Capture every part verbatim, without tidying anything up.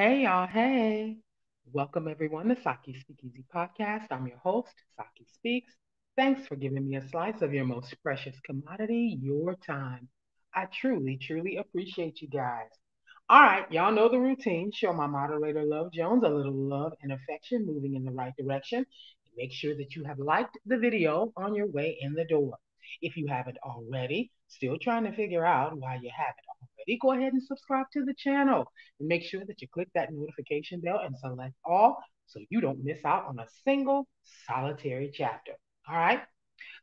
Hey y'all, hey. Welcome everyone to Saki Speakeasy Podcast. I'm your host, Saki Speaks. Thanks for giving me a slice of your most precious commodity, your time. I truly, truly appreciate you guys. All right, y'all know the routine. Show my moderator, Love Jones, a little love and affection, moving in the right direction. Make sure that you have liked the video on your way in the door. If you haven't already, still trying to figure out why you haven't already, go ahead and subscribe to the channel and make sure that you click that notification bell and select all so you don't miss out on a single solitary chapter. All right.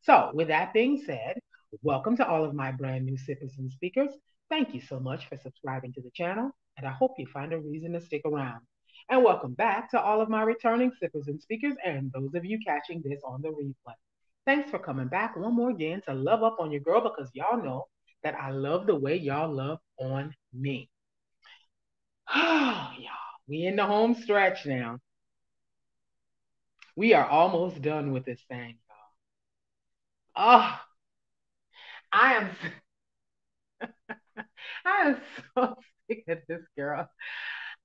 So with that being said, welcome to all of my brand new sippers and speakers. Thank you so much for subscribing to the channel, and I hope you find a reason to stick around. And welcome back to all of my returning sippers and speakers and those of you catching this on the replay. Thanks for coming back one more again to love up on your girl, because y'all know that I love the way y'all love on me. Oh, y'all, we in the home stretch now. We are almost done with this thing, y'all. Oh, I am, I am so sick of this girl.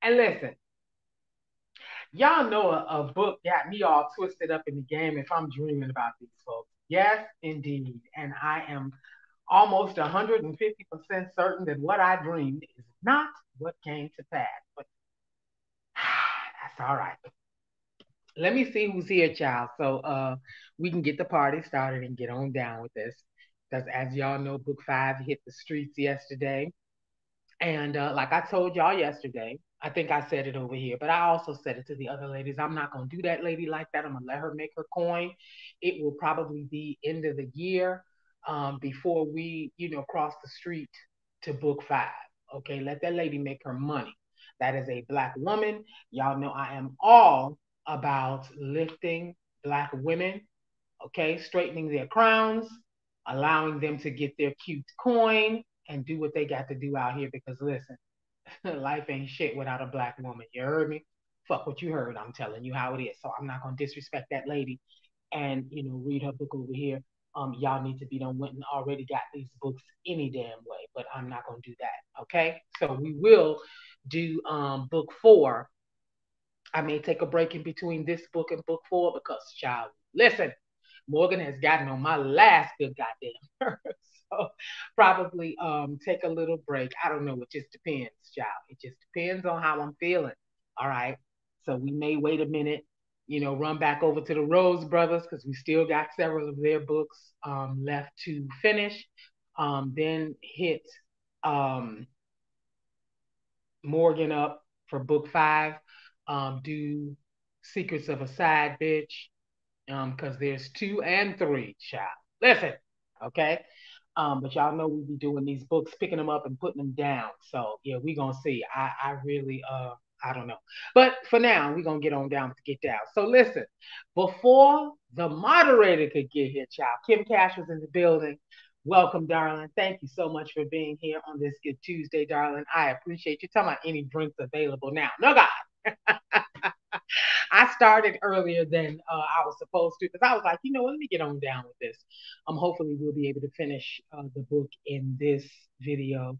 And listen, y'all know a, a book got me all twisted up in the game if I'm dreaming about these folks. Yes, indeed. And I am almost one hundred fifty percent certain that what I dreamed is not what came to pass. But that's all right. Let me see who's here, child, so uh, we can get the party started and get on down with this. Because as y'all know, book five hit the streets yesterday. And uh, like I told y'all yesterday, I think I said it over here, but I also said it to the other ladies. I'm not going to do that lady like that. I'm going to let her make her coin. It will probably be end of the year um, before we, you know, cross the street to book five. Okay, let that lady make her money. That is a Black woman. Y'all know I am all about lifting Black women, okay, straightening their crowns, allowing them to get their cute coin and do what they got to do out here, because listen, life ain't shit without a Black woman. You heard me? Fuck what you heard. I'm telling you how it is. So I'm not going to disrespect that lady and, you know, read her book over here. Um, y'all need to be done went and already got these books any damn way, but I'm not going to do that. Okay? So we will do um, book four. I may take a break in between this book and book four because, child, listen, Morgan has gotten on my last good goddamn nerve. So probably um, take a little break. I don't know. It just depends, child. It just depends on how I'm feeling. All right. So we may wait a minute, you know, run back over to the Rose Brothers because we still got several of their books um, left to finish. Um, then hit um, Morgan up for book five. Um, do Secrets of a Side Bitch. Because um, there's two and three, child. Listen, okay? Um, but y'all know we be doing these books, picking them up and putting them down. So, yeah, we're going to see. I, I really, uh, I don't know. But for now, we're going to get on down to get down. So, listen, before the moderator could get here, child, Kim Cash was in the building. Welcome, darling. Thank you so much for being here on this good Tuesday, darling. I appreciate you. Talking about any drinks available now. No, God. I started earlier than uh, I was supposed to because I was like, you know what, let me get on down with this. Um, hopefully we'll be able to finish uh, the book in this video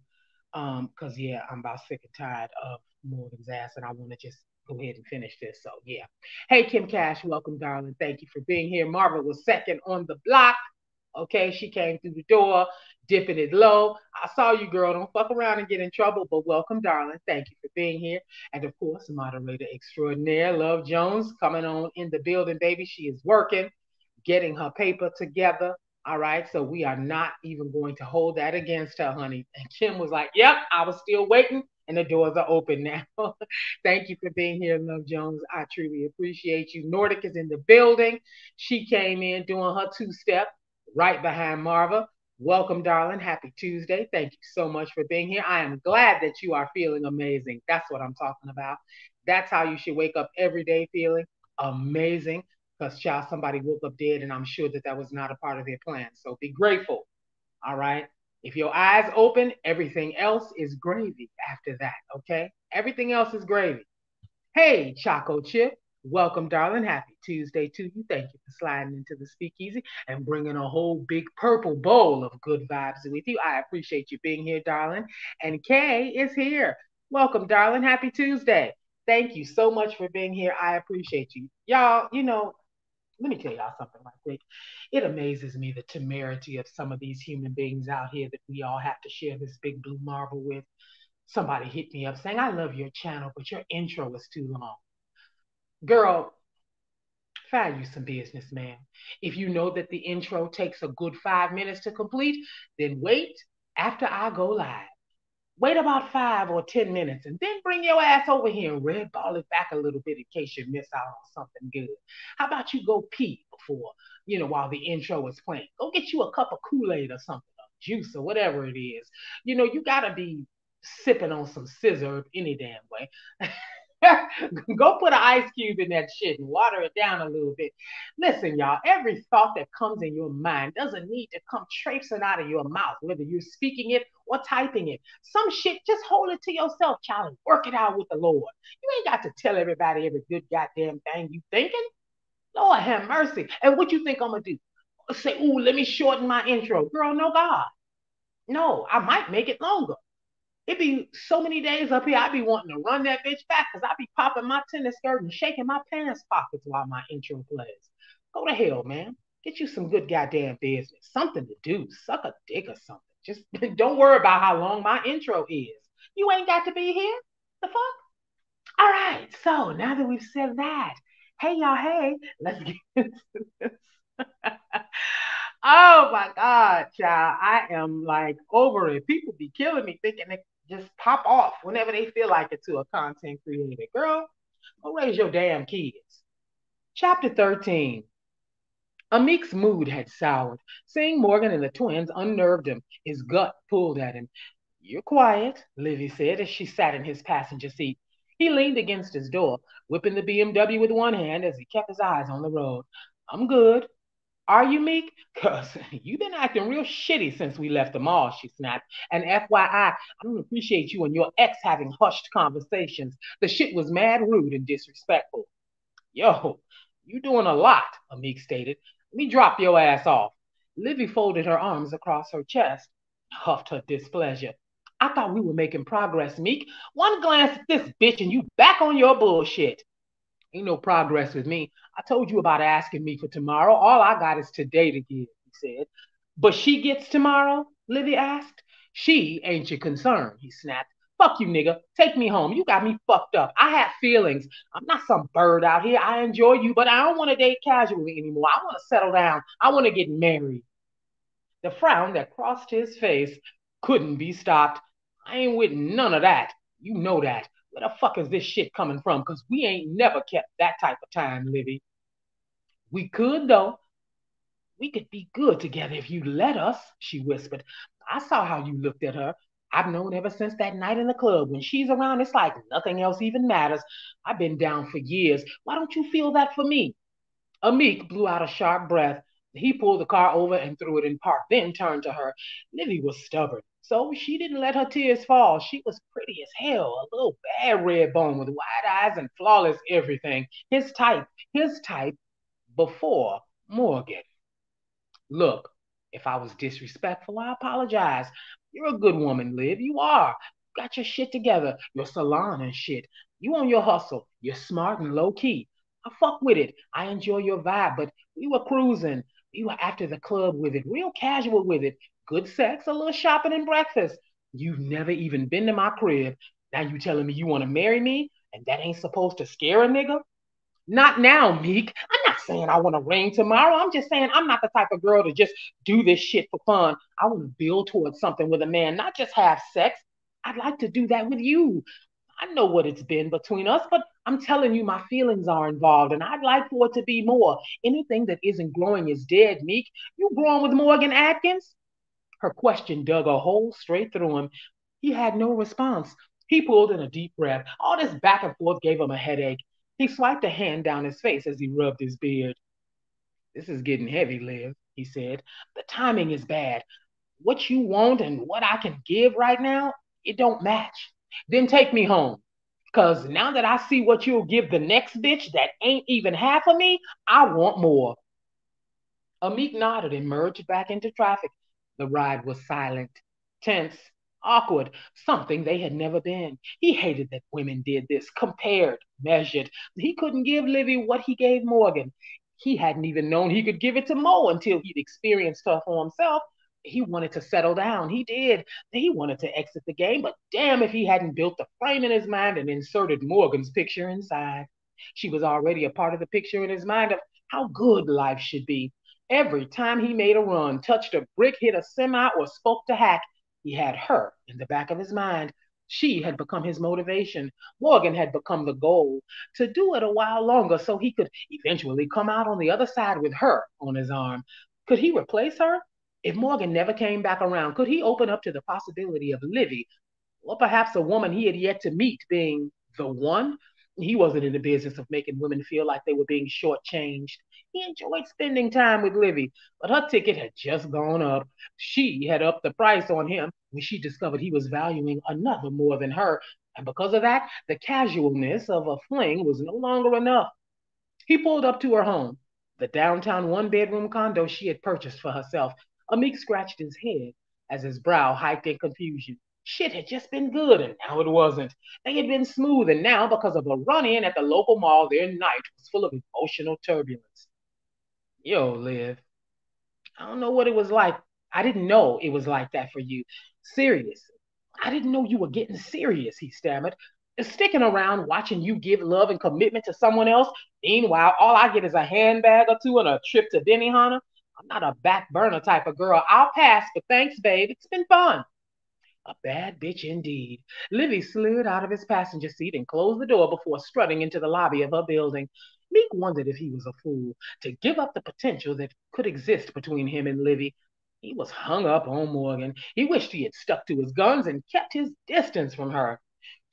um, because, yeah, I'm about sick and tired of Morgan's ass and I want to just go ahead and finish this. So, yeah. Hey, Kim Cash, welcome, darling. Thank you for being here. Marva was second on the block. Okay, she came through the door, dipping it low. I saw you, girl. Don't fuck around and get in trouble, but welcome, darling. Thank you for being here. And, of course, moderator extraordinaire, Love Jones, coming on in the building, baby. She is working, getting her paper together, all right? So we are not even going to hold that against her, honey. And Kim was like, yep, I was still waiting, and the doors are open now. Thank you for being here, Love Jones. I truly appreciate you. Nordic is in the building. She came in doing her two-step. Right behind Marva. Welcome, darling. Happy Tuesday. Thank you so much for being here. I am glad that you are feeling amazing. That's what I'm talking about. That's how you should wake up every day, feeling amazing. Because, child, somebody woke up dead, and I'm sure that that was not a part of their plan. So be grateful. All right? If your eyes open, everything else is gravy after that, okay? Everything else is gravy. Hey, Choco Chip. Welcome, darling. Happy Tuesday to you. Thank you for sliding into the speakeasy and bringing a whole big purple bowl of good vibes with you. I appreciate you being here, darling. And Kay is here. Welcome, darling. Happy Tuesday. Thank you so much for being here. I appreciate you. Y'all, you know, let me tell y'all something right quick. It amazes me the temerity of some of these human beings out here that we all have to share this big blue marvel with. Somebody hit me up saying, I love your channel, but your intro was too long. Girl, find you some business, man. If you know that the intro takes a good five minutes to complete, then wait after I go live. Wait about five or ten minutes and then bring your ass over here and red ball it back a little bit in case you miss out on something good. How about you go pee before, you know, while the intro is playing? Go get you a cup of Kool-Aid or something, or juice or whatever it is. You know, you got to be sipping on some scissor any damn way. Go put an ice cube in that shit and water it down a little bit. Listen, y'all, every thought that comes in your mind doesn't need to come traipsing out of your mouth, whether you're speaking it or typing it. Some shit, just hold it to yourself, child, and work it out with the Lord. You ain't got to tell everybody every good goddamn thing you thinking. Lord have mercy. And what you think I'm going to do? Say, ooh, let me shorten my intro. Girl, no God. No, I might make it longer. It'd be so many days up here, I'd be wanting to run that bitch back because I'd be popping my tennis skirt and shaking my pants pockets while my intro plays. Go to hell, man. Get you some good goddamn business. Something to do. Suck a dick or something. Just don't worry about how long my intro is. You ain't got to be here. The fuck? All right. So now that we've said that, hey, y'all, hey, let's get into this. Oh, my God, child. I am like over it. People be killing me thinking they just pop off whenever they feel like it to a content creator. Girl, go raise your damn kids. Chapter thirteen. Ahmeek's mood had soured. Seeing Morgan and the twins unnerved him. His gut pulled at him. You're quiet, Livvy said as she sat in his passenger seat. He leaned against his door, whipping the B M W with one hand as he kept his eyes on the road. I'm good. Are you, Meek? Because you've been acting real shitty since we left the mall, she snapped. And F Y I, I don't appreciate you and your ex having hushed conversations. The shit was mad rude and disrespectful. Yo, you doing a lot, Ahmeek stated. Let me drop your ass off. Livvy folded her arms across her chest, huffed her displeasure. I thought we were making progress, Meek. One glance at this bitch and you back on your bullshit. Ain't no progress with me. I told you about asking me for tomorrow. All I got is today to give, he said. But she gets tomorrow, Livvy asked. She ain't your concern, he snapped. Fuck you, nigga. Take me home. You got me fucked up. I have feelings. I'm not some bird out here. I enjoy you, but I don't want to date casually anymore. I want to settle down. I want to get married. The frown that crossed his face couldn't be stopped. I ain't with none of that. You know that. Where the fuck is this shit coming from? Because we ain't never kept that type of time, Livvy. We could, though. We could be good together if you let us, she whispered. I saw how you looked at her. I've known ever since that night in the club. When she's around, it's like nothing else even matters. I've been down for years. Why don't you feel that for me? Ahmeek blew out a sharp breath. He pulled the car over and threw it in park, then turned to her. Livvy was stubborn. So she didn't let her tears fall. She was pretty as hell, a little bad red bone with wide eyes and flawless everything. His type, his type before Morgan. Look, if I was disrespectful, I apologize. You're a good woman, Liv. You are. You got your shit together, your salon and shit. You on your hustle. You're smart and low-key. I fuck with it. I enjoy your vibe, but we were cruising. We were after the club with it, real casual with it. Good sex, a little shopping and breakfast. You've never even been to my crib. Now you telling me you want to marry me and that ain't supposed to scare a nigga? Not now, Meek. I'm not saying I want a ring tomorrow. I'm just saying I'm not the type of girl to just do this shit for fun. I want to build towards something with a man, not just have sex. I'd like to do that with you. I know what it's been between us, but I'm telling you my feelings are involved and I'd like for it to be more. Anything that isn't growing is dead, Meek. You growing with Morgan Atkins? Her question dug a hole straight through him. He had no response. He pulled in a deep breath. All this back and forth gave him a headache. He swiped a hand down his face as he rubbed his beard. This is getting heavy, Liv, he said. The timing is bad. What you want and what I can give right now, it don't match. Then take me home. Because now that I see what you'll give the next bitch that ain't even half of me, I want more. Ahmeek nodded and merged back into traffic. The ride was silent, tense, awkward, something they had never been. He hated that women did this, compared, measured. He couldn't give Livvy what he gave Morgan. He hadn't even known he could give it to Mo until he'd experienced her for himself. He wanted to settle down. He did. He wanted to exit the game, but damn if he hadn't built the frame in his mind and inserted Morgan's picture inside. She was already a part of the picture in his mind of how good life should be. Every time he made a run, touched a brick, hit a semi, or spoke to Hack, he had her in the back of his mind. She had become his motivation. Morgan had become the goal, to do it a while longer so he could eventually come out on the other side with her on his arm. Could he replace her? If Morgan never came back around, could he open up to the possibility of Livvy, or perhaps a woman he had yet to meet, being the one? He wasn't in the business of making women feel like they were being shortchanged. He enjoyed spending time with Livvy, but her ticket had just gone up. She had upped the price on him when she discovered he was valuing another more than her, and because of that, the casualness of a fling was no longer enough. He pulled up to her home, the downtown one-bedroom condo she had purchased for herself. Ahmeek scratched his head as his brow hiked in confusion. Shit had just been good, and now it wasn't. They had been smooth, and now, because of a run-in at the local mall, their night was full of emotional turbulence. Yo, Liv, I don't know what it was like. I didn't know it was like that for you. Serious. I didn't know you were getting serious, he stammered. Sticking around, watching you give love and commitment to someone else. Meanwhile, all I get is a handbag or two and a trip to Benihana. I'm not a back burner type of girl. I'll pass, but thanks, babe. It's been fun. A bad bitch indeed. Livvy slid out of his passenger seat and closed the door before strutting into the lobby of her building. Meek wondered if he was a fool to give up the potential that could exist between him and Livvy. He was hung up on Morgan. He wished he had stuck to his guns and kept his distance from her.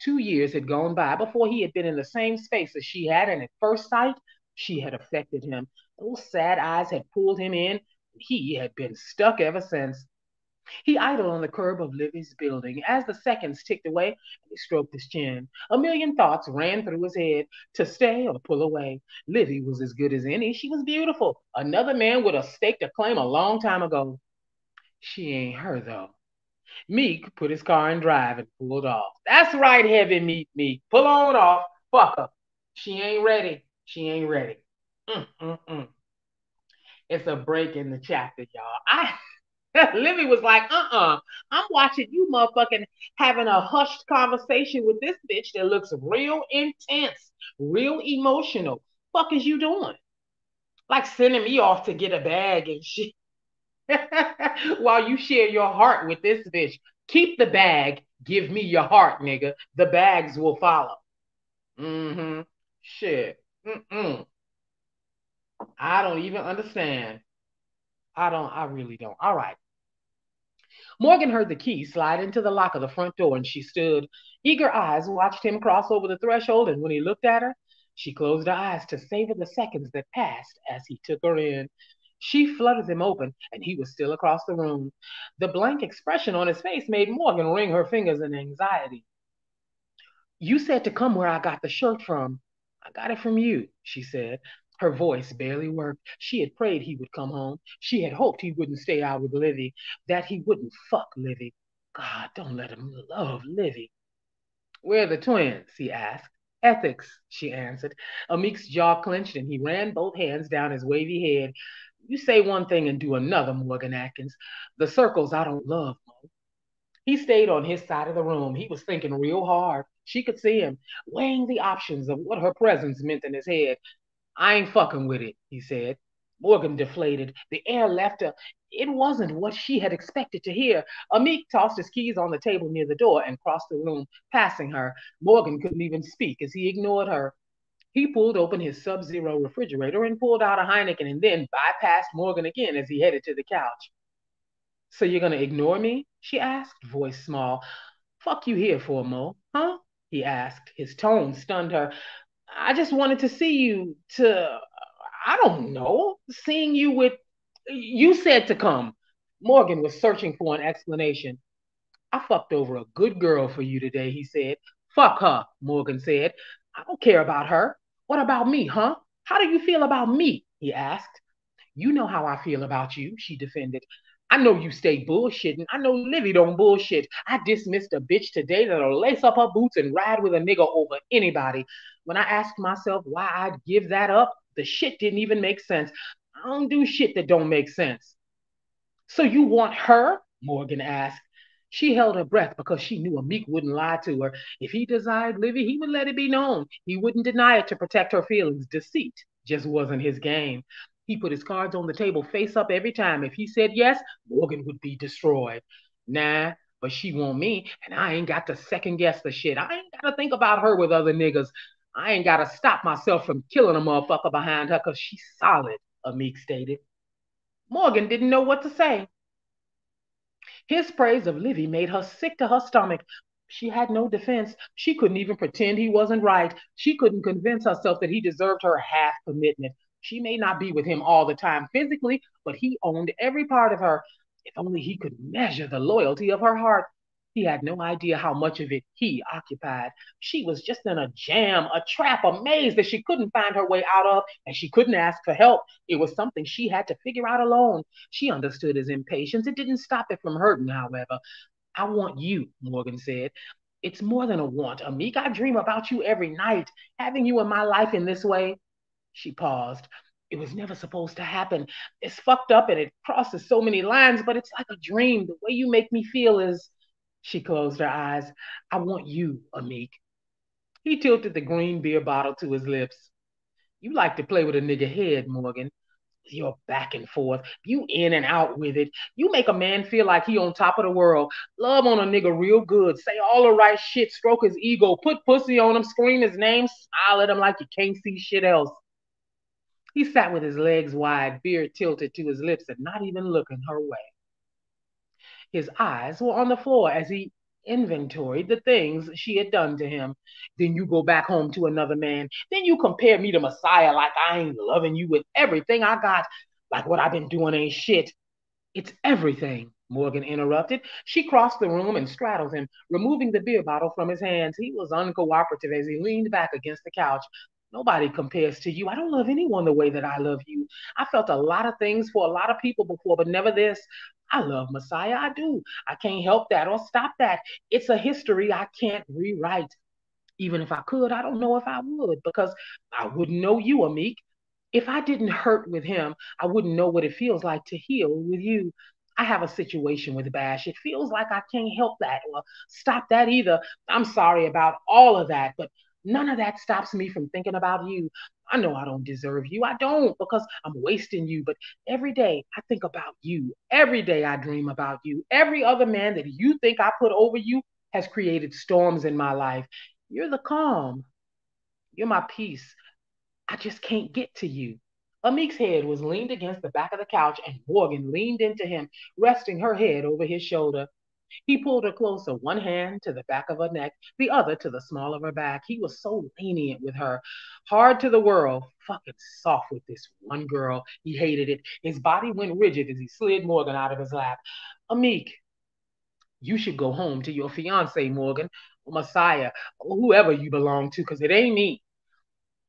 Two years had gone by before he had been in the same space as she had, and at first sight, she had affected him. Those sad eyes had pulled him in, and he had been stuck ever since. He idled on the curb of Livvy's building. As the seconds ticked away, he stroked his chin. A million thoughts ran through his head, to stay or pull away. Livvy was as good as any. She was beautiful. Another man would have staked a claim a long time ago. She ain't her, though. Meek put his car in drive and pulled off. That's right, heavy meat, Meek. Pull on off. Fuck her. She ain't ready. She ain't ready. Mm, mm, mm. It's a break in the chapter, y'all. I... Livvy was like, uh-uh, I'm watching you motherfucking having a hushed conversation with this bitch that looks real intense, real emotional. Fuck is you doing? Like sending me off to get a bag and shit while you share your heart with this bitch. Keep the bag. Give me your heart, nigga. The bags will follow. Mm-hmm. Shit. Mm-mm. I don't even understand. I don't, I really don't. All right. Morgan heard the key slide into the lock of the front door, and she stood. Eager eyes watched him cross over the threshold, and when he looked at her, she closed her eyes to savor the seconds that passed as he took her in. She fluttered them open, and he was still across the room. The blank expression on his face made Morgan wring her fingers in anxiety. You said to come where I got the shirt from. I got it from you, she said. Her voice barely worked. She had prayed he would come home. She had hoped he wouldn't stay out with Livvy, that he wouldn't fuck Livvy. God, don't let him love Livvy. Where are the twins? He asked. Ethics, she answered. Ahmeek's jaw clenched, and he ran both hands down his wavy head. You say one thing and do another, Morgan Atkins. The circles I don't love, Mo. He stayed on his side of the room. He was thinking real hard. She could see him, weighing the options of what her presence meant in his head. I ain't fucking with it, he said. Morgan deflated. The air left her. It wasn't what she had expected to hear. Ahmeek tossed his keys on the table near the door and crossed the room, passing her. Morgan couldn't even speak as he ignored her. He pulled open his Sub-Zero refrigerator and pulled out a Heineken, and then bypassed Morgan again as he headed to the couch. So you're going to ignore me? She asked, voice small. Fuck you here for, Mo, huh? He asked. His tone stunned her. I just wanted to see you to, I don't know, seeing you with, you said to come. Morgan was searching for an explanation. I fucked over a good girl for you today, he said. Fuck her, Morgan said. I don't care about her. What about me, huh? How do you feel about me? He asked. You know how I feel about you, she defended. I know you stay bullshitting. I know Livvy don't bullshit. I dismissed a bitch today that'll lace up her boots and ride with a nigga over anybody. When I asked myself why I'd give that up, the shit didn't even make sense. I don't do shit that don't make sense. So you want her? Morgan asked. She held her breath because she knew Ahmeek wouldn't lie to her. If he desired Livvy, he would let it be known. He wouldn't deny it to protect her feelings. Deceit just wasn't his game. He put his cards on the table face up every time. If he said yes, Morgan would be destroyed. Nah, but she want me, and I ain't got to second guess the shit. I ain't got to think about her with other niggas. I ain't got to stop myself from killing a motherfucker behind her because she's solid, Ahmeek stated. Morgan didn't know what to say. His praise of Livvy made her sick to her stomach. She had no defense. She couldn't even pretend he wasn't right. She couldn't convince herself that he deserved her half commitment. She may not be with him all the time physically, but he owned every part of her. If only he could measure the loyalty of her heart. He had no idea how much of it he occupied. She was just in a jam, a trap, a maze that she couldn't find her way out of, and she couldn't ask for help. It was something she had to figure out alone. She understood his impatience. It didn't stop it from hurting, however. I want you, Morgan said. It's more than a want, Ahmeek. I dream about you every night. Having you in my life in this way. She paused. It was never supposed to happen. It's fucked up and it crosses so many lines, but it's like a dream. The way you make me feel is... She closed her eyes. I want you, Ahmeek. He tilted the green beer bottle to his lips. You like to play with a nigga head, Morgan. You're back and forth. You in and out with it. You make a man feel like he on top of the world. Love on a nigga real good. Say all the right shit. Stroke his ego. Put pussy on him. Scream his name. Smile at him like you can't see shit else. He sat with his legs wide, beard tilted to his lips and not even looking her way. His eyes were on the floor as he inventoried the things she had done to him. Then you go back home to another man. Then you compare me to Messiah like I ain't loving you with everything I got. Like what I've been doing ain't shit. It's everything, Morgan interrupted. She crossed the room and straddled him, removing the beer bottle from his hands. He was uncooperative as he leaned back against the couch. Nobody compares to you. I don't love anyone the way that I love you. I felt a lot of things for a lot of people before, but never this. I love Messiah. I do. I can't help that or stop that. It's a history I can't rewrite. Even if I could, I don't know if I would, because I wouldn't know you, Ahmeek. If I didn't hurt with him, I wouldn't know what it feels like to heal with you. I have a situation with Bash. It feels like I can't help that or stop that either. I'm sorry about all of that, but none of that stops me from thinking about you. I know I don't deserve you. I don't, because I'm wasting you. But every day I think about you. Every day I dream about you. Every other man that you think I put over you has created storms in my life. You're the calm. You're my peace. I just can't get to you. Ahmeek's head was leaned against the back of the couch and Morgan leaned into him, resting her head over his shoulder. He pulled her closer, one hand to the back of her neck, the other to the small of her back. He was so lenient with her. Hard to the world, fucking soft with this one girl. He hated it. His body went rigid as he slid Morgan out of his lap. Ahmeek, you should go home to your fiancé, Morgan, or Messiah, or whoever you belong to, because it ain't me.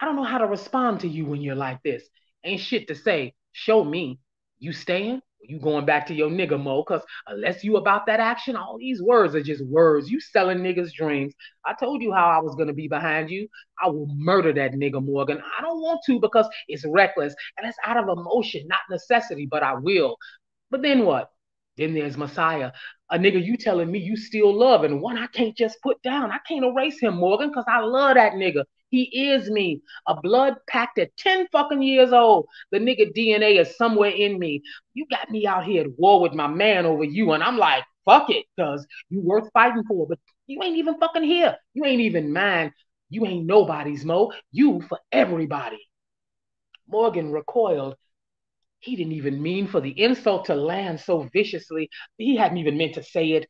I don't know how to respond to you when you're like this. Ain't shit to say. Show me. You staying? You going back to your nigga, Mo, because unless you about that action, all these words are just words. You selling niggas' dreams. I told you how I was going to be behind you. I will murder that nigga, Morgan. I don't want to because it's reckless, and it's out of emotion, not necessity, but I will. But then what? Then there's Messiah, a nigga you telling me you still love, and one I can't just put down. I can't erase him, Morgan, because I love that nigga. He is me, a blood packed at ten fucking years old. The nigga D N A is somewhere in me. You got me out here at war with my man over you, and I'm like, fuck it, because you worth fighting for, but you ain't even fucking here. You ain't even mine. You ain't nobody's, Mo. You for everybody. Morgan recoiled. He didn't even mean for the insult to land so viciously. He hadn't even meant to say it.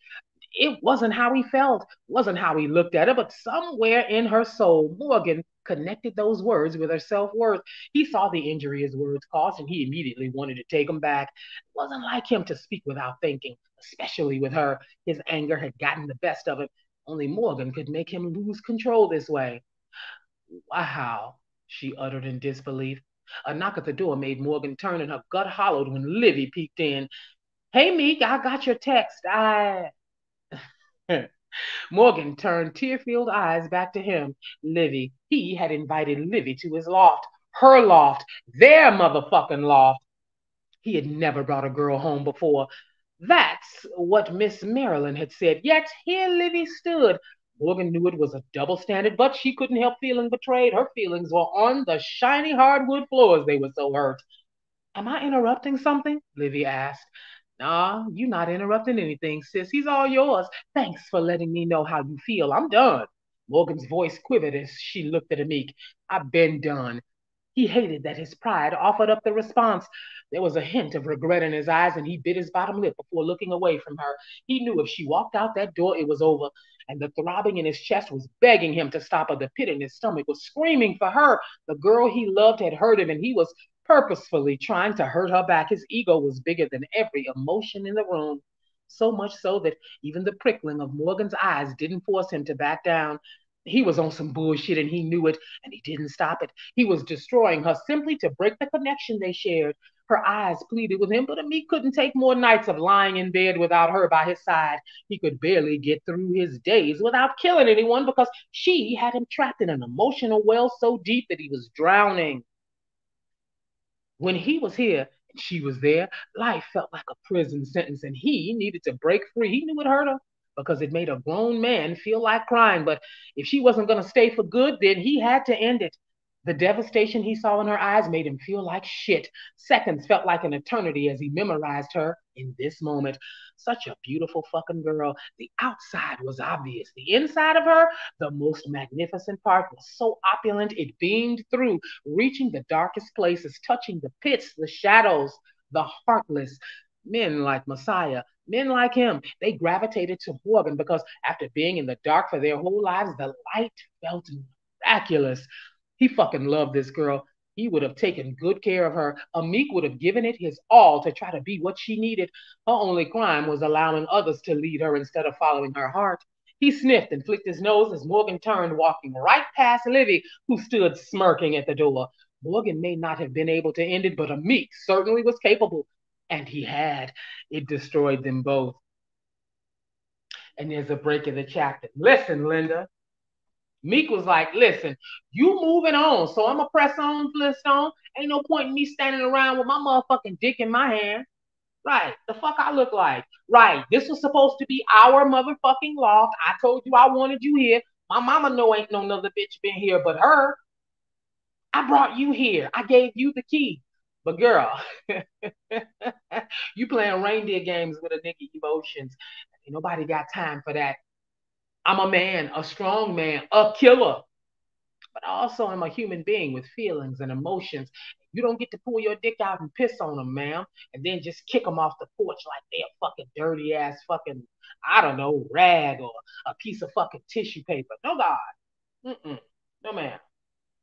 It wasn't how he felt, wasn't how he looked at her, but somewhere in her soul, Morgan connected those words with her self-worth. He saw the injury his words caused, and he immediately wanted to take them back. It wasn't like him to speak without thinking, especially with her. His anger had gotten the best of him. Only Morgan could make him lose control this way. Wow, she uttered in disbelief. A knock at the door made Morgan turn, and her gut hollowed when Livvy peeked in. Hey, Meek, I got your text. I... Morgan turned tear-filled eyes back to him. Livvy. He had invited Livvy to his loft. Her loft. Their motherfucking loft. He had never brought a girl home before. That's what Miss Marilyn had said. Yet here Livvy stood. Morgan knew it was a double standard, but she couldn't help feeling betrayed. Her feelings were on the shiny hardwood floors. They were so hurt. Am I interrupting something? Livvy asked. Nah, you're not interrupting anything, sis. He's all yours. Thanks for letting me know how you feel. I'm done. Morgan's voice quivered as she looked at Ahmeek. I've been done. He hated that his pride offered up the response. There was a hint of regret in his eyes, and he bit his bottom lip before looking away from her. He knew if she walked out that door, it was over, and the throbbing in his chest was begging him to stop her. The pit in his stomach was screaming for her. The girl he loved had hurt him, and he was purposefully trying to hurt her back. His ego was bigger than every emotion in the room, so much so that even the prickling of Morgan's eyes didn't force him to back down. He was on some bullshit, and he knew it, and he didn't stop it. He was destroying her simply to break the connection they shared. Her eyes pleaded with him, but Ahmeek couldn't take more nights of lying in bed without her by his side. He could barely get through his days without killing anyone because she had him trapped in an emotional well so deep that he was drowning. When he was here, and she was there, life felt like a prison sentence, and he needed to break free. He knew it hurt her, because it made a grown man feel like crying. But if she wasn't going to stay for good, then he had to end it. The devastation he saw in her eyes made him feel like shit. Seconds felt like an eternity as he memorized her in this moment. Such a beautiful fucking girl. The outside was obvious. The inside of her, the most magnificent part, was so opulent it beamed through, reaching the darkest places, touching the pits, the shadows, the heartless. Men like Messiah, men like him, they gravitated to Morgan because after being in the dark for their whole lives, the light felt miraculous. He fucking loved this girl. He would have taken good care of her. Ahmeek would have given it his all to try to be what she needed. Her only crime was allowing others to lead her instead of following her heart. He sniffed and flicked his nose as Morgan turned, walking right past Livvy, who stood smirking at the door. Morgan may not have been able to end it, but Ahmeek certainly was capable. And he had. It destroyed them both. And there's a break in the chapter. Listen, Linda. Meek was like, listen, you moving on, so I'm going to press on, Flintstone. Ain't no point in me standing around with my motherfucking dick in my hand. Right. The fuck I look like. Right. This was supposed to be our motherfucking loft. I told you I wanted you here. My mama know ain't no other bitch been here but her. I brought you here. I gave you the key. But girl, you playing reindeer games with a nigga emotions. Ain't nobody got time for that. I'm a man, a strong man, a killer. But also I'm a human being with feelings and emotions. You don't get to pull your dick out and piss on them, ma'am. And then just kick them off the porch like they're a fucking dirty ass fucking, I don't know, rag or a piece of fucking tissue paper. No, God. Mm-mm. No, ma'am.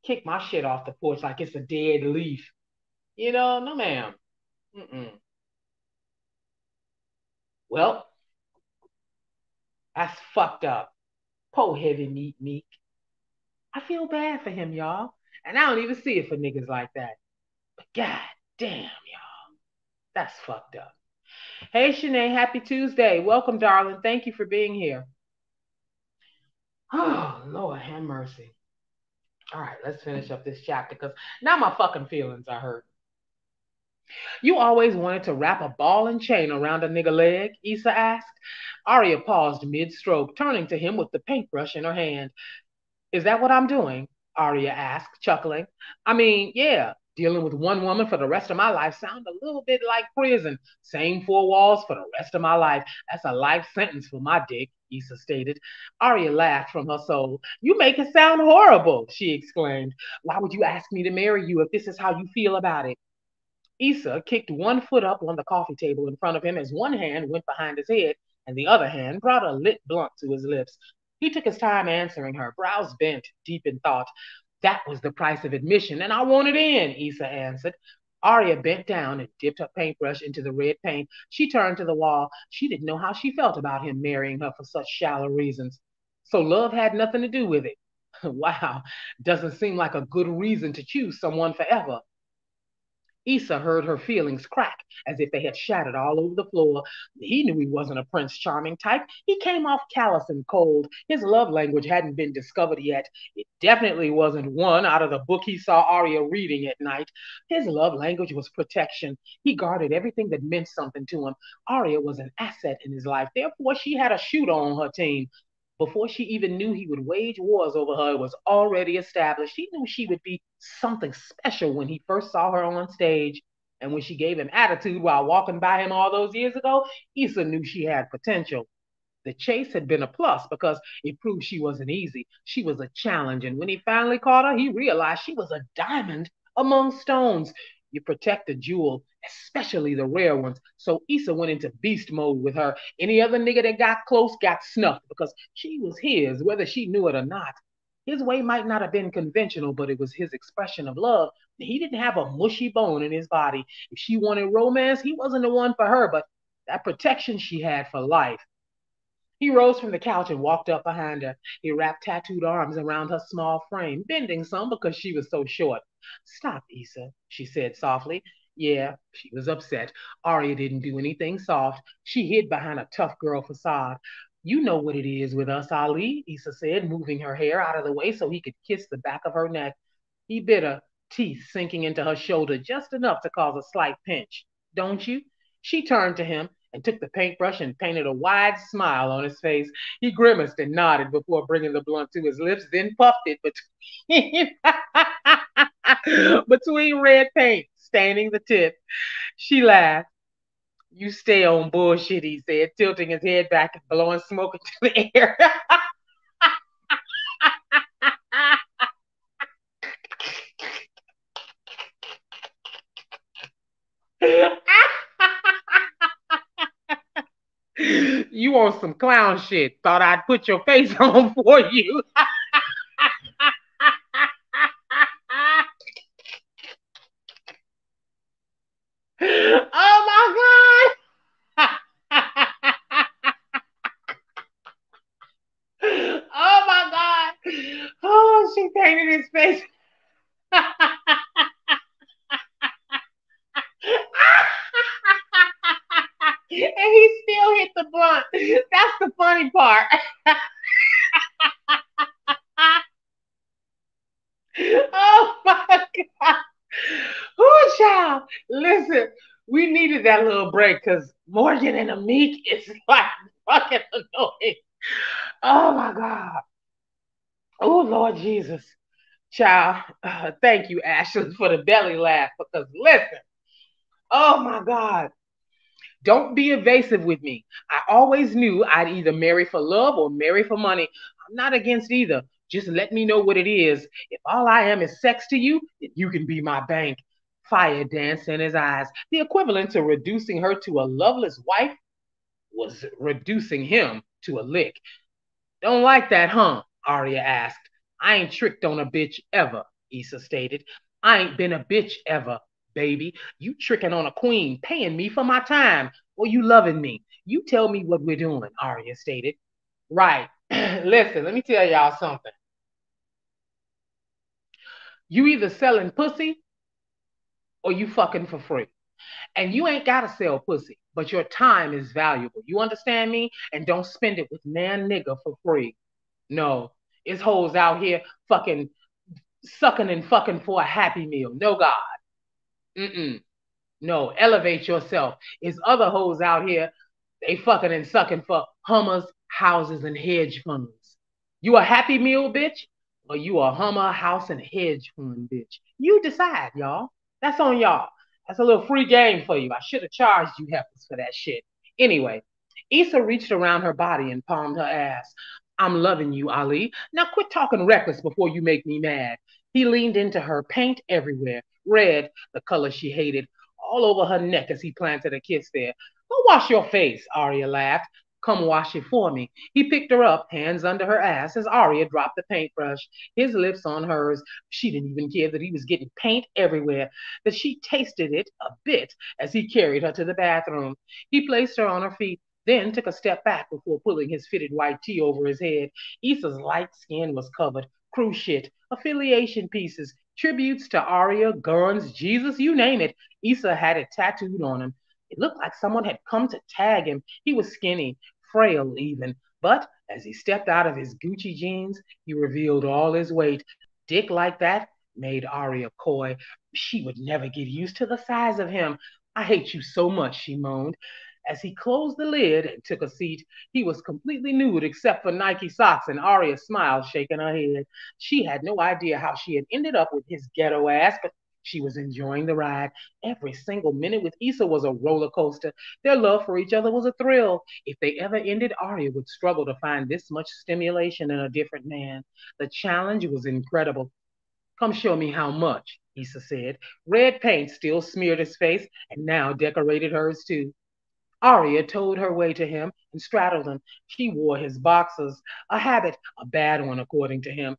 Kick my shit off the porch like it's a dead leaf. You know, no, ma'am. Mm-mm. Well, that's fucked up. Po heavy meat, Meek. I feel bad for him, y'all. And I don't even see it for niggas like that. But god damn, y'all. That's fucked up. Hey, Shanae, happy Tuesday. Welcome, darling. Thank you for being here. Oh, Lord, have mercy. All right, let's finish up this chapter because now my fucking feelings are hurt. You always wanted to wrap a ball and chain around a nigga leg, Issa asked. Aria paused mid-stroke, turning to him with the paintbrush in her hand. Is that what I'm doing? Aria asked, chuckling. I mean, yeah, dealing with one woman for the rest of my life sounds a little bit like prison. Same four walls for the rest of my life. That's a life sentence for my dick, Issa stated. Aria laughed from her soul. You make it sound horrible, she exclaimed. Why would you ask me to marry you if this is how you feel about it? Issa kicked one foot up on the coffee table in front of him as one hand went behind his head and the other hand brought a lit blunt to his lips. He took his time answering her, brows bent, deep in thought. That was the price of admission, and I want it in, Issa answered. Aria bent down and dipped her paintbrush into the red paint. She turned to the wall. She didn't know how she felt about him marrying her for such shallow reasons. So love had nothing to do with it. Wow, doesn't seem like a good reason to choose someone forever. Issa heard her feelings crack as if they had shattered all over the floor. He knew he wasn't a Prince Charming type. He came off callous and cold. His love language hadn't been discovered yet. It definitely wasn't one out of the book he saw Aria reading at night. His love language was protection. He guarded everything that meant something to him. Aria was an asset in his life. Therefore, she had a shooter on her team. Before she even knew he would wage wars over her, it was already established. He knew she would be something special when he first saw her on stage. And when she gave him attitude while walking by him all those years ago, Issa knew she had potential. The chase had been a plus because it proved she wasn't easy. She was a challenge. And when he finally caught her, he realized she was a diamond among stones. You protect the jewel, especially the rare ones. So Issa went into beast mode with her. Any other nigga that got close got snuffed because she was his, whether she knew it or not. His way might not have been conventional, but it was his expression of love. He didn't have a mushy bone in his body. If she wanted romance, he wasn't the one for her, but that protection she had for life. He rose from the couch and walked up behind her. He wrapped tattooed arms around her small frame, bending some because she was so short. "Stop, Issa," she said softly. Yeah, she was upset. Aria didn't do anything soft. She hid behind a tough girl facade. "You know what it is with us, Ali," Issa said, moving her hair out of the way so he could kiss the back of her neck. He bit her, teeth sinking into her shoulder just enough to cause a slight pinch. "Don't you?" She turned to him and took the paintbrush and painted a wide smile on his face. He grimaced and nodded before bringing the blunt to his lips, then puffed it between, between red paint, staining the tip. She laughed. "You stay on bullshit," he said, tilting his head back and blowing smoke into the air. "You want some clown shit. Thought I'd put your face on for you." Oh, my God. Oh, my God. Oh, she painted his face. And he still hit the blunt. That's the funny part. Oh, my God. Oh, child. Listen, we needed that little break because Morgan and Ahmeek is like fucking annoying. Oh, my God. Oh, Lord Jesus. Child, uh, thank you, Ashley, for the belly laugh because listen, oh, my God. "Don't be evasive with me. I always knew I'd either marry for love or marry for money. I'm not against either. Just let me know what it is. If all I am is sex to you, then you can be my bank." Fire danced in his eyes. The equivalent to reducing her to a loveless wife was reducing him to a lick. "Don't like that, huh?" Aria asked. "I ain't tricked on a bitch ever," Issa stated. "I ain't been a bitch ever. Baby, you tricking on a queen, paying me for my time, or you loving me. You tell me what we're doing," Aria stated. "Right." Listen, let me tell y'all something. You either selling pussy or you fucking for free. And you ain't got to sell pussy, but your time is valuable. You understand me? And don't spend it with nan nigga for free. No, it's hoes out here fucking sucking and fucking for a happy meal. No, God. Mm-mm. No, elevate yourself. It's other hoes out here. They fucking and sucking for Hummers, houses, and hedge funds. You a happy meal, bitch, or you a Hummer, house, and hedge fund, bitch. You decide, y'all. That's on y'all. That's a little free game for you. I should have charged you heifers for that shit. Anyway, Issa reached around her body and palmed her ass. "I'm loving you, Ali. Now quit talking reckless before you make me mad." He leaned into her, paint everywhere. Red, the color she hated, all over her neck as he planted a kiss there. "Go wash your face," Aria laughed. "Come wash it for me." He picked her up, hands under her ass, as Aria dropped the paintbrush, his lips on hers. She didn't even care that he was getting paint everywhere, that she tasted it a bit as he carried her to the bathroom. He placed her on her feet, then took a step back before pulling his fitted white tee over his head. Issa's light skin was covered. Crew shit, affiliation pieces, tributes to Aria, guns, Jesus, you name it. Issa had it tattooed on him. It looked like someone had come to tag him. He was skinny, frail even. But as he stepped out of his Gucci jeans, he revealed all his weight. Dick like that made Aria coy. She would never get used to the size of him. I hate you so much, she moaned. As he closed the lid and took a seat, he was completely nude except for Nike socks, and Aria smiled, shaking her head. She had no idea how she had ended up with his ghetto ass, but she was enjoying the ride. Every single minute with Issa was a roller coaster. Their love for each other was a thrill. If they ever ended, Aria would struggle to find this much stimulation in a different man. The challenge was incredible. Come show me how much, Issa said. Red paint still smeared his face and now decorated hers too. Aria towed her way to him and straddled him. She wore his boxers, a habit, a bad one according to him.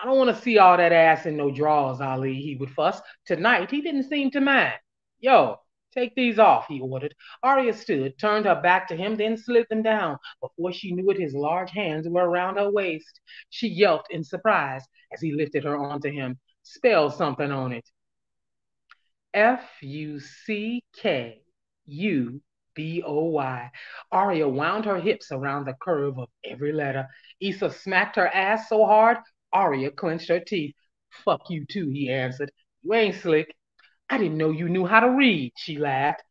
I don't want to see all that ass in no drawers, Ali, he would fuss. Tonight, he didn't seem to mind. Yo, take these off, he ordered. Aria stood, turned her back to him, then slid them down. Before she knew it, his large hands were around her waist. She yelped in surprise as he lifted her onto him. Spell something on it. F U C K U B O Y. Aria wound her hips around the curve of every letter. Issa smacked her ass so hard, Aria clenched her teeth. Fuck you too, he answered. You ain't slick. I didn't know you knew how to read, she laughed.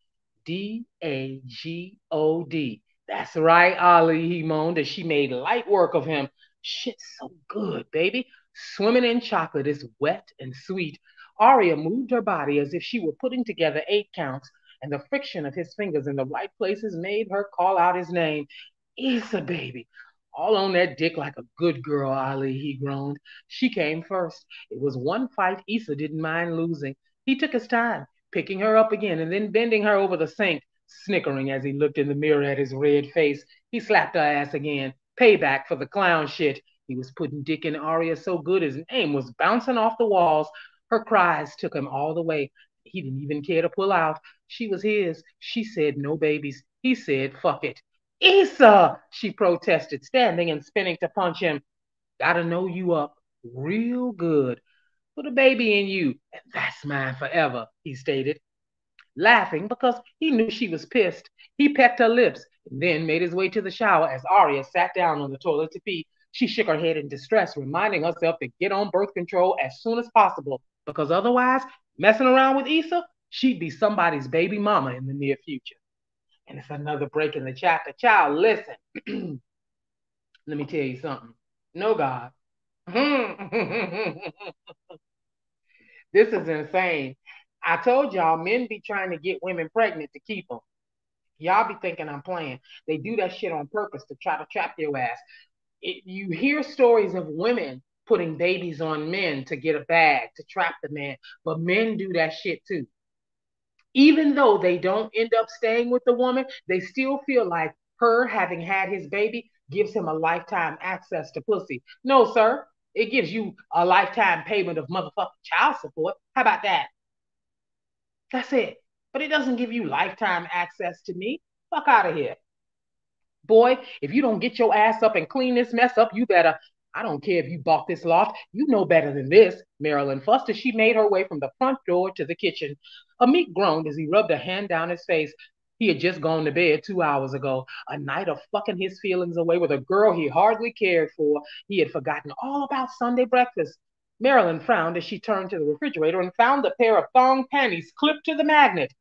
D A G O D. That's right, Ali, he moaned as she made light work of him. Shit's so good, baby. Swimming in chocolate is wet and sweet. Aria moved her body as if she were putting together eight counts, and the friction of his fingers in the right places made her call out his name. Issa, baby. All on that dick like a good girl, Ali, he groaned. She came first. It was one fight Issa didn't mind losing. He took his time, picking her up again and then bending her over the sink, snickering as he looked in the mirror at his red face. He slapped her ass again. Payback for the clown shit. He was putting dick in Aria so good his name was bouncing off the walls. Her cries took him all the way. He didn't even care to pull out. She was his. She said no babies. He said fuck it. Issa, she protested, standing and spinning to punch him. Gotta know you up real good. Put a baby in you, and that's mine forever, he stated. Laughing because he knew she was pissed, he pecked her lips and then made his way to the shower as Aria sat down on the toilet to pee. She shook her head in distress, reminding herself to get on birth control as soon as possible, because otherwise, messing around with Issa, she'd be somebody's baby mama in the near future. And it's another break in the chapter. Child, listen. Let me tell you something. No, God. This is insane. I told y'all men be trying to get women pregnant to keep them. Y'all be thinking I'm playing. They do that shit on purpose to try to trap your ass. It, you hear stories of women putting babies on men to get a bag, to trap the man. But men do that shit too. Even though they don't end up staying with the woman, they still feel like her having had his baby gives him a lifetime access to pussy. No, sir. It gives you a lifetime payment of motherfucking child support. How about that? That's it. But it doesn't give you lifetime access to me. Fuck out of here. Boy, if you don't get your ass up and clean this mess up, you better... I don't care if you bought this loft. You know better than this. Marilyn fussed as she made her way from the front door to the kitchen. Ahmeek groaned as he rubbed a hand down his face. He had just gone to bed two hours ago, a night of fucking his feelings away with a girl he hardly cared for. He had forgotten all about Sunday breakfast. Marilyn frowned as she turned to the refrigerator and found a pair of thong panties clipped to the magnet.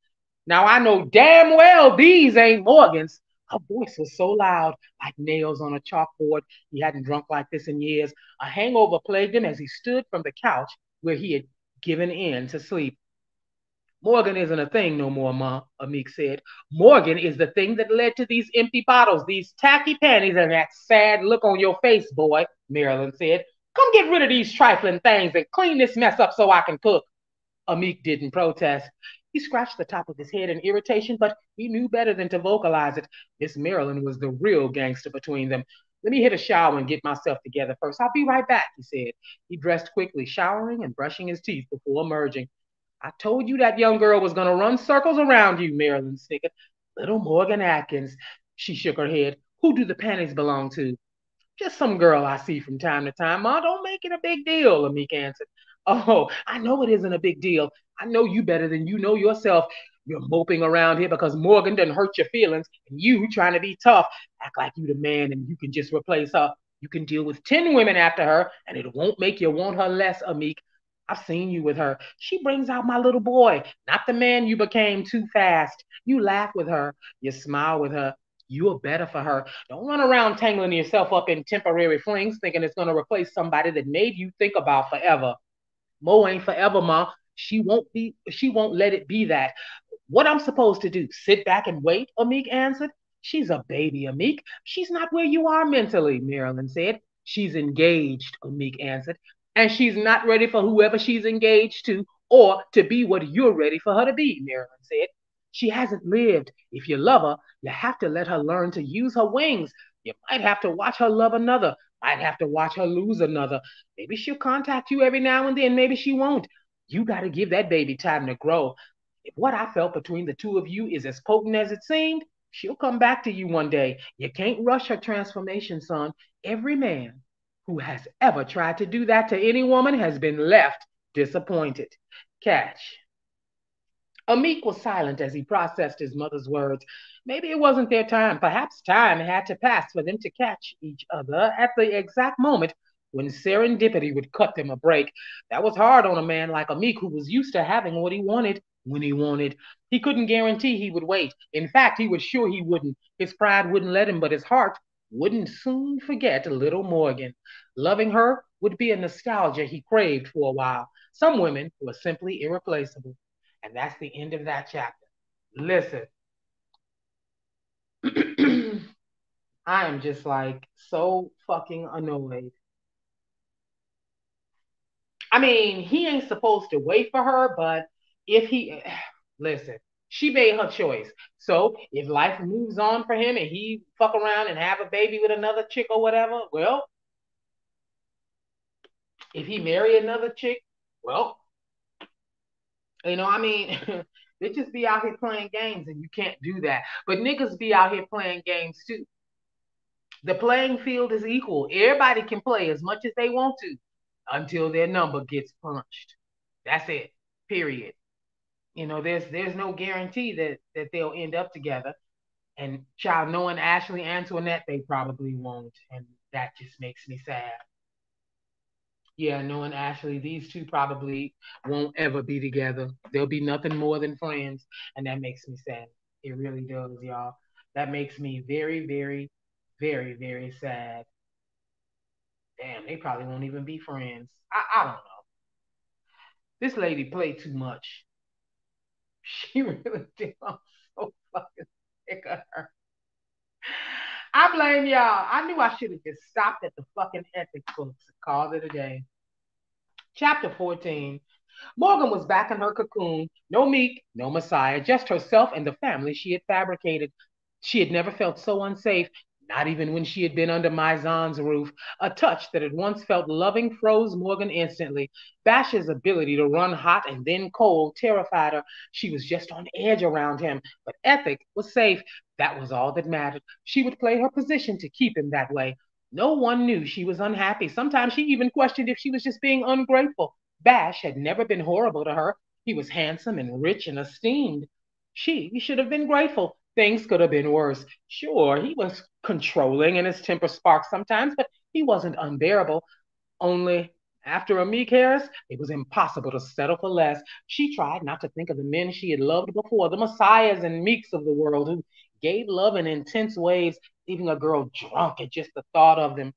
Now I know damn well these ain't Morgan's. Her voice was so loud, like nails on a chalkboard. He hadn't drunk like this in years. A hangover plagued him as he stood from the couch where he had given in to sleep. Morgan isn't a thing no more, Ma, Ahmeek said. Morgan is the thing that led to these empty bottles, these tacky panties, and that sad look on your face, boy, Marilyn said. Come get rid of these trifling things and clean this mess up so I can cook. Ahmeek didn't protest. He scratched the top of his head in irritation, but he knew better than to vocalize it. Miss Marilyn was the real gangster between them. Let me hit a shower and get myself together first. I'll be right back, he said. He dressed quickly, showering and brushing his teeth before emerging. I told you that young girl was going to run circles around you, Marilyn snickered. Little Morgan Atkins, she shook her head. Who do the panties belong to? Just some girl I see from time to time. Ma, don't make it a big deal, Ahmeek answered. Oh, I know it isn't a big deal. I know you better than you know yourself. You're moping around here because Morgan doesn't hurt your feelings, and you trying to be tough. Act like you the man and you can just replace her. You can deal with ten women after her, and it won't make you want her less, Ahmeek. I've seen you with her. She brings out my little boy, not the man you became too fast. You laugh with her. You smile with her. You're better for her. Don't run around tangling yourself up in temporary flings thinking it's going to replace somebody that made you think about forever. Mo ain't forever, Ma. She won't be. She won't let it be that. What I'm supposed to do, sit back and wait, Ahmeek answered. She's a baby, Ahmeek. She's not where you are mentally, Marilyn said. She's engaged, Ahmeek answered. And she's not ready for whoever she's engaged to or to be what you're ready for her to be, Marilyn said. She hasn't lived. If you love her, you have to let her learn to use her wings. You might have to watch her love another. Might have to watch her lose another. Maybe she'll contact you every now and then. Maybe she won't. You got to give that baby time to grow. If what I felt between the two of you is as potent as it seemed, she'll come back to you one day. You can't rush her transformation, son. Every man who has ever tried to do that to any woman has been left disappointed. Catch. Ahmeek was silent as he processed his mother's words. Maybe it wasn't their time. Perhaps time had to pass for them to catch each other at the exact moment when serendipity would cut them a break. That was hard on a man like Ahmeek, who was used to having what he wanted when he wanted. He couldn't guarantee he would wait. In fact, he was sure he wouldn't. His pride wouldn't let him, but his heart wouldn't soon forget little Morgan. Loving her would be a nostalgia he craved for a while. Some women were simply irreplaceable. And that's the end of that chapter. Listen, I am just like so fucking annoyed. I mean, he ain't supposed to wait for her, but if he, listen, she made her choice. So if life moves on for him and he fuck around and have a baby with another chick or whatever, well, if he marry another chick, well, you know, I mean, they just be out here playing games and you can't do that. But niggas be out here playing games too. The playing field is equal. Everybody can play as much as they want to until their number gets punched. That's it, period. You know, there's there's no guarantee that, that they'll end up together. And child, knowing Ashley Antoinette, they probably won't. And that just makes me sad. Yeah, knowing Ashley, these two probably won't ever be together. They'll be nothing more than friends. And that makes me sad. It really does, y'all. That makes me very, very, very, very sad. Damn, they probably won't even be friends. I, I don't know. This lady played too much. She really did. I'm so fucking sick of her. I blame y'all. I knew I should have just stopped at the fucking ethic books and called it a day. Chapter fourteen. Morgan was back in her cocoon. No Meek, no Messiah, just herself and the family she had fabricated. She had never felt so unsafe, not even when she had been under Mizan's roof. A touch that had once felt loving froze Morgan instantly. Bash's ability to run hot and then cold terrified her. She was just on edge around him, but Ethic was safe. That was all that mattered. She would play her position to keep him that way. No one knew she was unhappy. Sometimes she even questioned if she was just being ungrateful. Bash had never been horrible to her. He was handsome and rich and esteemed. She should have been grateful. Things could have been worse. Sure, he was controlling and his temper sparked sometimes, but he wasn't unbearable. Only after Ahmeek Harris, it was impossible to settle for less. She tried not to think of the men she had loved before, the messiahs and meeks of the world who gave love in intense waves, leaving a girl drunk at just the thought of them.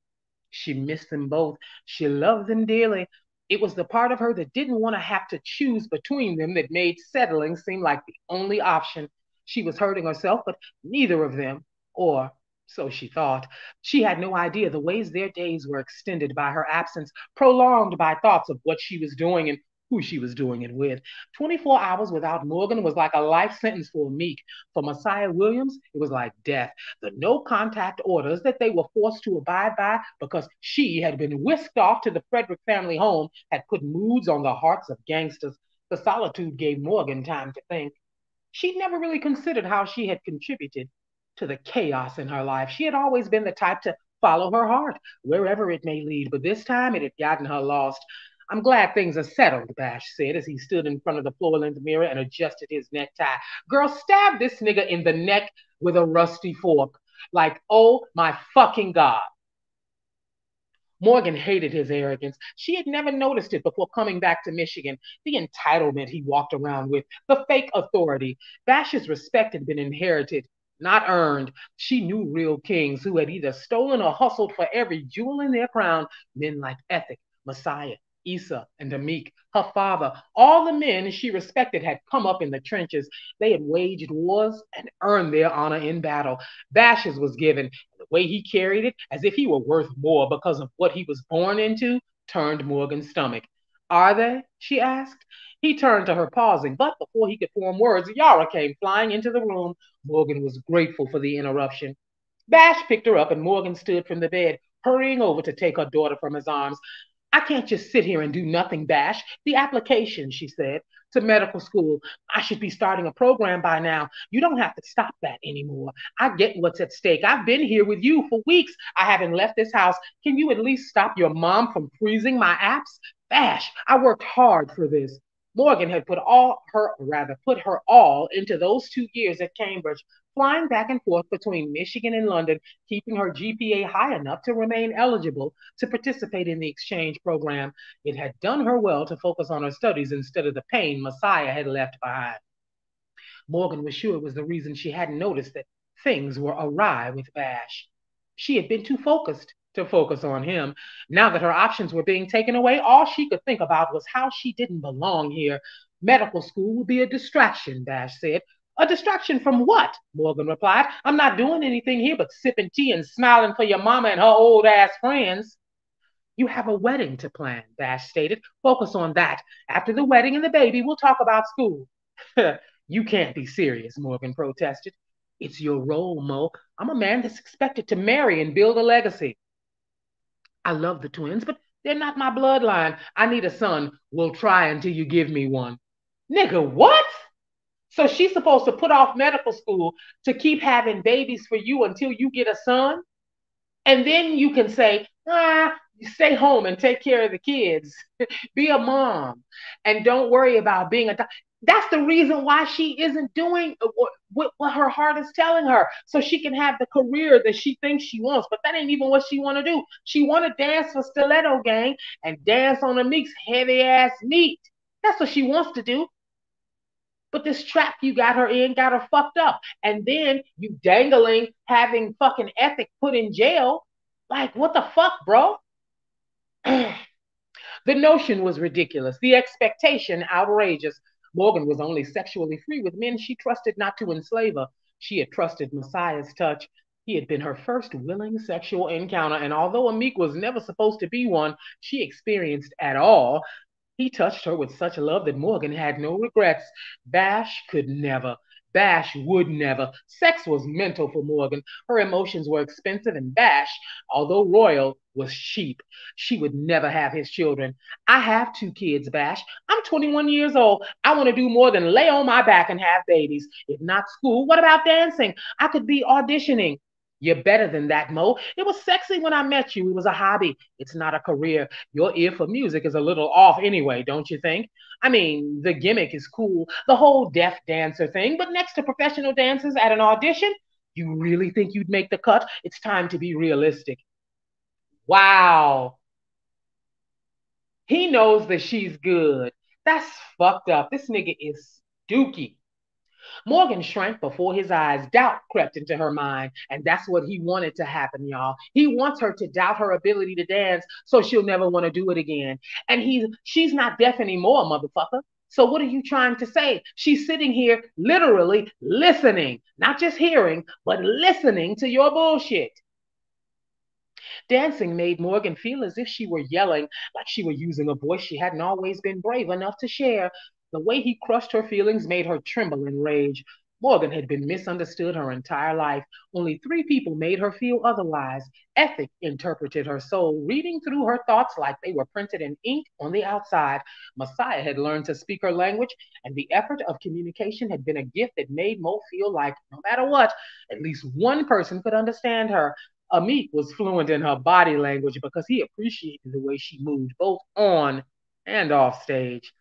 She missed them both. She loved them dearly. It was the part of her that didn't want to have to choose between them that made settling seem like the only option. She was hurting herself, but neither of them, or so she thought. She had no idea the ways their days were extended by her absence, prolonged by thoughts of what she was doing and who she was doing it with. twenty-four hours without Morgan was like a life sentence for Ahmeek. For Messiah Williams, it was like death. The no-contact orders that they were forced to abide by because she had been whisked off to the Frederick family home had put moods on the hearts of gangsters. The solitude gave Morgan time to think. She never really considered how she had contributed to the chaos in her life. She had always been the type to follow her heart, wherever it may lead, but this time it had gotten her lost. I'm glad things are settled, Bash said as he stood in front of the floor-length mirror and adjusted his necktie. Girl, stab this nigga in the neck with a rusty fork. Like, oh my fucking God. Morgan hated his arrogance. She had never noticed it before coming back to Michigan. The entitlement he walked around with, the fake authority. Bash's respect had been inherited, not earned. She knew real kings who had either stolen or hustled for every jewel in their crown. Men like Ethic, Messiah, Issa, and Ahmeek, her father. All the men she respected had come up in the trenches. They had waged wars and earned their honor in battle. Bash's was given. Way he carried it, as if he were worth more because of what he was born into, turned Morgan's stomach. Are they? She asked. He turned to her, pausing, but before he could form words, Yara came flying into the room. Morgan was grateful for the interruption. Bash picked her up and Morgan stood from the bed, hurrying over to take her daughter from his arms. I can't just sit here and do nothing, Bash. The application, she said, to medical school. I should be starting a program by now. You don't have to stop that anymore. I get what's at stake. I've been here with you for weeks. I haven't left this house. Can you at least stop your mom from freezing my apps? Bash, I worked hard for this. Morgan had put all her, or rather put her all into those two years at Cambridge, flying back and forth between Michigan and London, keeping her G P A high enough to remain eligible to participate in the exchange program. It had done her well to focus on her studies instead of the pain Messiah had left behind. Morgan was sure it was the reason she hadn't noticed that things were awry with Bash. She had been too focused to focus on him. Now that her options were being taken away, all she could think about was how she didn't belong here. Medical school would be a distraction, Bash said. A distraction from what? Morgan replied. I'm not doing anything here but sipping tea and smiling for your mama and her old ass friends. You have a wedding to plan, Bash stated. Focus on that. After the wedding and the baby, we'll talk about school. You can't be serious, Morgan protested. It's your role, Mo. I'm a man that's expected to marry and build a legacy. I love the twins, but they're not my bloodline. I need a son. We'll try until you give me one. Nigga, what? So she's supposed to put off medical school to keep having babies for you until you get a son? And then you can say, ah, stay home and take care of the kids. Be a mom. And don't worry about being a doctor. That's the reason why she isn't doing what, what her heart is telling her, so she can have the career that she thinks she wants. But that ain't even what she want to do. She want to dance for Stiletto Gang and dance on Ahmeek's heavy-ass meat. That's what she wants to do. But this trap you got her in got her fucked up. And then you dangling, having fucking Ethic put in jail. Like, what the fuck, bro? The notion was ridiculous. The expectation outrageous. Morgan was only sexually free with men she trusted not to enslave her. She had trusted Messiah's touch. He had been her first willing sexual encounter, and although Ahmeek was never supposed to be one she experienced at all, he touched her with such love that Morgan had no regrets. Bash could never. Bash would never. Sex was mental for Morgan. Her emotions were expensive, and Bash, although royal, was cheap. She would never have his children. I have two kids, Bash. I'm twenty-one years old. I want to do more than lay on my back and have babies. If not school, what about dancing? I could be auditioning. You're better than that, Mo. It was sexy when I met you. It was a hobby. It's not a career. Your ear for music is a little off anyway, don't you think? I mean, the gimmick is cool, the whole deaf dancer thing, but next to professional dancers at an audition, you really think you'd make the cut? It's time to be realistic. Wow. He knows that she's good. That's fucked up. This nigga is dookie. Morgan shrank before his eyes. Doubt crept into her mind, and that's what he wanted to happen, y'all. He wants her to doubt her ability to dance so she'll never want to do it again. And he, she's not deaf anymore, motherfucker. So what are you trying to say? She's sitting here literally listening, not just hearing, but listening to your bullshit. Dancing made Morgan feel as if she were yelling, like she were using a voice she hadn't always been brave enough to share. The way he crushed her feelings made her tremble in rage. Morgan had been misunderstood her entire life. Only three people made her feel otherwise. Ethic interpreted her soul, reading through her thoughts like they were printed in ink on the outside. Messiah had learned to speak her language, and the effort of communication had been a gift that made Mo feel like, no matter what, at least one person could understand her. Ahmeek was fluent in her body language because he appreciated the way she moved, both on and off stage.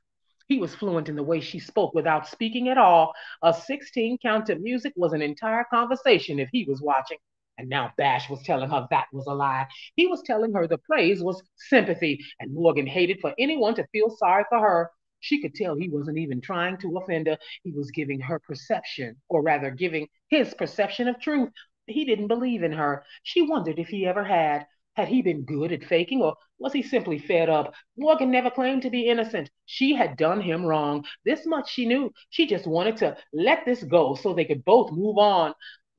He was fluent in the way she spoke without speaking at all. A sixteen count of music was an entire conversation if he was watching. And now Bash was telling her that was a lie. He was telling her the praise was sympathy, and Morgan hated for anyone to feel sorry for her. She could tell he wasn't even trying to offend her. He was giving her perception, or rather giving his perception of truth. He didn't believe in her. She wondered if he ever had. Had he been good at faking, or was he simply fed up? Morgan never claimed to be innocent. She had done him wrong. This much she knew. She just wanted to let this go so they could both move on.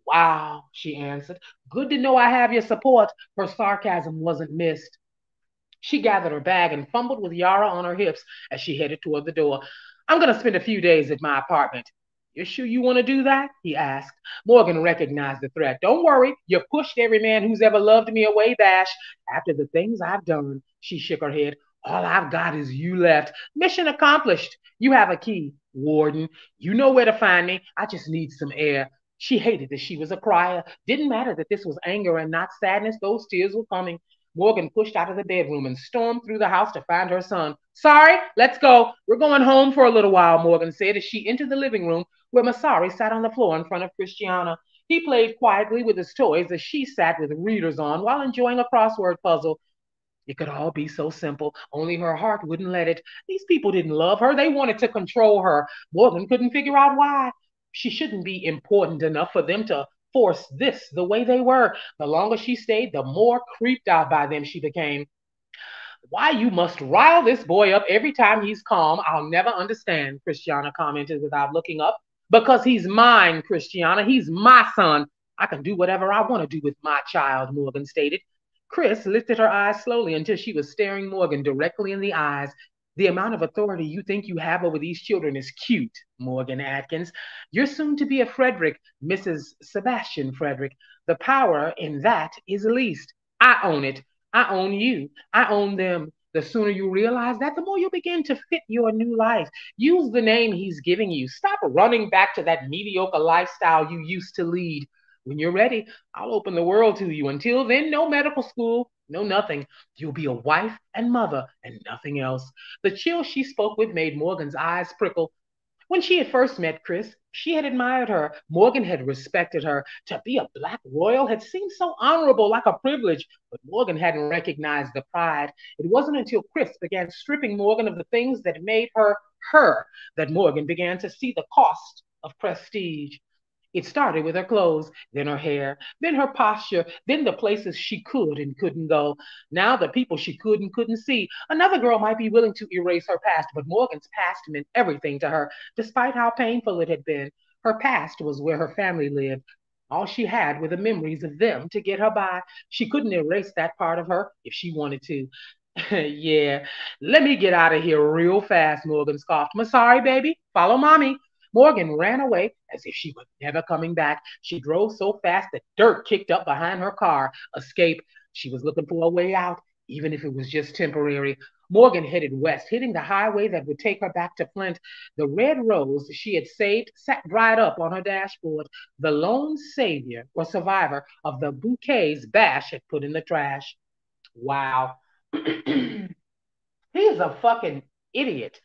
Wow, she answered. Good to know I have your support. Her sarcasm wasn't missed. She gathered her bag and fumbled with Yara on her hips as she headed toward the door. I'm going to spend a few days at my apartment. You sure you want to do that? He asked. Morgan recognized the threat. Don't worry. You've pushed every man who's ever loved me away, Bash. After the things I've done, she shook her head. All I've got is you left. Mission accomplished. You have a key, Warden. You know where to find me. I just need some air. She hated that she was a crier. Didn't matter that this was anger and not sadness. Those tears were coming. Morgan pushed out of the bedroom and stormed through the house to find her son. Sorry, let's go. We're going home for a little while, Morgan said as she entered the living room where Masari sat on the floor in front of Christiana. He played quietly with his toys as she sat with readers on while enjoying a crossword puzzle. It could all be so simple, only her heart wouldn't let it. These people didn't love her. They wanted to control her. Morgan couldn't figure out why. She shouldn't be important enough for them to force this the way they were. The longer she stayed, the more creeped out by them she became. Why you must rile this boy up every time he's calm, I'll never understand, Christiana commented without looking up. Because he's mine, Christiana. He's my son. I can do whatever I want to do with my child, Morgan stated. Chris lifted her eyes slowly until she was staring Morgan directly in the eyes. The amount of authority you think you have over these children is cute, Morgan Atkins. You're soon to be a Frederick, Missus Sebastian Frederick. The power in that is least. I own it. I own you. I own them. The sooner you realize that, the more you'll begin to fit your new life. Use the name he's giving you. Stop running back to that mediocre lifestyle you used to lead. When you're ready, I'll open the world to you. Until then, no medical school, no nothing. You'll be a wife and mother and nothing else. The chill she spoke with made Morgan's eyes prickle. When she had first met Chris, she had admired her. Morgan had respected her. To be a Black royal had seemed so honorable, like a privilege, but Morgan hadn't recognized the pride. It wasn't until Chris began stripping Morgan of the things that made her her that Morgan began to see the cost of prestige. It started with her clothes, then her hair, then her posture, then the places she could and couldn't go. Now the people she could and couldn't see. Another girl might be willing to erase her past, but Morgan's past meant everything to her, despite how painful it had been. Her past was where her family lived. All she had were the memories of them to get her by. She couldn't erase that part of her if she wanted to. Yeah, let me get out of here real fast, Morgan scoffed. Masari, baby, follow mommy. Morgan ran away as if she were never coming back. She drove so fast that dirt kicked up behind her car. Escape. She was looking for a way out, even if it was just temporary. Morgan headed west, hitting the highway that would take her back to Flint. The red rose she had saved sat dried up on her dashboard, the lone savior or survivor of the bouquets Bash had put in the trash. Wow. He's a fucking idiot.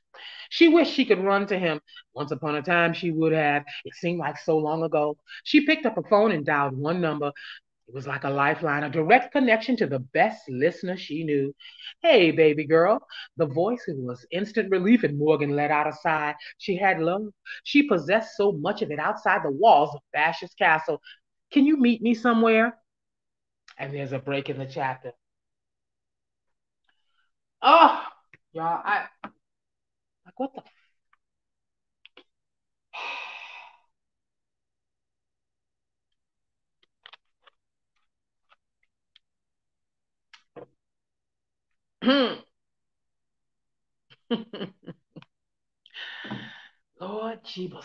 She wished she could run to him. Once upon a time, she would have. It seemed like so long ago. She picked up a phone and dialed one number. It was like a lifeline, a direct connection to the best listener she knew. Hey, baby girl. The voice was instant relief, and Morgan let out a sigh. She had love. She possessed so much of it outside the walls of Bash's castle. Can you meet me somewhere? And there's a break in the chapter. Oh, y'all, I... Like, what the? Lord Jeebus.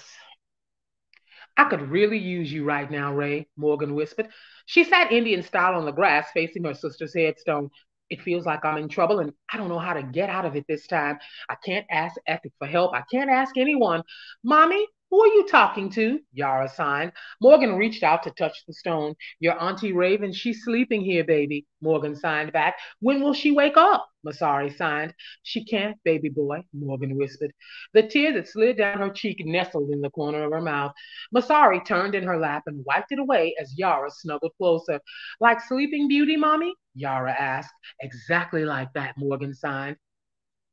I could really use you right now, Ray, Morgan whispered. She sat Indian style on the grass facing her sister's headstone. It feels like I'm in trouble, and I don't know how to get out of it this time. I can't ask Ethic for help. I can't ask anyone. Mommy, Who are you talking to? Yara signed. Morgan reached out to touch the stone. Your auntie Raven, she's sleeping here, baby. Morgan signed back. When will she wake up? Masari signed. She can't, baby boy, Morgan whispered. The tear that slid down her cheek nestled in the corner of her mouth. Masari turned in her lap and wiped it away as Yara snuggled closer. Like Sleeping Beauty, Mommy? Yara asked. Exactly like that, Morgan signed.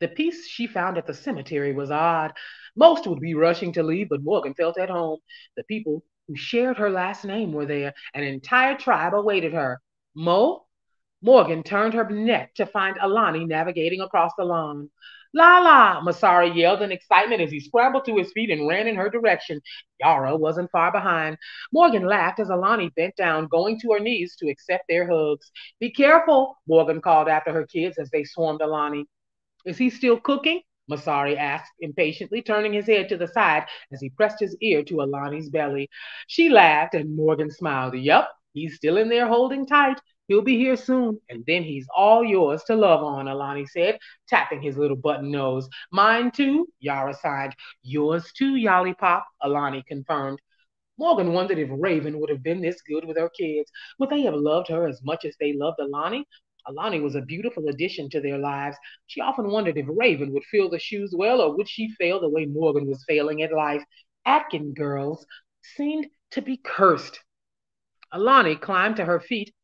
The peace she found at the cemetery was odd. Most would be rushing to leave, but Morgan felt at home. The people who shared her last name were there. An entire tribe awaited her. Mo? Morgan turned her neck to find Alani navigating across the lawn. La la, Masari yelled in excitement as he scrambled to his feet and ran in her direction. Yara wasn't far behind. Morgan laughed as Alani bent down, going to her knees to accept their hugs. Be careful, Morgan called after her kids as they swarmed Alani. Is he still cooking? Masari asked impatiently, turning his head to the side as he pressed his ear to Alani's belly. She laughed and Morgan smiled. Yup, he's still in there holding tight. He'll be here soon, and then he's all yours to love on, Alani said, tapping his little button nose. Mine too, Yara sighed. Yours too, Yollypop, Alani confirmed. Morgan wondered if Raven would have been this good with her kids. Would they have loved her as much as they loved Alani? Alani was a beautiful addition to their lives. She often wondered if Raven would fill the shoes well, or would she fail the way Morgan was failing at life. Atkin girls seemed to be cursed. Alani climbed to her feet,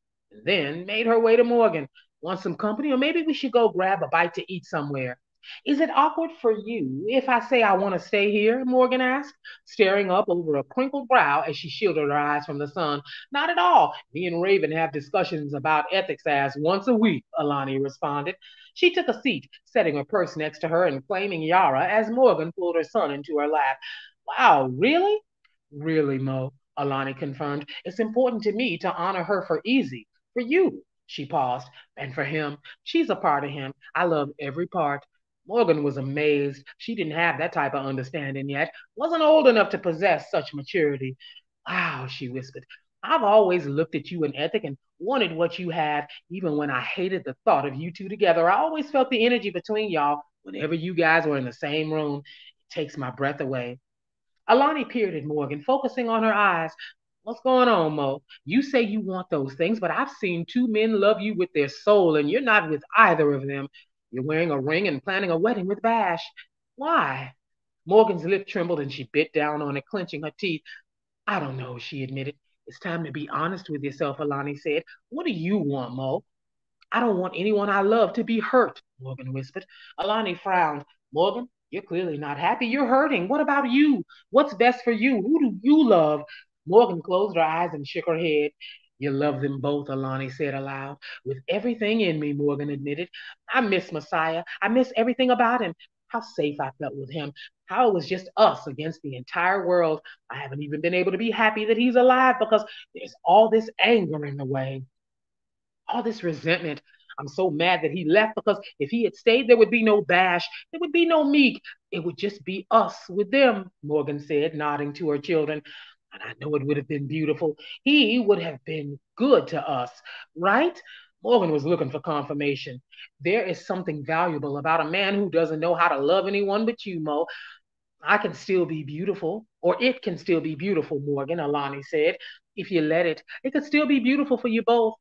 then made her way to Morgan. Want some company, or maybe we should go grab a bite to eat somewhere. Is it awkward for you if I say I want to stay here? Morgan asked, staring up over a crinkled brow as she shielded her eyes from the sun. Not at all. Me and Raven have discussions about ethics as once a week, Alani responded. She took a seat, setting her purse next to her and claiming Yara as Morgan pulled her son into her lap. Wow, really? Really, Mo, Alani confirmed. It's important to me to honor her for Easy. For you, she paused, and for him. She's a part of him. I love every part. Morgan was amazed. She didn't have that type of understanding yet. Wasn't old enough to possess such maturity. Wow, she whispered. I've always looked at you and Ethic and wanted what you had. Even when I hated the thought of you two together, I always felt the energy between y'all whenever you guys were in the same room. It takes my breath away. Alani peered at Morgan, focusing on her eyes. What's going on, Mo? You say you want those things, but I've seen two men love you with their soul, and you're not with either of them. You're wearing a ring and planning a wedding with Bash. Why? Morgan's lip trembled, and she bit down on it, clenching her teeth. I don't know, she admitted. It's time to be honest with yourself, Alani said. What do you want, Mo? I don't want anyone I love to be hurt, Morgan whispered. Alani frowned. Morgan, you're clearly not happy. You're hurting. What about you? What's best for you? Who do you love? Morgan closed her eyes and shook her head. You love them both, Alani said aloud. With everything in me, Morgan admitted. I miss Messiah. I miss everything about him. How safe I felt with him. How it was just us against the entire world. I haven't even been able to be happy that he's alive because there's all this anger in the way. All this resentment. I'm so mad that he left because if he had stayed, there would be no Bash. There would be no Meek. It would just be us with them, Morgan said, nodding to her children. And I know it would have been beautiful. He would have been good to us, right? Morgan was looking for confirmation. There is something valuable about a man who doesn't know how to love anyone but you, Mo. I can still be beautiful, or it can still be beautiful, Morgan, Alani said. If you let it, it could still be beautiful for you both.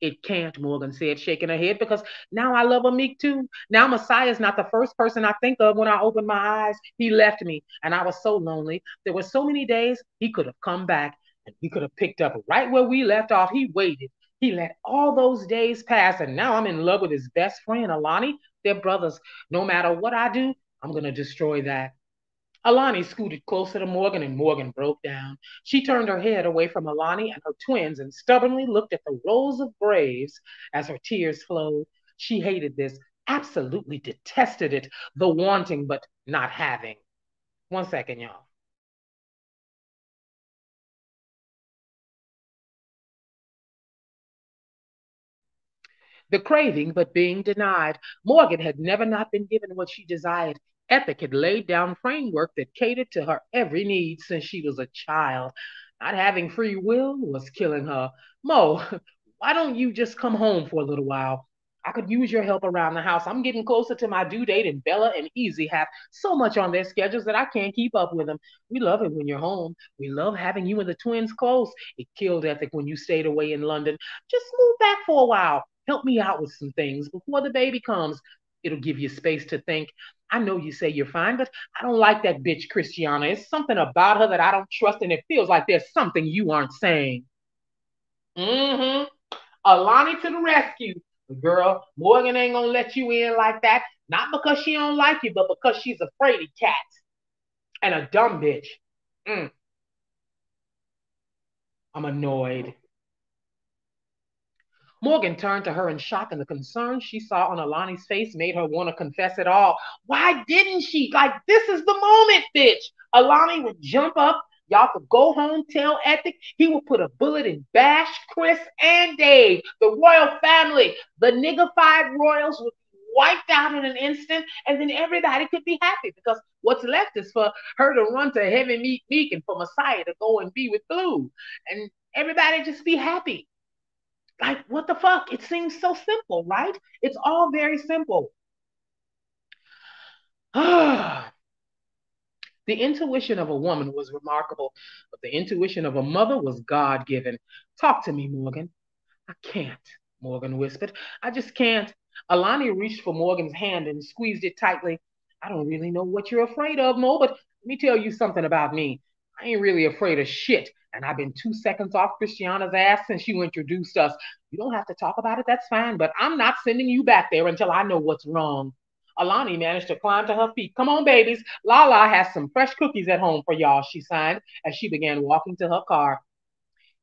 It can't, Morgan said, shaking her head, because now I love Ahmeek too. Now Messiah's not the first person I think of when I open my eyes. He left me, and I was so lonely. There were so many days he could have come back, and he could have picked up right where we left off. He waited. He let all those days pass, and now I'm in love with his best friend, Alani. They're brothers. No matter what I do, I'm going to destroy that. Alani scooted closer to Morgan, and Morgan broke down. She turned her head away from Alani and her twins and stubbornly looked at the rows of graves as her tears flowed. She hated this, absolutely detested it, the wanting but not having. One second, y'all. The craving but being denied. Morgan had never not been given what she desired. Ethic had laid down framework that catered to her every need since she was a child. Not having free will was killing her. Mo, why don't you just come home for a little while? I could use your help around the house. I'm getting closer to my due date, and Bella and Easy have so much on their schedules that I can't keep up with them. We love it when you're home. We love having you and the twins close. It killed Ethic when you stayed away in London. Just move back for a while. Help me out with some things before the baby comes. It'll give you space to think. I know you say you're fine, but I don't like that bitch, Christiana. It's something about her that I don't trust, and it feels like there's something you aren't saying. Mm-hmm. Alani to the rescue. Girl, Morgan ain't gonna let you in like that. Not because she don't like you, but because she's afraid of cats. And a dumb bitch. Mm. I'm annoyed. Morgan turned to her in shock, and the concern she saw on Alani's face made her want to confess it all. Why didn't she? Like, this is the moment, bitch. Alani would jump up. Y'all could go home, tell Ethic. He would put a bullet in Bash, Chris, and Dave, the royal family. The niggified royals would be wiped out in an instant, and then everybody could be happy because what's left is for her to run to heaven, meet Meek, and for Messiah to go and be with Blue. And everybody just be happy. Like, what the fuck? It seems so simple, right? It's all very simple. Ah. The intuition of a woman was remarkable, but the intuition of a mother was God-given. Talk to me, Morgan. I can't, Morgan whispered. I just can't. Alani reached for Morgan's hand and squeezed it tightly. I don't really know what you're afraid of, Mo, but let me tell you something about me. I ain't really afraid of shit, and I've been two seconds off Christiana's ass since you introduced us. You don't have to talk about it, that's fine, but I'm not sending you back there until I know what's wrong. Alani managed to climb to her feet. Come on, babies. Lala has some fresh cookies at home for y'all, she signed as she began walking to her car.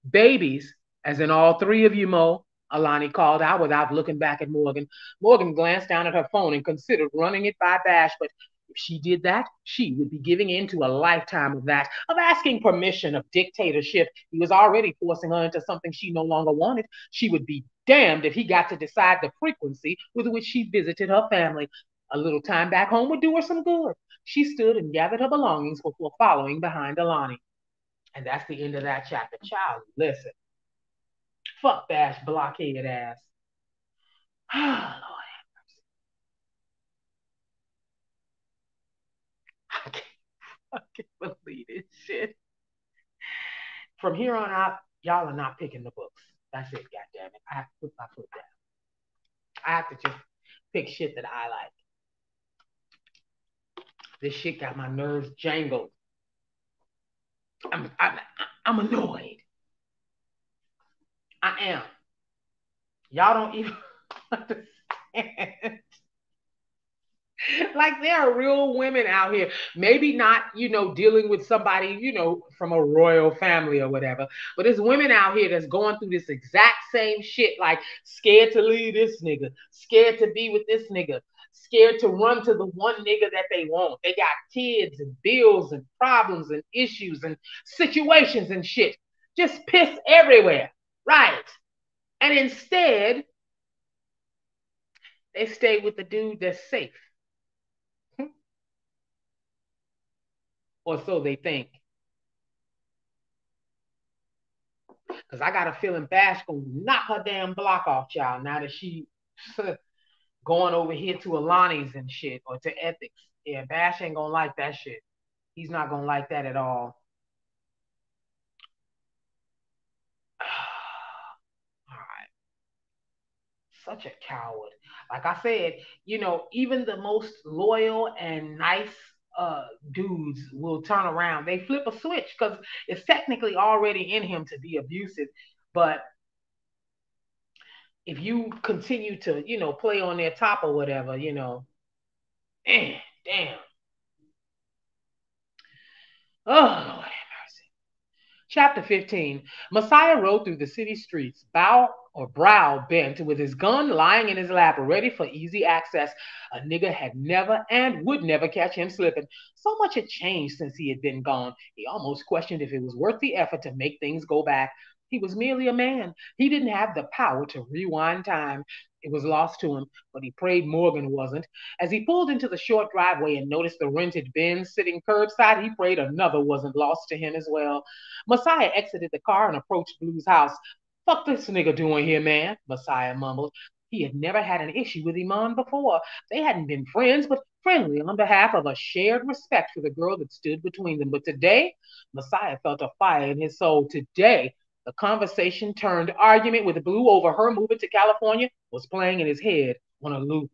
Babies, as in all three of you, Mo, Alani called out without looking back at Morgan. Morgan glanced down at her phone and considered running it by Bash, but if she did that, she would be giving in to a lifetime of that, of asking permission, of dictatorship. He was already forcing her into something she no longer wanted. She would be damned if he got to decide the frequency with which she visited her family. A little time back home would do her some good. She stood and gathered her belongings before following behind Alani. And that's the end of that chapter. Child, listen. Fuck Bash blockhead ass. Oh, Lord have mercy. I can't fucking believe this shit. From here on out, y'all are not picking the books. That's it, goddammit. I have to put my foot down. I have to just pick shit that I like. This shit got my nerves jangled. I'm, I'm, I'm annoyed. I am. Y'all don't even understand. Like, there are real women out here. Maybe not, you know, dealing with somebody, you know, from a royal family or whatever. But there's women out here that's going through this exact same shit. Like, scared to leave this nigga. Scared to be with this nigga. Scared to run to the one nigga that they want. They got kids and bills and problems and issues and situations and shit. Just piss everywhere, right? And instead, they stay with the dude that's safe. Or so they think. Because I got a feeling Bash gonna knock her damn block off, child, now that she... going over here to Alani's and shit, or to Ethics. Yeah, Bash ain't gonna like that shit. He's not gonna like that at all. All right. Such a coward. Like I said, you know, even the most loyal and nice uh, dudes will turn around. They flip a switch because it's technically already in him to be abusive, but if you continue to, you know, play on their top or whatever, you know, damn, damn. Oh, Lord have mercy. Chapter fifteen. Messiah rode through the city streets, bow or brow bent, with his gun lying in his lap, ready for easy access. A nigga had never and would never catch him slipping. So much had changed since he had been gone. He almost questioned if it was worth the effort to make things go back. He was merely a man. He didn't have the power to rewind time. It was lost to him, but he prayed Morgan wasn't. As he pulled into the short driveway and noticed the rented bin sitting curbside, he prayed another wasn't lost to him as well. Messiah exited the car and approached Blue's house. Fuck this nigga doing here, man, Messiah mumbled. He had never had an issue with Iman before. They hadn't been friends, but friendly on behalf of a shared respect for the girl that stood between them. But today, Messiah felt a fire in his soul. Today, the conversation turned argument with Blue over her moving to California was playing in his head on a loop.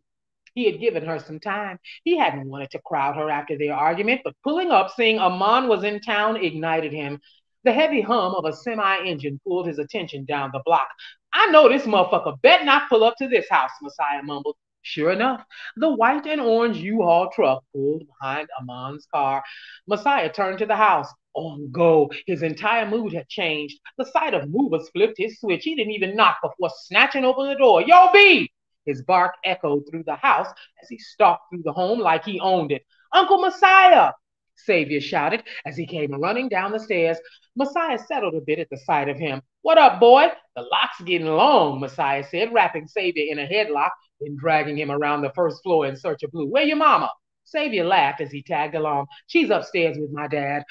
He had given her some time. He hadn't wanted to crowd her after their argument, but pulling up, seeing Iman was in town, ignited him. The heavy hum of a semi-engine pulled his attention down the block. I know this motherfucker bet not pull up to this house, Messiah mumbled. Sure enough, the white and orange U-Haul truck pulled behind Amon's car. Messiah turned to the house. On go. His entire mood had changed. The sight of movers flipped his switch. He didn't even knock before snatching open the door. Yo, B! His bark echoed through the house as he stalked through the home like he owned it. Uncle Messiah! Savior shouted as he came running down the stairs. Messiah settled a bit at the sight of him. What up, boy? The lock's getting long, Messiah said, wrapping Savior in a headlock and dragging him around the first floor in search of Blue. Where your mama? Savior laughed as he tagged along. She's upstairs with my dad.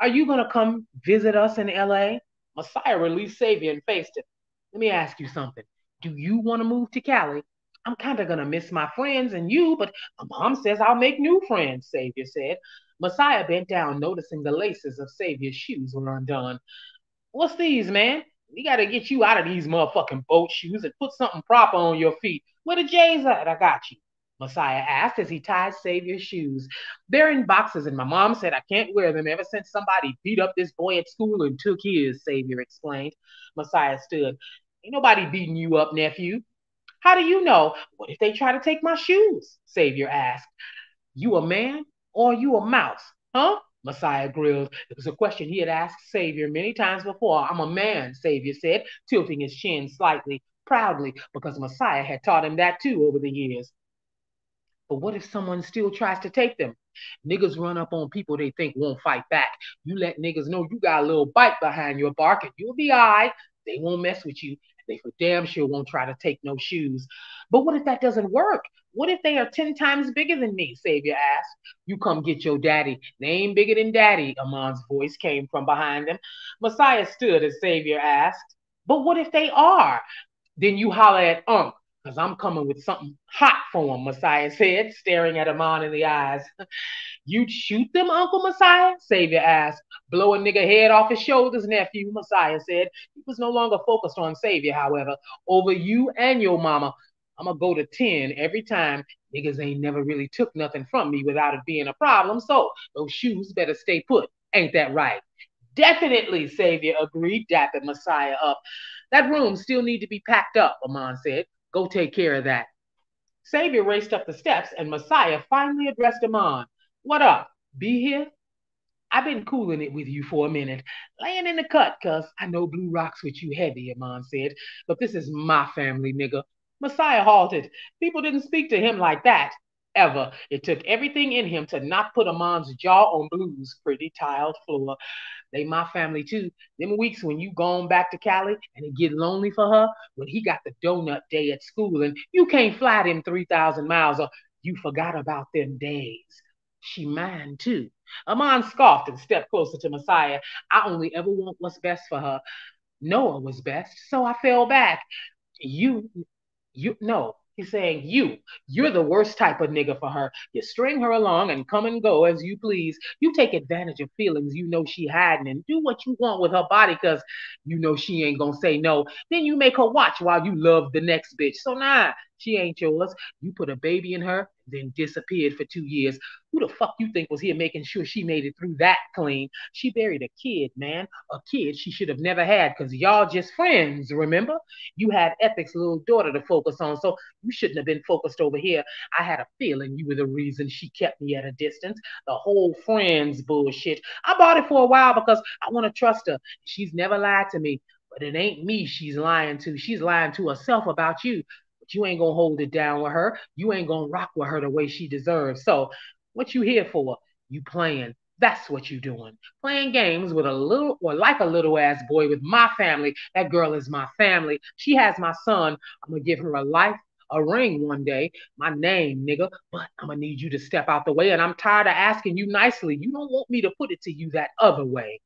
Are you going to come visit us in L A? Messiah released Savior and faced him. Let me ask you something. Do you want to move to Cali? I'm kind of going to miss my friends and you, but my mom says I'll make new friends, Savior said. Messiah bent down, noticing the laces of Savior's shoes were undone. What's these, man? We got to get you out of these motherfucking boat shoes and put something proper on your feet. Where the J's at? I got you, Messiah asked as he tied Savior's shoes. They're in boxes, and my mom said I can't wear them ever since somebody beat up this boy at school and took his, Savior explained. Messiah stood. Ain't nobody beating you up, nephew. How do you know? What if they try to take my shoes? Savior asked. You a man? Or you a mouse, huh? Messiah grilled. It was a question he had asked Savior many times before. I'm a man, Savior said, tilting his chin slightly, proudly, because Messiah had taught him that too over the years. But what if someone still tries to take them? Niggas run up on people they think won't fight back. You let niggas know you got a little bite behind your bark and you'll be all right. They won't mess with you. They for damn sure won't try to take no shoes. But what if that doesn't work? What if they are ten times bigger than me? Savior asked. You come get your daddy. They ain't bigger than daddy, Amon's voice came from behind them. Messiah stood as Savior asked, but what if they are? Then you holler at Unc, because I'm coming with something hot for him, Messiah said, staring at Iman in the eyes. You'd shoot them, Uncle Messiah? Savior asked. Blow a nigga head off his shoulders, nephew, Messiah said. He was no longer focused on Savior, however. Over you and your mama, I'm going to go to ten every time. Niggas ain't never really took nothing from me without it being a problem, so those shoes better stay put. Ain't that right? Definitely, Savior agreed, dapping Messiah up. That room still need to be packed up, Iman said. Go take care of that. Savior raced up the steps and Messiah finally addressed Iman. What up? Be here? I've been cooling it with you for a minute. Laying in the cut, cuz I know Blue rocks with you heavy, Iman said. But this is my family, nigga. Messiah halted. People didn't speak to him like that, ever. It took everything in him to not put Iman's jaw on Blue's pretty tiled floor. They my family too. Them weeks when you gone back to Cali and it get lonely for her, when he got the donut day at school and you can't fly them three thousand miles or you forgot about them days. She mine too. Iman scoffed and stepped closer to Messiah. I only ever want what's best for her. Noah was best, so I fell back. You, you, no. He's saying, you, you're the worst type of nigga for her. You string her along and come and go as you please. You take advantage of feelings you know she hiding and do what you want with her body because you know she ain't going to say no. Then you make her watch while you love the next bitch. So nah, she ain't yours. You put a baby in her, then disappeared for two years. Who the fuck you think was here making sure she made it through that clean? She buried a kid, man. A kid she should have never had because y'all just friends, remember? You had Ethic's little daughter to focus on, so you shouldn't have been focused over here. I had a feeling you were the reason she kept me at a distance. The whole friends bullshit. I bought it for a while because I want to trust her. She's never lied to me, but it ain't me she's lying to. She's lying to herself about you. You ain't gonna hold it down with her. You ain't gonna rock with her the way she deserves. So what you here for? You playing. That's what you doing. Playing games with a little or like a little ass boy with my family. That girl is my family. She has my son. I'm gonna give her a life, a ring one day. My name, nigga. But I'm gonna need you to step out the way. And I'm tired of asking you nicely. You don't want me to put it to you that other way.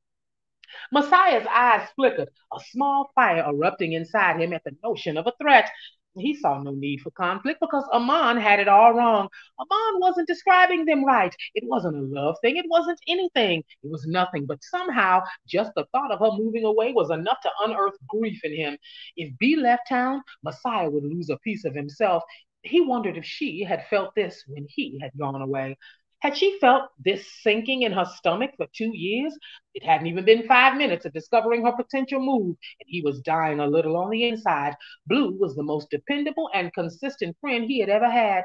Messiah's eyes flickered, a small fire erupting inside him at the notion of a threat. He saw no need for conflict because Iman had it all wrong. Iman wasn't describing them right. It wasn't a love thing. It wasn't anything. It was nothing. But somehow, just the thought of her moving away was enough to unearth grief in him. If B left town, Messiah would lose a piece of himself. He wondered if she had felt this when he had gone away. Had she felt this sinking in her stomach for two years? It hadn't even been five minutes of discovering her potential move, and he was dying a little on the inside. Blue was the most dependable and consistent friend he had ever had.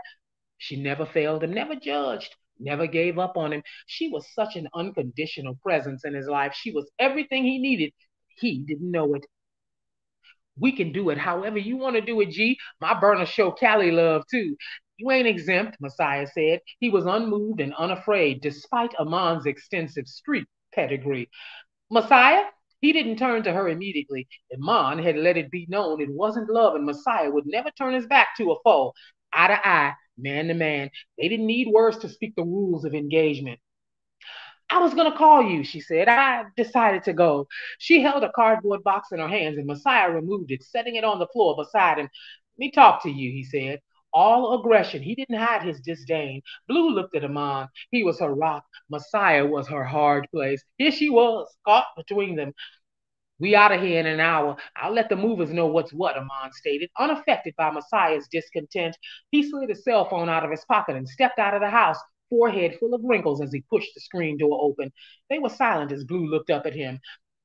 She never failed him, never judged, never gave up on him. She was such an unconditional presence in his life. She was everything he needed. He didn't know it. We can do it however you want to do it, G. My burner show Cali love, too. You ain't exempt, Messiah said. He was unmoved and unafraid, despite Amon's extensive street pedigree. Messiah, he didn't turn to her immediately. Iman had let it be known it wasn't love, and Messiah would never turn his back to a foe. Eye to eye, man to man. They didn't need words to speak the rules of engagement. I was going to call you, she said. I decided to go. She held a cardboard box in her hands, and Messiah removed it, setting it on the floor beside him. Let me talk to you, he said. All aggression. He didn't hide his disdain. Blue looked at Iman. He was her rock. Messiah was her hard place. Here she was, caught between them. We out of here in an hour. I'll let the movers know what's what, Iman stated, unaffected by Messiah's discontent. He slid his cell phone out of his pocket and stepped out of the house, forehead full of wrinkles as he pushed the screen door open. They were silent as Blue looked up at him.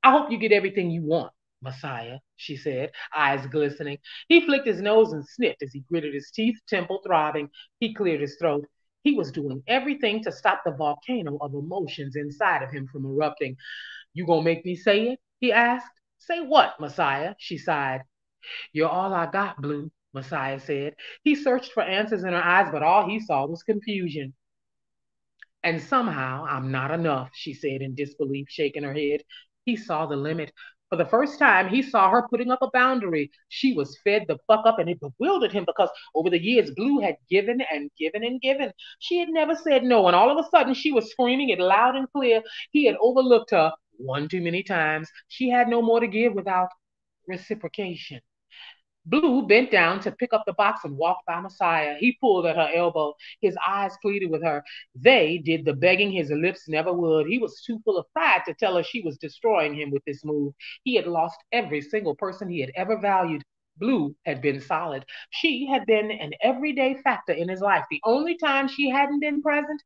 I hope you get everything you want, Messiah, she said, eyes glistening. He flicked his nose and sniffed as he gritted his teeth, temple throbbing. He cleared his throat. He was doing everything to stop the volcano of emotions inside of him from erupting. You gonna make me say it? He asked. Say what, Messiah? She sighed. You're all I got, Blue, Messiah said. He searched for answers in her eyes, but all he saw was confusion. And somehow I'm not enough, she said in disbelief, shaking her head. He saw the limit. For the first time, he saw her putting up a boundary. She was fed the fuck up, and it bewildered him because over the years, Blue had given and given and given. She had never said no, and all of a sudden, she was screaming it loud and clear. He had overlooked her one too many times. She had no more to give without reciprocation. Blue bent down to pick up the box and walked by Messiah. He pulled at her elbow. His eyes pleaded with her. They did the begging his lips never would. He was too full of pride to tell her she was destroying him with this move. He had lost every single person he had ever valued. Blue had been solid. She had been an everyday factor in his life. The only time she hadn't been present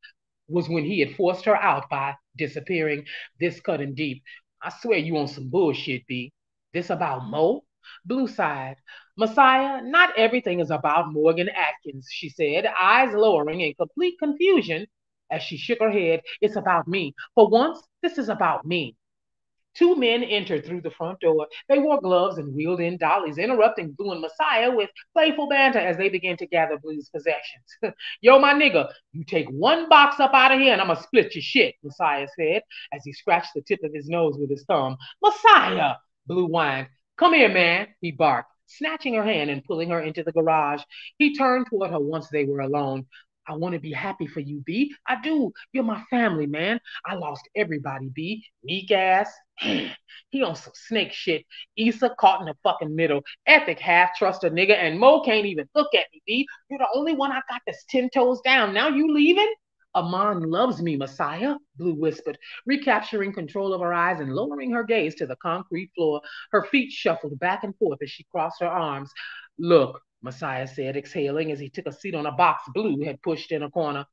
was when he had forced her out by disappearing. This cut him deep. I swear you on some bullshit, B. This about Mo? Blue sighed. Messiah, not everything is about Morgan Atkins, she said, eyes lowering in complete confusion as she shook her head. It's about me. For once, this is about me. Two men entered through the front door. They wore gloves and wheeled in dollies, interrupting Blue and Messiah with playful banter as they began to gather Blue's possessions. Yo, my nigga, you take one box up out of here and I'm going to split your shit, Messiah said as he scratched the tip of his nose with his thumb. Messiah, Blue whined. Come here, man, he barked, snatching her hand and pulling her into the garage. He turned toward her once they were alone. I want to be happy for you, B. I do. You're my family, man. I lost everybody, B. Meek ass. He on some snake shit. Issa caught in the fucking middle. Ethic half trust a nigga, and Mo can't even look at me, B. You're the only one I got that's ten toes down. Now you leaving? Iman loves me, Messiah, Blue whispered, recapturing control of her eyes and lowering her gaze to the concrete floor. Her feet shuffled back and forth as she crossed her arms. Look, Messiah said, exhaling as he took a seat on a box Blue had pushed in a corner.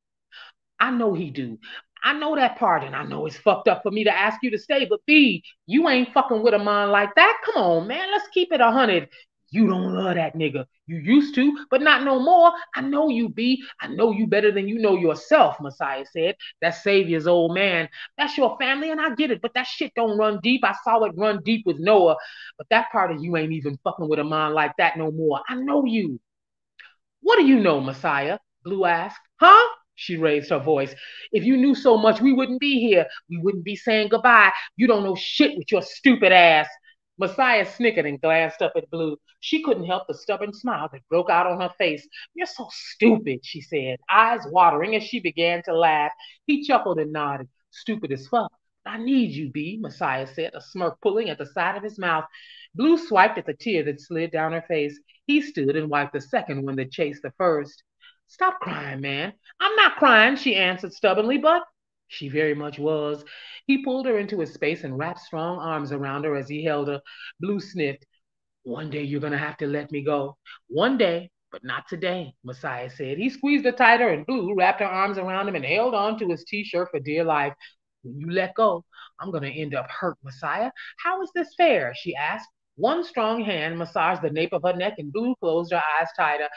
I know he do. I know that part, and I know it's fucked up for me to ask you to stay, but B, you ain't fucking with Iman like that. Come on, man, let's keep it a hundred. You don't love that nigga. You used to, but not no more. I know you, B. I know you better than you know yourself, Messiah said. That Savior's old man. That's your family, and I get it, but that shit don't run deep. I saw it run deep with Noah, but that part of you ain't even fucking with a mind like that no more. I know you. What do you know, Messiah? Blue asked. Huh? She raised her voice. If you knew so much, we wouldn't be here. We wouldn't be saying goodbye. You don't know shit with your stupid ass. Messiah snickered and glanced up at Blue. She couldn't help the stubborn smile that broke out on her face. You're so stupid, she said, eyes watering as she began to laugh. He chuckled and nodded. Stupid as fuck. I need you, B, Messiah said, a smirk pulling at the side of his mouth. Blue swiped at the tear that slid down her face. He stood and wiped the second one that chased the first. "Stop crying, man." "I'm not crying," she answered stubbornly, but she very much was. He pulled her into his space and wrapped strong arms around her as he held her. Blue sniffed. "One day you're going to have to let me go. One day, but not today," Messiah said. He squeezed her tighter and Blue wrapped her arms around him and held on to his T-shirt for dear life. "When you let go, I'm going to end up hurt, Messiah. How is this fair?" she asked. One strong hand massaged the nape of her neck and Blue closed her eyes tighter.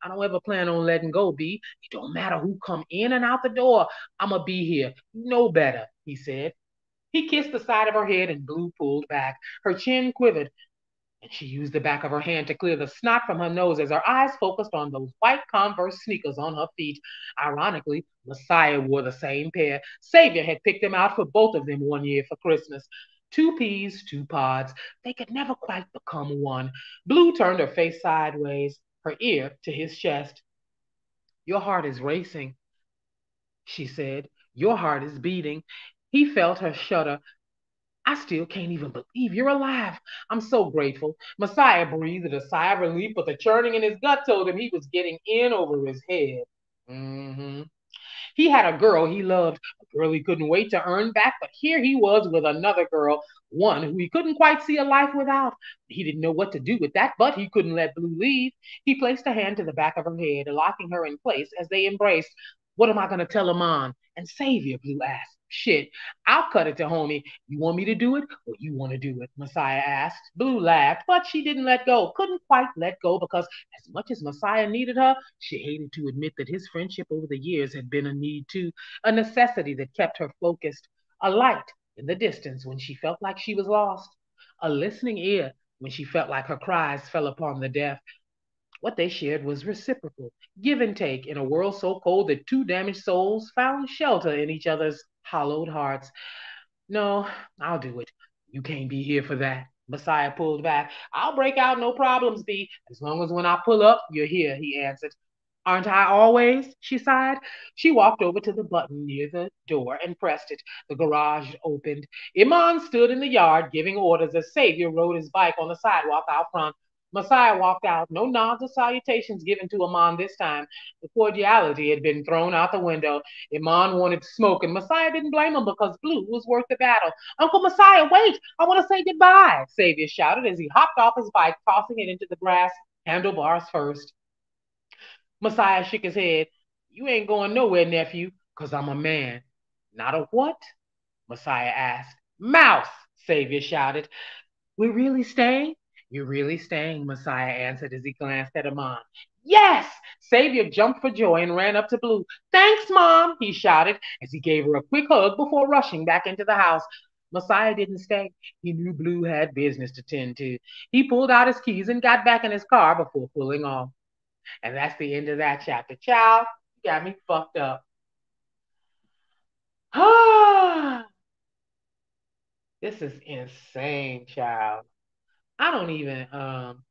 "I don't ever plan on letting go, B. It don't matter who come in and out the door. I'ma be here. You know better," he said. He kissed the side of her head and Blue pulled back. Her chin quivered and she used the back of her hand to clear the snot from her nose as her eyes focused on those white Converse sneakers on her feet. Ironically, Messiah wore the same pair. Savior had picked them out for both of them one year for Christmas. Two peas, two pods. They could never quite become one. Blue turned her face sideways, her ear to his chest. "Your heart is racing," she said. "Your heart is beating." He felt her shudder. "I still can't even believe you're alive. I'm so grateful." Messiah breathed a sigh of relief, but the churning in his gut told him he was getting in over his head. Mm-hmm. He had a girl he loved, a girl he couldn't wait to earn back, but here he was with another girl, one who he couldn't quite see a life without. He didn't know what to do with that, but he couldn't let Blue leave. He placed a hand to the back of her head, locking her in place as they embraced. "What am I going to tell Iman and Savior?" Blue asked. "Shit, I'll cut it to homie. You want me to do it or you want to do it?" Messiah asked. Blue laughed, but she didn't let go. Couldn't quite let go because as much as Messiah needed her, she hated to admit that his friendship over the years had been a need too, a necessity that kept her focused, a light in the distance when she felt like she was lost, a listening ear when she felt like her cries fell upon the deaf. What they shared was reciprocal, give and take in a world so cold that two damaged souls found shelter in each other's hollowed hearts. "No, I'll do it. You can't be here for that." Messiah pulled back. "I'll break out, no problems, B. As long as when I pull up, you're here," he answered. "Aren't I always?" she sighed. She walked over to the button near the door and pressed it. The garage opened. Iman stood in the yard giving orders as Savior rode his bike on the sidewalk out front. Messiah walked out, no nods or salutations given to Iman this time. The cordiality had been thrown out the window. Iman wanted smoke, and Messiah didn't blame him because Blue was worth the battle. "Uncle Messiah, wait! I want to say goodbye," Savior shouted as he hopped off his bike, tossing it into the grass, handlebars first. Messiah shook his head. "You ain't going nowhere, nephew, because I'm a man." "Not a what?" Messiah asked. "Mouse," Savior shouted. "We're really staying?" "You're really staying," Messiah answered as he glanced at Iman. "Yes!" Savior jumped for joy and ran up to Blue. "Thanks, Mom," he shouted as he gave her a quick hug before rushing back into the house. Messiah didn't stay. He knew Blue had business to tend to. He pulled out his keys and got back in his car before pulling off. And that's the end of that chapter. Child, you got me fucked up. This is insane, child. I don't even, um,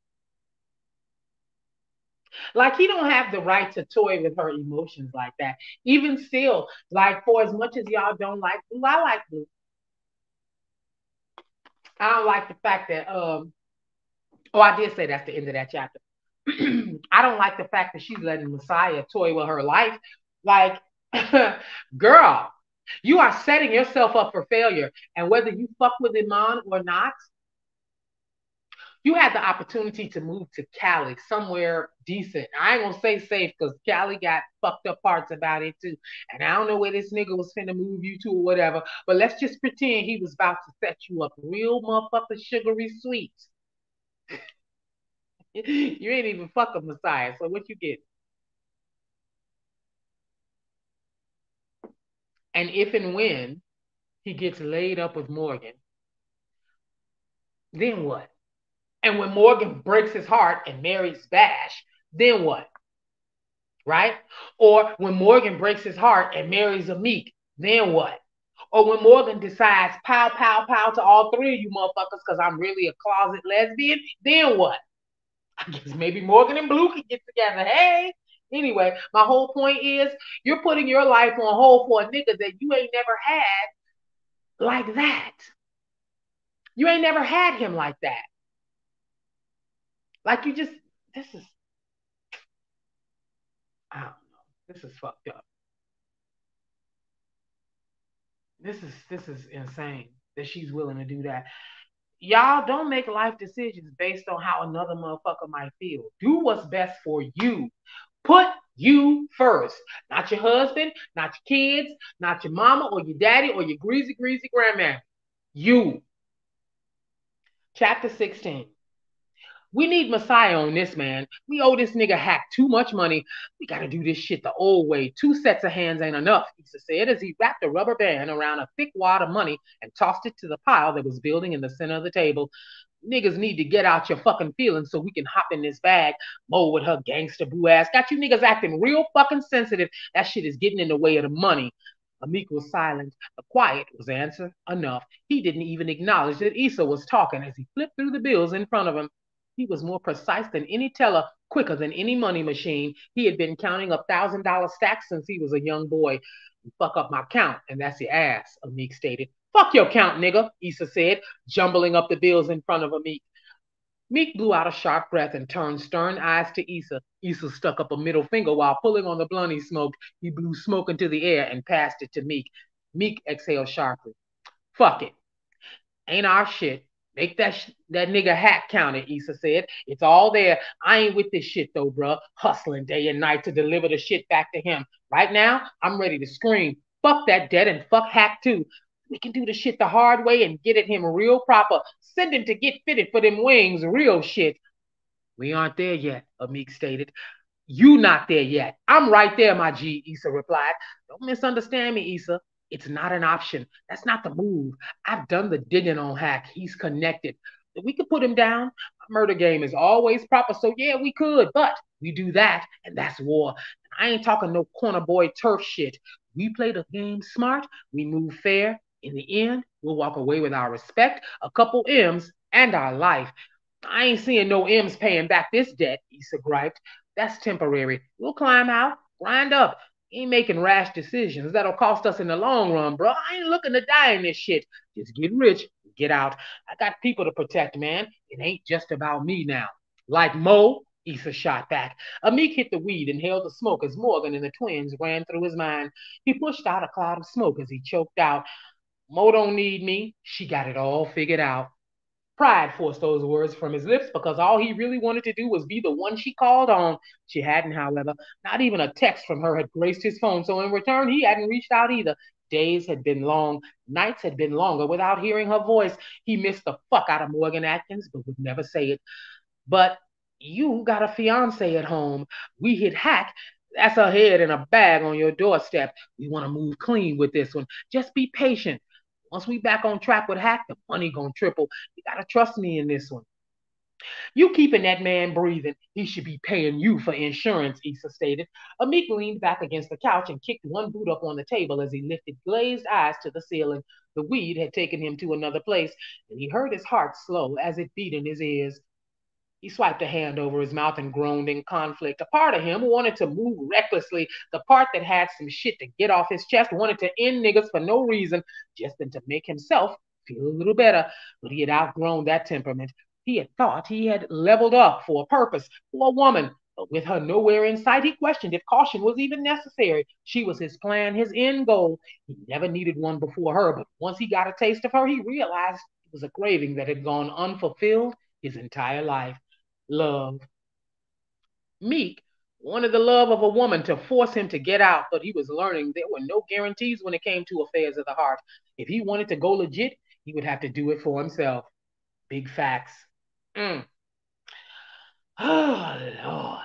like, he don't have the right to toy with her emotions like that. Even still, like, for as much as y'all don't like Blue, I like Blue. I don't like the fact that, um, oh, I did say that's the end of that chapter. I don't like the fact that she's letting Messiah toy with her life. Like, girl, you are setting yourself up for failure. And whether you fuck with Iman or not, you had the opportunity to move to Cali, somewhere decent. I ain't gonna say safe because Cali got fucked up parts about it too. And I don't know where this nigga was finna move you to or whatever, but let's just pretend he was about to set you up real motherfucking sugary sweet. You ain't even fucking Messiah, so what you get? And if and when he gets laid up with Morgan, then what? And when Morgan breaks his heart and marries Bash, then what? Right? Or when Morgan breaks his heart and marries Ahmeek, then what? Or when Morgan decides, pow, pow, pow to all three of you motherfuckers because I'm really a closet lesbian, then what? I guess maybe Morgan and Blue can get together. Hey! Anyway, my whole point is you're putting your life on hold for a nigga that you ain't never had like that. You ain't never had him like that. Like you just, this is, I don't know. This is fucked up. This is this is insane that she's willing to do that. Y'all don't make life decisions based on how another motherfucker might feel. Do what's best for you. Put you first. Not your husband, not your kids, not your mama or your daddy or your greasy, greasy grandma. You. Chapter sixteen. We need Messiah on this, man. We owe this nigga Hack too much money. We got to do this shit the old way. Two sets of hands ain't enough, Issa said as he wrapped a rubber band around a thick wad of money and tossed it to the pile that was building in the center of the table. Niggas need to get out your fucking feelings so we can hop in this bag. Mo with her gangster boo ass. Got you niggas acting real fucking sensitive. That shit is getting in the way of the money. Ahmeek was silent. The quiet was answer enough. He didn't even acknowledge that Issa was talking as he flipped through the bills in front of him. He was more precise than any teller, quicker than any money machine. He had been counting up one thousand dollar stacks since he was a young boy. You fuck up my count, and that's your ass, Ahmeek stated. Fuck your count, nigga, Issa said, jumbling up the bills in front of Ahmeek. Meek blew out a sharp breath and turned stern eyes to Issa. Issa stuck up a middle finger while pulling on the blunt he smoked. He blew smoke into the air and passed it to Meek. Meek exhaled sharply. Fuck it. Ain't our shit. Make that sh that nigga Hack count it, Issa said. It's all there. I ain't with this shit, though, bruh. Hustling day and night to deliver the shit back to him. Right now, I'm ready to scream. Fuck that debt and fuck Hack, too. We can do the shit the hard way and get at him real proper. Send him to get fitted for them wings, real shit. We aren't there yet, Ahmeek stated. You not there yet. I'm right there, my G, Issa replied. Don't misunderstand me, Issa. It's not an option. That's not the move. I've done the digging on Hack. He's connected. If we could put him down, my murder game is always proper, so yeah, we could, but we do that, and that's war. I ain't talking no corner boy turf shit. We play the game smart. We move fair. In the end, we'll walk away with our respect, a couple M's, and our life. I ain't seeing no M's paying back this debt, Issa griped. That's temporary. We'll climb out, grind up. Ain't making rash decisions. That'll cost us in the long run, bro. I ain't looking to die in this shit. Just get rich, get out. I got people to protect, man. It ain't just about me now. Like Mo, Issa shot back. Ahmeek hit the weed and held the smoke as Morgan and the twins ran through his mind. He pushed out a cloud of smoke as he choked out. Mo don't need me. She got it all figured out. Pride forced those words from his lips because all he really wanted to do was be the one she called on. She hadn't, however. Not even a text from her had graced his phone, so in return, he hadn't reached out either. Days had been long. Nights had been longer without hearing her voice. He missed the fuck out of Morgan Atkins, but would never say it. But you got a fiancé at home. We hit Hack. That's her head in a bag on your doorstep. We want to move clean with this one. Just be patient. Once we back on track with Hack, the money gonna triple. You gotta trust me in this one. You keeping that man breathing. He should be paying you for insurance, Issa stated. Ahmeek leaned back against the couch and kicked one boot up on the table as he lifted glazed eyes to the ceiling. The weed had taken him to another place, and he heard his heart slow as it beat in his ears. He swiped a hand over his mouth and groaned in conflict. A part of him wanted to move recklessly. The part that had some shit to get off his chest wanted to end niggas for no reason, just to make himself feel a little better. But he had outgrown that temperament. He had thought he had leveled up for a purpose, for a woman. But with her nowhere in sight, he questioned if caution was even necessary. She was his plan, his end goal. He never needed one before her, but once he got a taste of her, he realized it was a craving that had gone unfulfilled his entire life. Love. Meek wanted the love of a woman to force him to get out, but he was learning there were no guarantees when it came to affairs of the heart. If he wanted to go legit, he would have to do it for himself. Big facts. Mm. Oh, Lord.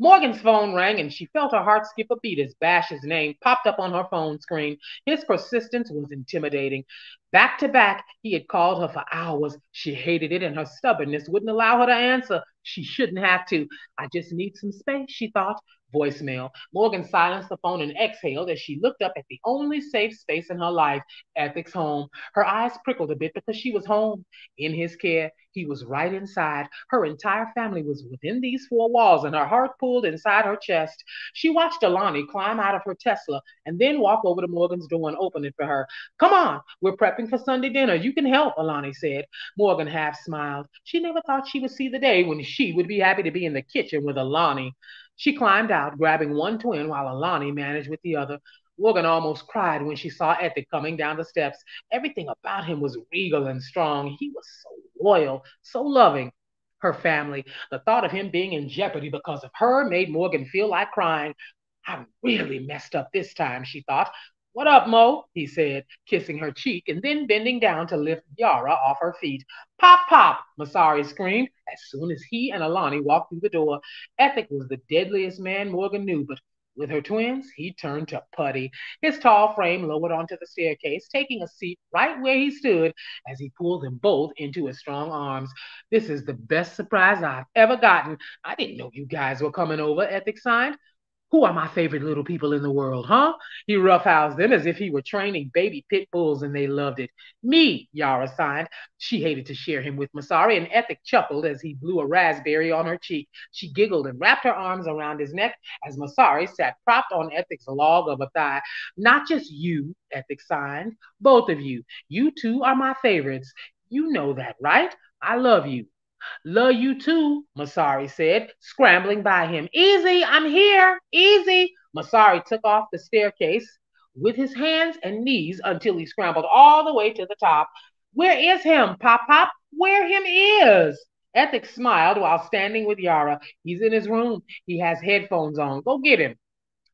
Morgan's phone rang, and she felt her heart skip a beat as Bash's name popped up on her phone screen. His persistence was intimidating. Back to back, he had called her for hours. She hated it, and her stubbornness wouldn't allow her to answer. She shouldn't have to. I just need some space, she thought. voicemail. Morgan silenced the phone and exhaled as she looked up at the only safe space in her life, Ethic's home. Her eyes prickled a bit because she was home, in his care. He was right inside. Her entire family was within these four walls, and her heart pulled inside her chest. She watched Alani climb out of her Tesla and then walk over to Morgan's door and open it for her. Come on, we're prepping for Sunday dinner. You can help, Alani said. Morgan half smiled. She never thought she would see the day when she would be happy to be in the kitchen with Alani. She climbed out, grabbing one twin while Alani managed with the other. Morgan almost cried when she saw Ethic coming down the steps. Everything about him was regal and strong. He was so loyal, so loving. Her family, the thought of him being in jeopardy because of her made Morgan feel like crying. I really messed up this time, she thought. What up, Mo? He said, kissing her cheek and then bending down to lift Yara off her feet. Pop, pop, Masari screamed as soon as he and Alani walked through the door. Ethic was the deadliest man Morgan knew, but with her twins, he turned to putty. His tall frame lowered onto the staircase, taking a seat right where he stood as he pulled them both into his strong arms. This is the best surprise I've ever gotten. I didn't know you guys were coming over, Ethic signed. Who are my favorite little people in the world, huh? He roughhoused them as if he were training baby pit bulls, and they loved it. Me, Yara signed. She hated to share him with Masari, and Ethic chuckled as he blew a raspberry on her cheek. She giggled and wrapped her arms around his neck as Masari sat propped on Ethic's log of a thigh. Not just you, Ethic signed. Both of you. You two are my favorites. You know that, right? I love you. Love you too, Masari said, scrambling by him. Easy, I'm here, easy. Masari took off the staircase with his hands and knees until he scrambled all the way to the top. Where is him, Pop Pop? Where him is? Ethic smiled while standing with Yara. He's in his room. He has headphones on. Go get him.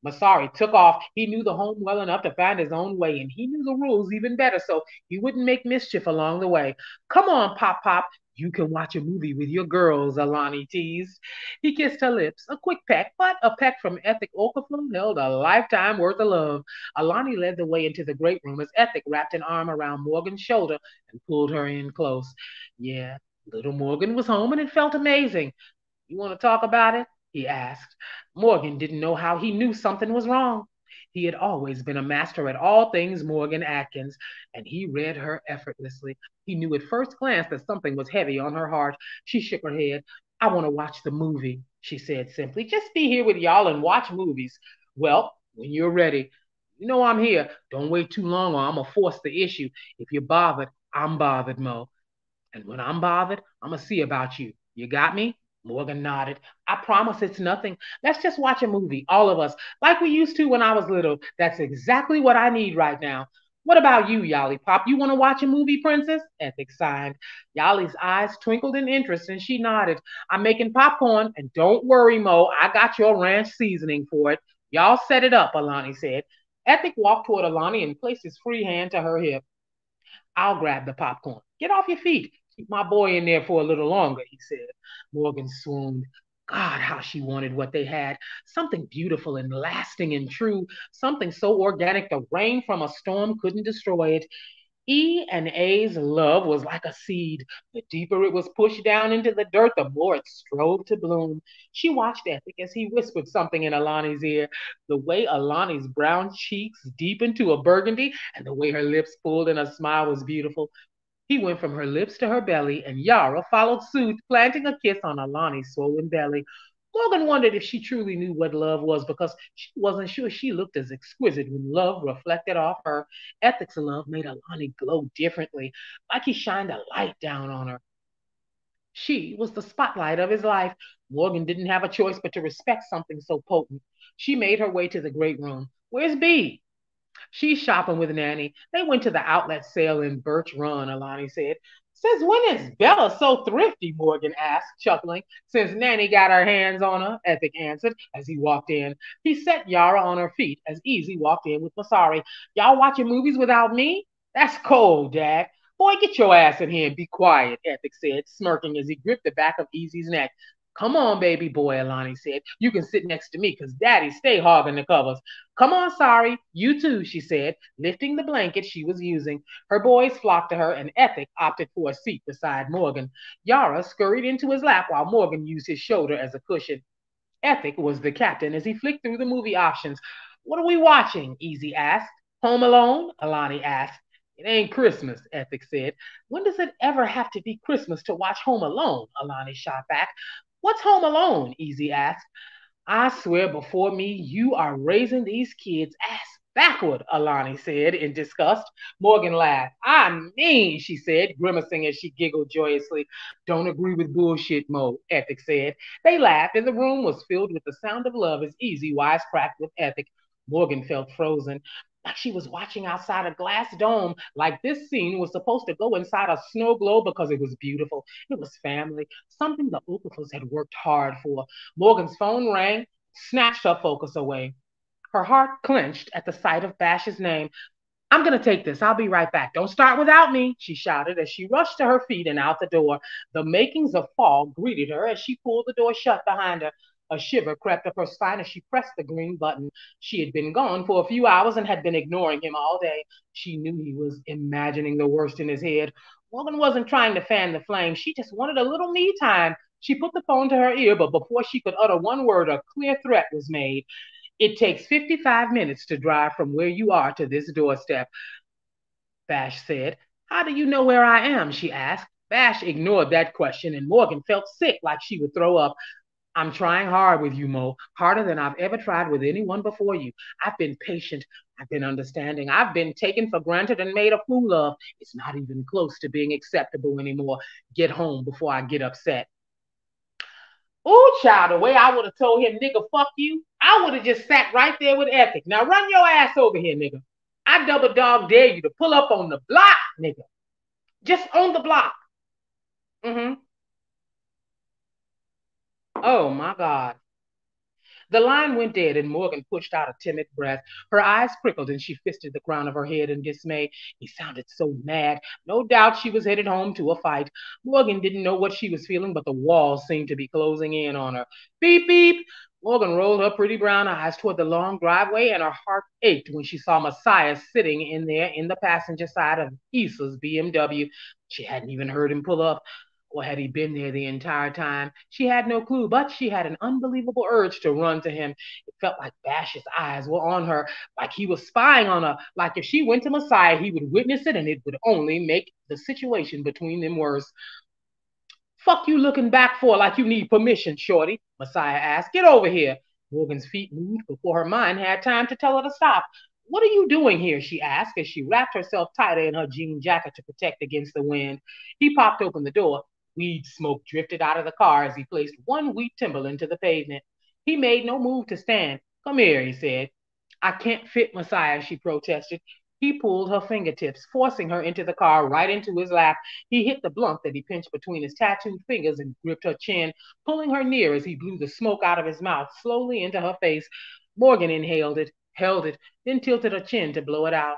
Masari took off. He knew the home well enough to find his own way, and he knew the rules even better, so he wouldn't make mischief along the way. Come on, Pop Pop. You can watch a movie with your girls, Alani teased. He kissed her lips, a quick peck, but a peck from Ethic Okaflum held a lifetime worth of love. Alani led the way into the great room as Ethic wrapped an arm around Morgan's shoulder and pulled her in close. Yeah, little Morgan was home, and it felt amazing. You want to talk about it? He asked. Morgan didn't know how he knew something was wrong. He had always been a master at all things Morgan Atkins, and he read her effortlessly. He knew at first glance that something was heavy on her heart. She shook her head. I want to watch the movie, she said simply. Just be here with y'all and watch movies. Well, when you're ready, you know I'm here. Don't wait too long or I'm going to force the issue. If you're bothered, I'm bothered, Mo. And when I'm bothered, I'm going to see about you. You got me? Morgan nodded. I promise it's nothing. Let's just watch a movie, all of us, like we used to when I was little. That's exactly what I need right now. What about you, Yali Pop? You want to watch a movie, Princess? Ethic signed. Yali's eyes twinkled in interest, and she nodded. I'm making popcorn, and don't worry, Mo. I got your ranch seasoning for it. Y'all set it up, Alani said. Ethic walked toward Alani and placed his free hand to her hip. I'll grab the popcorn. Get off your feet. Keep my boy in there for a little longer, he said. Morgan swooned. God, how she wanted what they had. Something beautiful and lasting and true. Something so organic the rain from a storm couldn't destroy it. E and A's love was like a seed. The deeper it was pushed down into the dirt, the more it strove to bloom. She watched Ethic as he whispered something in Alani's ear. The way Alani's brown cheeks deepened to a burgundy and the way her lips pulled in a smile was beautiful. He went from her lips to her belly, and Yara followed suit, planting a kiss on Alani's swollen belly. Morgan wondered if she truly knew what love was because she wasn't sure she looked as exquisite when love reflected off her. Ethic's love made Alani glow differently, like he shined a light down on her. She was the spotlight of his life. Morgan didn't have a choice but to respect something so potent. She made her way to the great room. Where's B? She's shopping with Nanny. They went to the outlet sale in Birch Run, Alani said. Since when is Bella so thrifty, Morgan asked, chuckling. Since Nanny got her hands on her, Ethic answered as he walked in. He set Yara on her feet as Easy walked in with Masari. Y'all watching movies without me? That's cold, Dad. Boy, get your ass in here and be quiet, Ethic said, smirking as he gripped the back of Easy's neck. Come on, baby boy, Alani said. You can sit next to me because Daddy stay hogging the covers. Come on, sorry. You too, she said, lifting the blanket she was using. Her boys flocked to her, and Ethic opted for a seat beside Morgan. Yara scurried into his lap while Morgan used his shoulder as a cushion. Ethic was the captain as he flicked through the movie options. What are we watching? Easy asked. Home Alone? Alani asked. It ain't Christmas, Ethic said. When does it ever have to be Christmas to watch Home Alone? Alani shot back. What's Home Alone? Easy asked. I swear before me, you are raising these kids ass backward, Alani said in disgust. Morgan laughed. I mean, she said, grimacing as she giggled joyously. Don't agree with bullshit, Mo, Ethic said. They laughed and the room was filled with the sound of love as Easy wisecracked with Ethic. Morgan felt frozen, like she was watching outside a glass dome, like this scene was supposed to go inside a snow globe because it was beautiful. It was family, something the Oakleys had worked hard for. Morgan's phone rang, snatched her focus away. Her heart clenched at the sight of Bash's name. I'm going to take this. I'll be right back. Don't start without me, she shouted as she rushed to her feet and out the door. The makings of fall greeted her as she pulled the door shut behind her. A shiver crept up her spine as she pressed the green button. She had been gone for a few hours and had been ignoring him all day. She knew he was imagining the worst in his head. Morgan wasn't trying to fan the flame. She just wanted a little me time. She put the phone to her ear, but before she could utter one word, a clear threat was made. It takes fifty-five minutes to drive from where you are to this doorstep, Bash said. How do you know where I am? She asked. Bash ignored that question, and Morgan felt sick, like she would throw up. I'm trying hard with you, Mo, harder than I've ever tried with anyone before you. I've been patient. I've been understanding. I've been taken for granted and made a fool of. It's not even close to being acceptable anymore. Get home before I get upset. Ooh, child, the way I would have told him, nigga, fuck you, I would have just sat right there with Ethic. Now run your ass over here, nigga. I double dog dare you to pull up on the block, nigga. Just on the block. Mm-hmm. Oh, my God. The line went dead and Morgan pushed out a timid breath. Her eyes prickled and she fisted the crown of her head in dismay. He sounded so mad. No doubt she was headed home to a fight. Morgan didn't know what she was feeling, but the walls seemed to be closing in on her. Beep, beep. Morgan rolled her pretty brown eyes toward the long driveway and her heart ached when she saw Messiah sitting in there in the passenger side of Issa's B M W. She hadn't even heard him pull up. Or had he been there the entire time? She had no clue, but she had an unbelievable urge to run to him. It felt like Bash's eyes were on her, like he was spying on her, like if she went to Messiah, he would witness it, and it would only make the situation between them worse. Fuck you looking back for like you need permission, shorty, Messiah asked. Get over here. Morgan's feet moved before her mind had time to tell her to stop. What are you doing here, she asked, as she wrapped herself tighter in her jean jacket to protect against the wind. He popped open the door. Weed smoke drifted out of the car as he placed one wheat timber into the pavement. He made no move to stand. Come here, he said. I can't fit, Messiah, she protested. He pulled her fingertips, forcing her into the car right into his lap. He hit the blunt that he pinched between his tattooed fingers and gripped her chin, pulling her near as he blew the smoke out of his mouth slowly into her face. Morgan inhaled it, held it, then tilted her chin to blow it out.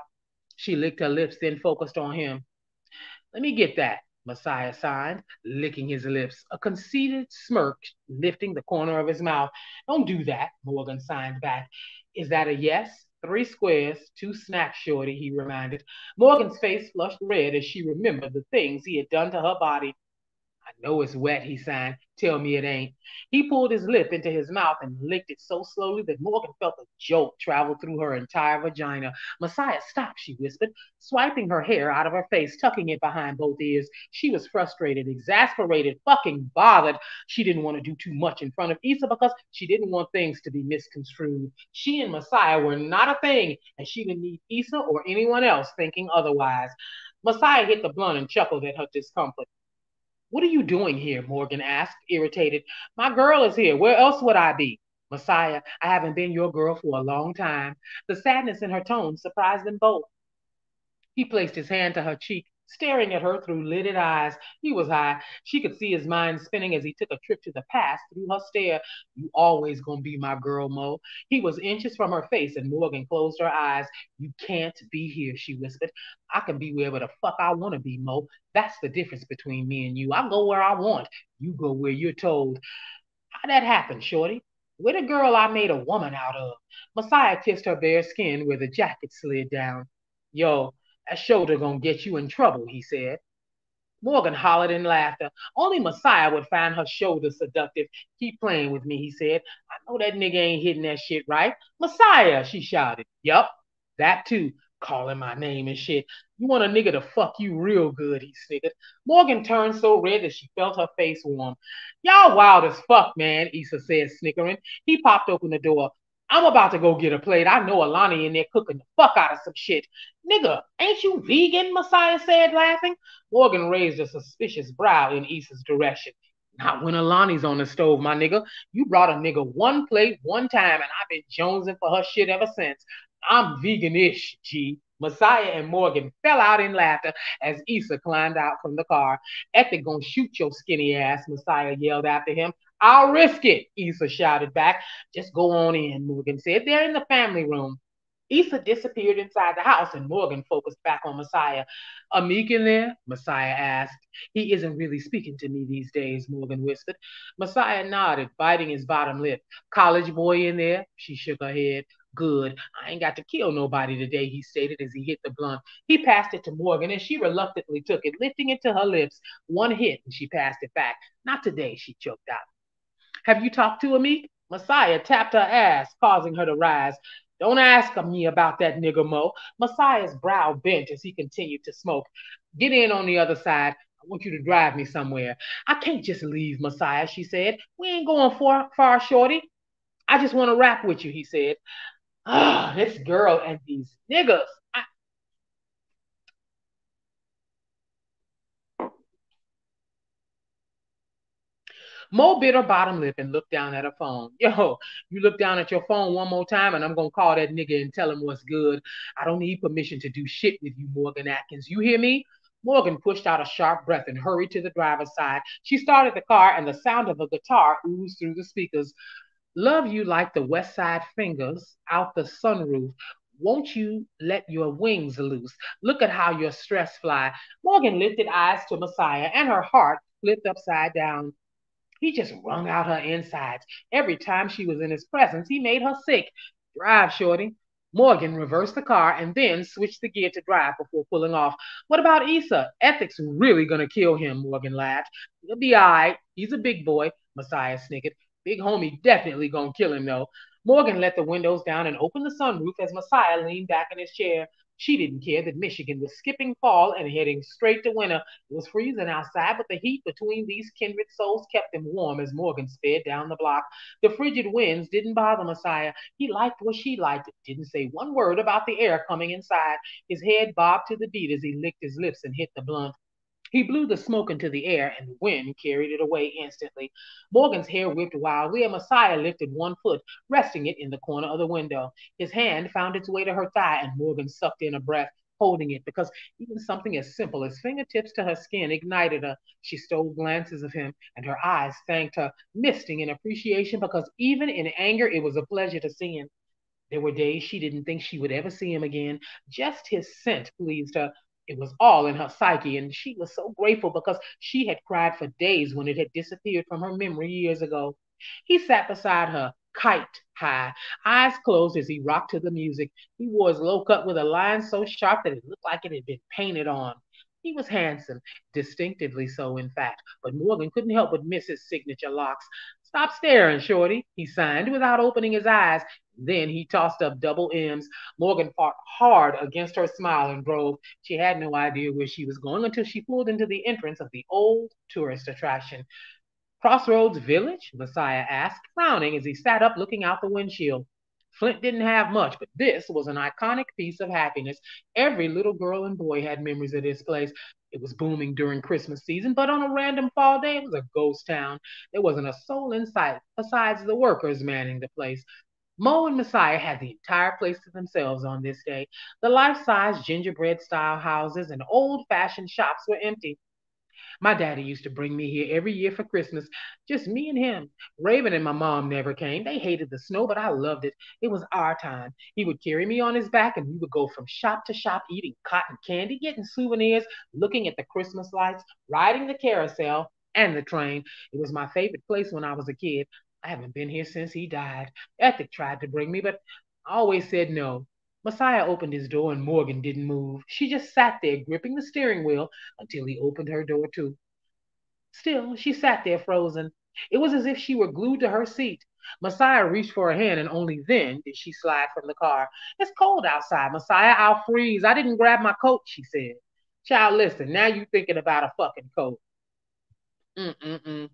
She licked her lips, then focused on him. Let me get that. Messiah signed, licking his lips, a conceited smirk lifting the corner of his mouth. Don't do that, Morgan signed back. Is that a yes? Three squares, two snacks, shorty, he reminded. Morgan's face flushed red as she remembered the things he had done to her body. I know it's wet, he signed. Tell me it ain't. He pulled his lip into his mouth and licked it so slowly that Morgan felt a jolt travel through her entire vagina. Messiah, stop, she whispered, swiping her hair out of her face, tucking it behind both ears. She was frustrated, exasperated, fucking bothered. She didn't want to do too much in front of Issa because she didn't want things to be misconstrued. She and Messiah were not a thing, and she didn't need Issa or anyone else thinking otherwise. Messiah hit the blunt and chuckled at her discomfort. What are you doing here? Morgan asked, irritated. My girl is here. Where else would I be? Messiah, I haven't been your girl for a long time. The sadness in her tone surprised them both. He placed his hand to her cheek, staring at her through lidded eyes. He was high. She could see his mind spinning as he took a trip to the past through her stare. You always gonna be my girl, Mo. He was inches from her face and Morgan closed her eyes. You can't be here, she whispered. I can be wherever the fuck I want to be, Mo. That's the difference between me and you. I go where I want. You go where you're told. How'd that happen, shorty? With a girl I made a woman out of. Messiah kissed her bare skin where the jacket slid down. Yo, that shoulder gonna get you in trouble, he said. Morgan hollered in laughter. Only Messiah would find her shoulders seductive. Keep playing with me, he said. I know that nigga ain't hitting that shit, right? Messiah, she shouted. Yup, that too. Calling my name and shit. You want a nigga to fuck you real good, he snickered. Morgan turned so red that she felt her face warm. Y'all wild as fuck, man, Issa said, snickering. He popped open the door. I'm about to go get a plate. I know Alani in there cooking the fuck out of some shit. Nigga, ain't you vegan, Messiah said, laughing. Morgan raised a suspicious brow in Issa's direction. Not when Alani's on the stove, my nigga. You brought a nigga one plate one time, and I've been jonesing for her shit ever since. I'm vegan-ish, G. Messiah and Morgan fell out in laughter as Issa climbed out from the car. Ethic gonna shoot your skinny ass, Messiah yelled after him. I'll risk it, Issa shouted back. Just go on in, Morgan said. They're in the family room. Issa disappeared inside the house and Morgan focused back on Messiah. Ahmeek in there? Messiah asked. He isn't really speaking to me these days, Morgan whispered. Messiah nodded, biting his bottom lip. College boy in there? She shook her head. Good. I ain't got to kill nobody today, he stated as he hit the blunt. He passed it to Morgan and she reluctantly took it, lifting it to her lips. One hit and she passed it back. Not today, she choked out. Have you talked to Ahmeek? Messiah tapped her ass, causing her to rise. Don't ask me about that nigga, Mo. Messiah's brow bent as he continued to smoke. Get in on the other side. I want you to drive me somewhere. I can't just leave, Messiah, she said. We ain't going far, far shorty. I just want to rap with you, he said. Ah, this girl and these niggas. I... Mo bit her bottom lip and looked down at her phone. Yo, you look down at your phone one more time and I'm going to call that nigga and tell him what's good. I don't need permission to do shit with you, Morgan Atkins. You hear me? Morgan pushed out a sharp breath and hurried to the driver's side. She started the car and the sound of a guitar oozed through the speakers. Love you like the west side fingers out the sunroof. Won't you let your wings loose? Look at how your stress fly. Morgan lifted eyes to Messiah and her heart flipped upside down. He just wrung out her insides. Every time she was in his presence, he made her sick. Drive, shorty. Morgan reversed the car and then switched the gear to drive before pulling off. What about Issa? Ethic's really gonna kill him, Morgan laughed. He'll be all right. He's a big boy, Messiah snickered. Big homie definitely gonna kill him, though. Morgan let the windows down and opened the sunroof as Messiah leaned back in his chair. She didn't care that Michigan was skipping fall and heading straight to winter. It was freezing outside, but the heat between these kindred souls kept them warm as Morgan sped down the block. The frigid winds didn't bother Messiah. He liked what she liked. Didn't say one word about the air coming inside. His head bobbed to the beat as he licked his lips and hit the blunt. He blew the smoke into the air, and the wind carried it away instantly. Morgan's hair whipped wildly, and Messiah lifted one foot, resting it in the corner of the window. His hand found its way to her thigh, and Morgan sucked in a breath, holding it, because even something as simple as fingertips to her skin ignited her. She stole glances of him, and her eyes thanked her, misting in appreciation, because even in anger, it was a pleasure to see him. There were days she didn't think she would ever see him again. Just his scent pleased her. It was all in her psyche, and she was so grateful because she had cried for days when it had disappeared from her memory years ago. He sat beside her, kite high, eyes closed as he rocked to the music. He wore his low cut with a line so sharp that it looked like it had been painted on. He was handsome, distinctively so, in fact, but Morgan couldn't help but miss his signature locks. Stop staring, shorty, he signed without opening his eyes. Then he tossed up double M's. Morgan fought hard against her smile and drove. She had no idea where she was going until she pulled into the entrance of the old tourist attraction. Crossroads Village? Messiah asked, frowning as he sat up looking out the windshield. Flint didn't have much, but this was an iconic piece of happiness. Every little girl and boy had memories of this place. It was booming during Christmas season, but on a random fall day, it was a ghost town. There wasn't a soul in sight besides the workers manning the place. Mo and Messiah had the entire place to themselves on this day. The life-size gingerbread-style houses and old-fashioned shops were empty. My daddy used to bring me here every year for Christmas, just me and him. Raven and my mom never came. They hated the snow, but I loved it. It was our time. He would carry me on his back, and we would go from shop to shop, eating cotton candy, getting souvenirs, looking at the Christmas lights, riding the carousel, and the train. It was my favorite place when I was a kid. I haven't been here since he died. Ethic tried to bring me, but I always said no. Messiah opened his door and Morgan didn't move. She just sat there gripping the steering wheel until he opened her door too. Still, she sat there frozen. It was as if she were glued to her seat. Messiah reached for her hand and only then did she slide from the car. "It's cold outside, Messiah. I'll freeze. I didn't grab my coat," she said. "Child, listen, now you thinking about a fucking coat." Mm-mm-mm.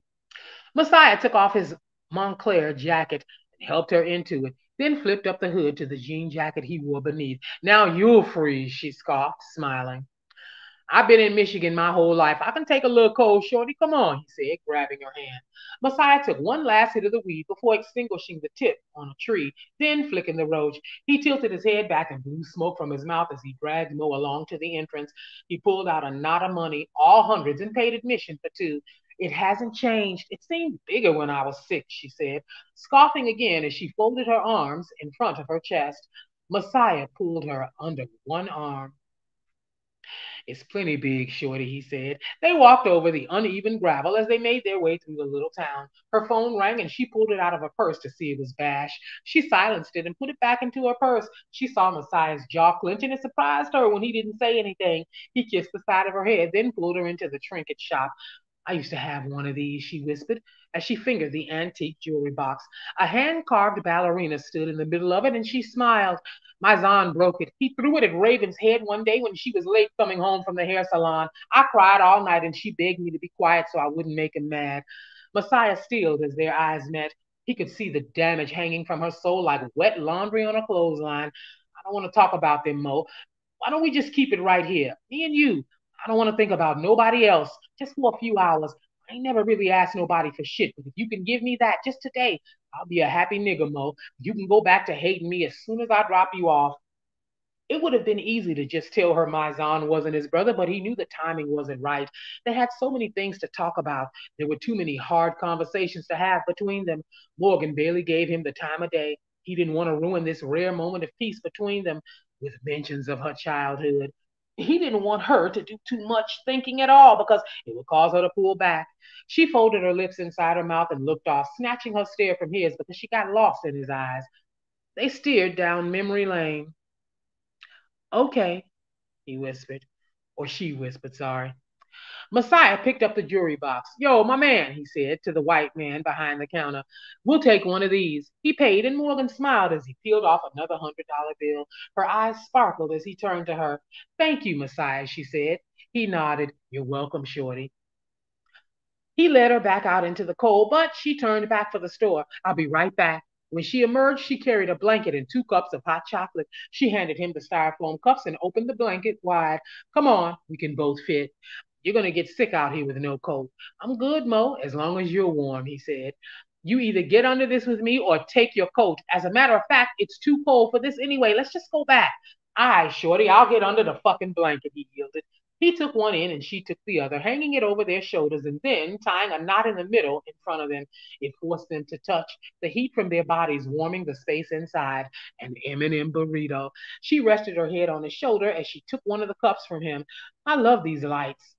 Messiah took off his Montclair jacket and helped her into it, then flipped up the hood to the jean jacket he wore beneath. "Now you'll freeze," she scoffed, smiling. "I've been in Michigan my whole life. I can take a little cold, shorty. Come on," he said, grabbing her hand. Messiah took one last hit of the weed before extinguishing the tip on a tree, then flicking the roach. He tilted his head back and blew smoke from his mouth as he dragged Mo along to the entrance. He pulled out a knot of money, all hundreds, and paid admission for two. "It hasn't changed. It seemed bigger when I was six," she said, scoffing again as she folded her arms in front of her chest. Messiah pulled her under one arm. "It's plenty big, shorty," he said. They walked over the uneven gravel as they made their way through the little town. Her phone rang and she pulled it out of her purse to see it was Bash. She silenced it and put it back into her purse. She saw Messiah's jaw clench and it surprised her when he didn't say anything. He kissed the side of her head, then pulled her into the trinket shop. "I used to have one of these," she whispered, as she fingered the antique jewelry box. A hand-carved ballerina stood in the middle of it, and she smiled. "Mizan broke it. He threw it at Raven's head one day when she was late coming home from the hair salon. I cried all night, and she begged me to be quiet so I wouldn't make him mad." Messiah steeled as their eyes met. He could see the damage hanging from her soul like wet laundry on a clothesline. "I don't want to talk about them, Mo. Why don't we just keep it right here, me and you? I don't want to think about nobody else, just for a few hours. I ain't never really asked nobody for shit, but if you can give me that just today, I'll be a happy nigga, Mo. You can go back to hating me as soon as I drop you off." It would have been easy to just tell her Mizan wasn't his brother, but he knew the timing wasn't right. They had so many things to talk about. There were too many hard conversations to have between them. Morgan barely gave him the time of day. He didn't want to ruin this rare moment of peace between them with mentions of her childhood. He didn't want her to do too much thinking at all because it would cause her to pull back. She folded her lips inside her mouth and looked off, snatching her stare from his because she got lost in his eyes. They steered down memory lane. "Okay," he whispered, or she whispered, sorry. Messiah picked up the jewelry box. "Yo, my man," he said to the white man behind the counter. "We'll take one of these." He paid, and Morgan smiled as he peeled off another hundred dollar bill. Her eyes sparkled as he turned to her. "Thank you, Messiah," she said. He nodded. "You're welcome, shorty." He led her back out into the cold, but she turned back for the store. "I'll be right back." When she emerged, she carried a blanket and two cups of hot chocolate. She handed him the styrofoam cups and opened the blanket wide. "Come on, we can both fit. You're going to get sick out here with no coat." "I'm good, Mo, as long as you're warm," he said. "You either get under this with me or take your coat. As a matter of fact, it's too cold for this anyway. Let's just go back." "All right, shorty, I'll get under the fucking blanket," he yielded. He took one end and she took the other, hanging it over their shoulders and then tying a knot in the middle in front of them. It forced them to touch, the heat from their bodies warming the space inside. An Eminem burrito. She rested her head on his shoulder as she took one of the cups from him. "I love these lights.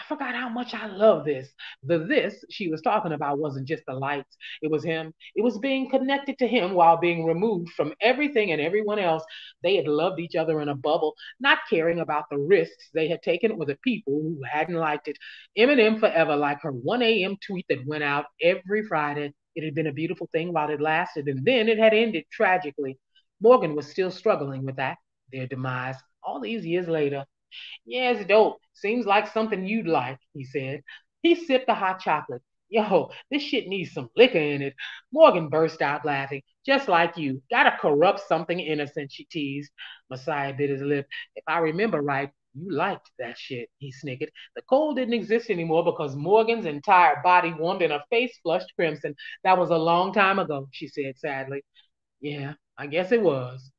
I forgot how much I love this." The this she was talking about wasn't just the lights. It was him. It was being connected to him while being removed from everything and everyone else. They had loved each other in a bubble, not caring about the risks they had taken or the people who hadn't liked it. Eminem forever, like her one a m tweet that went out every Friday. It had been a beautiful thing while it lasted, and then it had ended tragically. Morgan was still struggling with that, their demise, all these years later. "Yeah, it's dope. Seems like something you'd like," he said. He sipped the hot chocolate. "Yo, this shit needs some liquor in it." Morgan burst out laughing. "Just like you. Gotta corrupt something innocent," she teased. Messiah bit his lip. "If I remember right, you liked that shit," he snickered. The cold didn't exist anymore because Morgan's entire body warmed and her face flushed crimson. "That was a long time ago," she said sadly. "Yeah, I guess it was."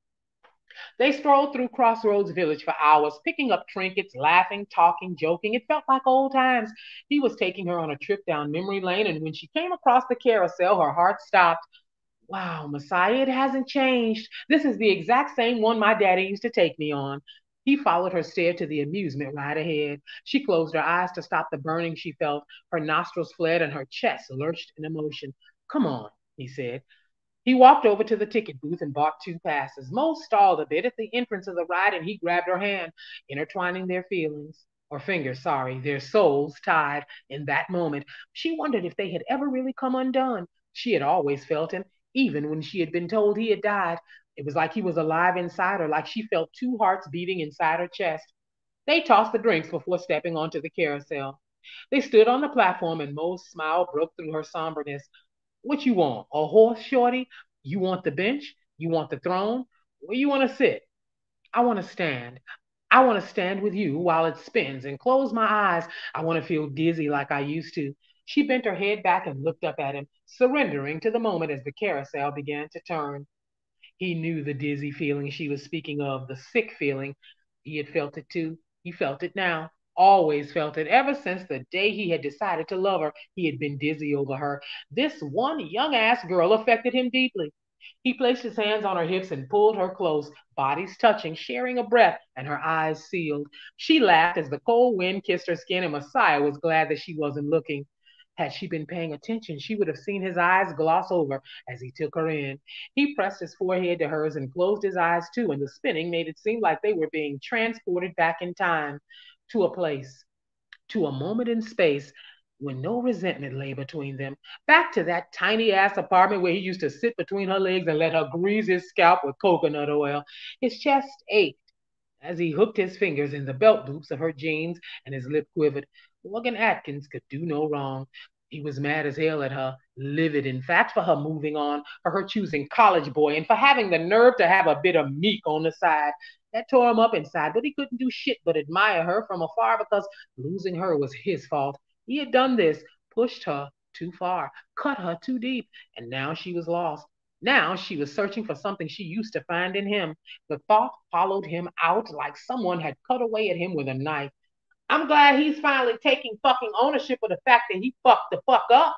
They strolled through Crossroads Village for hours, picking up trinkets, laughing, talking, joking. It felt like old times. He was taking her on a trip down memory lane, and when she came across the carousel, her heart stopped. "Wow, Messiah, it hasn't changed. This is the exact same one my daddy used to take me on." He followed her stare to the amusement ride ahead. She closed her eyes to stop the burning she felt. Her nostrils flared and her chest lurched in emotion. "Come on," he said. He walked over to the ticket booth and bought two passes. Mo stalled a bit at the entrance of the ride, and he grabbed her hand, intertwining their feelings, or fingers, sorry, their souls tied in that moment. She wondered if they had ever really come undone. She had always felt him, even when she had been told he had died. It was like he was alive inside her, like she felt two hearts beating inside her chest. They tossed the drinks before stepping onto the carousel. They stood on the platform, and Mo's smile broke through her somberness. What you want? A horse, shorty? You want the bench? You want the throne? Where you want to sit? I want to stand. I want to stand with you while it spins and close my eyes. I want to feel dizzy like I used to. She bent her head back and looked up at him, surrendering to the moment as the carousel began to turn. He knew the dizzy feeling she was speaking of, the sick feeling. He had felt it too. He felt it now. Always felt it. Ever since the day he had decided to love her, he had been dizzy over her. This one young-ass girl affected him deeply. He placed his hands on her hips and pulled her close, bodies touching, sharing a breath, and her eyes sealed. She laughed as the cold wind kissed her skin, and Messiah was glad that she wasn't looking. Had she been paying attention, she would have seen his eyes gloss over as he took her in. He pressed his forehead to hers and closed his eyes too, and the spinning made it seem like they were being transported back in time. To a place, to a moment in space when no resentment lay between them. Back to that tiny-ass apartment where he used to sit between her legs and let her grease his scalp with coconut oil. His chest ached as he hooked his fingers in the belt loops of her jeans, and his lip quivered. Morgan Atkins could do no wrong. He was mad as hell at her, livid, in fact, for her moving on, for her choosing college boy, and for having the nerve to have a bit of meek on the side. That tore him up inside, but he couldn't do shit but admire her from afar, because losing her was his fault. He had done this, pushed her too far, cut her too deep, and now she was lost. Now she was searching for something she used to find in him. The thought hollowed him out like someone had cut away at him with a knife. I'm glad he's finally taking fucking ownership of the fact that he fucked the fuck up.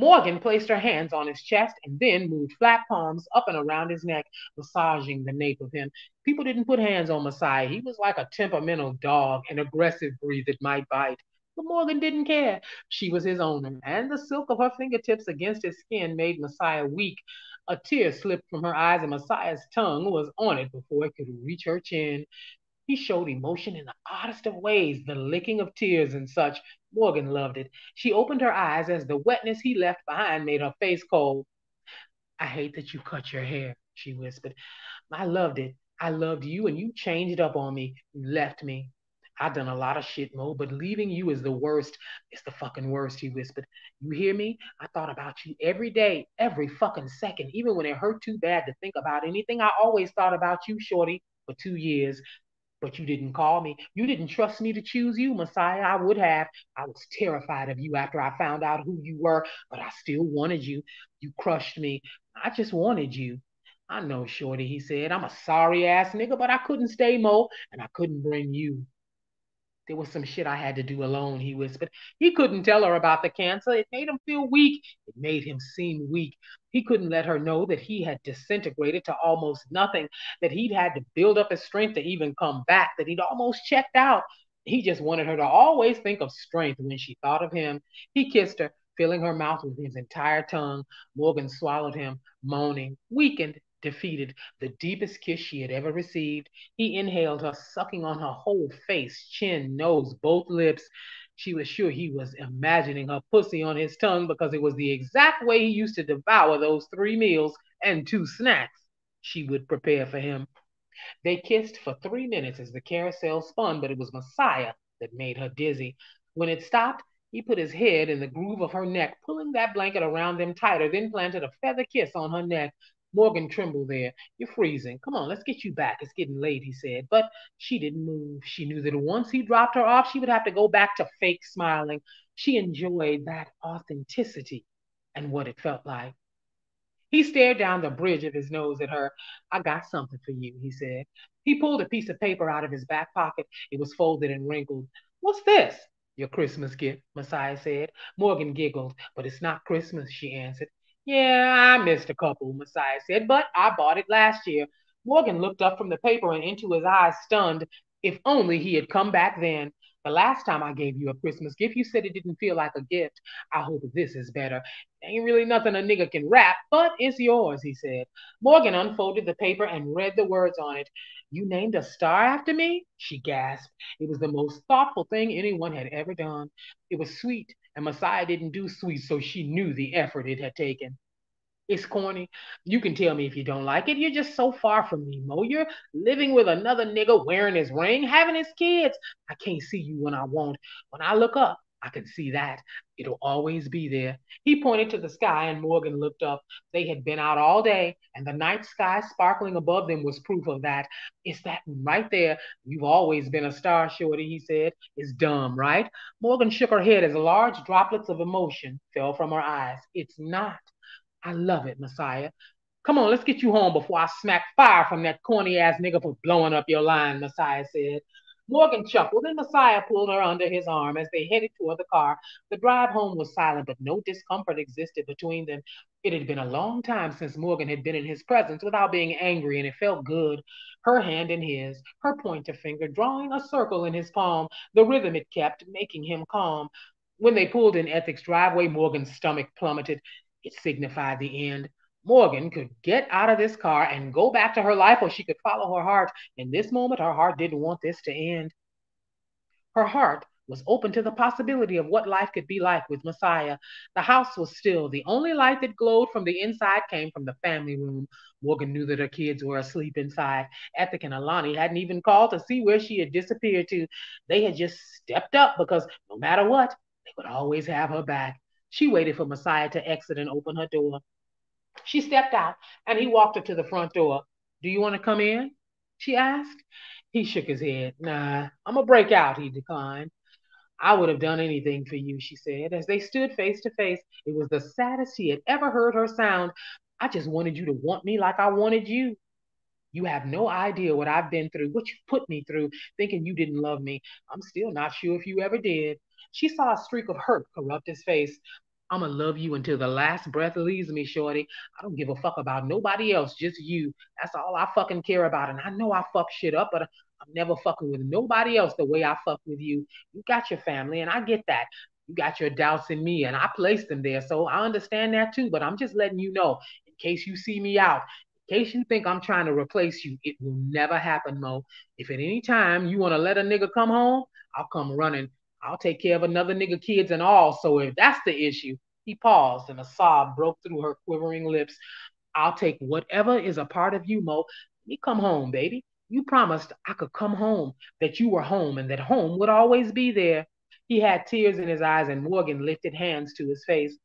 Morgan placed her hands on his chest and then moved flat palms up and around his neck, massaging the nape of him. People didn't put hands on Messiah. He was like a temperamental dog, an aggressive breed that might bite. But Morgan didn't care. She was his owner, and the silk of her fingertips against his skin made Messiah weak. A tear slipped from her eyes, and Messiah's tongue was on it before it could reach her chin. He showed emotion in the oddest of ways, the licking of tears and such. Morgan loved it. She opened her eyes as the wetness he left behind made her face cold. I hate that you cut your hair, she whispered. I loved it. I loved you, and you changed up on me. You left me. I've done a lot of shit, Mo, but leaving you is the worst. It's the fucking worst, he whispered. You hear me? I thought about you every day, every fucking second, even when it hurt too bad to think about anything. I always thought about you, shorty, for two years. But you didn't call me. You didn't trust me to choose you, Messiah. I would have. I was terrified of you after I found out who you were, but I still wanted you. You crushed me. I just wanted you. I know, shorty, he said. I'm a sorry-ass nigga, but I couldn't stay, Mo, and I couldn't bring you. There was some shit I had to do alone, he whispered. He couldn't tell her about the cancer. It made him feel weak. It made him seem weak. He couldn't let her know that he had disintegrated to almost nothing, that he'd had to build up his strength to even come back, that he'd almost checked out. He just wanted her to always think of strength when she thought of him. He kissed her, filling her mouth with his entire tongue. Morgan swallowed him, moaning, weakened, defeated, the deepest kiss she had ever received. He inhaled her, sucking on her whole face, chin, nose, both lips. She was sure he was imagining her pussy on his tongue, because it was the exact way he used to devour those three meals and two snacks she would prepare for him. They kissed for three minutes as the carousel spun, but it was Messiah that made her dizzy. When it stopped, he put his head in the groove of her neck, pulling that blanket around them tighter, then planted a feather kiss on her neck. Morgan trembled there. You're freezing. Come on, let's get you back. It's getting late, he said. But she didn't move. She knew that once he dropped her off, she would have to go back to fake smiling. She enjoyed that authenticity and what it felt like. He stared down the bridge of his nose at her. I got something for you, he said. He pulled a piece of paper out of his back pocket. It was folded and wrinkled. What's this? Your Christmas gift, Messiah said. Morgan giggled. But it's not Christmas, she answered. Yeah, I missed a couple, Messiah said, but I bought it last year. Morgan looked up from the paper and into his eyes, stunned. If only he had come back then. But last time I gave you a Christmas gift, you said it didn't feel like a gift. I hope this is better. Ain't really nothing a nigga can wrap, but it's yours, he said. Morgan unfolded the paper and read the words on it. You named a star after me? She gasped. It was the most thoughtful thing anyone had ever done. It was sweet, and Messiah didn't do sweet, so she knew the effort it had taken. It's corny. You can tell me if you don't like it. You're just so far from me, Mo. You're living with another nigga, wearing his ring, having his kids. I can't see you when I want. When I look up, I can see that. It'll always be there. He pointed to the sky and Morgan looked up. They had been out all day and the night sky sparkling above them was proof of that. It's that right there. You've always been a star, shorty, he said. It's dumb, right? Morgan shook her head as large droplets of emotion fell from her eyes. It's not. I love it, Messiah. Come on, let's get you home before I smack fire from that corny-ass nigga for blowing up your line, Messiah said. Morgan chuckled, and Messiah pulled her under his arm as they headed toward the car. The drive home was silent, but no discomfort existed between them. It had been a long time since Morgan had been in his presence without being angry, and it felt good. Her hand in his, her pointer finger drawing a circle in his palm, the rhythm it kept, making him calm. When they pulled in Ethic's driveway, Morgan's stomach plummeted. It signified the end. Morgan could get out of this car and go back to her life, or she could follow her heart. In this moment, her heart didn't want this to end. Her heart was open to the possibility of what life could be like with Messiah. The house was still. The only light that glowed from the inside came from the family room. Morgan knew that her kids were asleep inside. Ethic and Alani hadn't even called to see where she had disappeared to. They had just stepped up because no matter what, they would always have her back. She waited for Messiah to exit and open her door. She stepped out, and he walked her to the front door. Do you want to come in? She asked. He shook his head. Nah, I'm a break out, he declined. I would have done anything for you, she said. As they stood face to face, it was the saddest he had ever heard her sound. I just wanted you to want me like I wanted you. You have no idea what I've been through, what you put me through, thinking you didn't love me. I'm still not sure if you ever did. She saw a streak of hurt corrupt his face. I'm going to love you until the last breath leaves me, shorty. I don't give a fuck about nobody else, just you. That's all I fucking care about. And I know I fuck shit up, but I'm never fucking with nobody else the way I fuck with you. You got your family, and I get that. You got your doubts in me, and I placed them there, so I understand that too. But I'm just letting you know, in case you see me out, in case you think I'm trying to replace you, it will never happen, Mo. If at any time you want to let a nigga come home, I'll come running. I'll take care of another nigga, kids and all. So if that's the issue, he paused and a sob broke through her quivering lips. I'll take whatever is a part of you, Mo. Let me come home, baby. You promised I could come home, that you were home and that home would always be there. He had tears in his eyes and Morgan lifted hands to his face.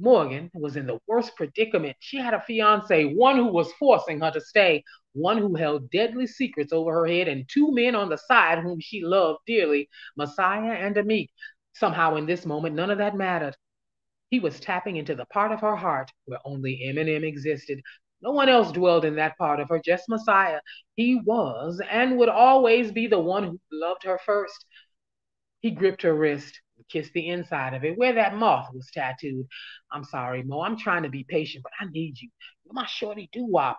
Morgan was in the worst predicament. She had a fiancé, one who was forcing her to stay, one who held deadly secrets over her head, and two men on the side whom she loved dearly, Messiah and Ahmeek. Somehow in this moment, none of that mattered. He was tapping into the part of her heart where only Eminem existed. No one else dwelled in that part of her, just Messiah. He was and would always be the one who loved her first. He gripped her wrist. Kissed the inside of it, where that moth was tattooed. I'm sorry, Mo. I'm trying to be patient, but I need you. You're my shorty doo-wop.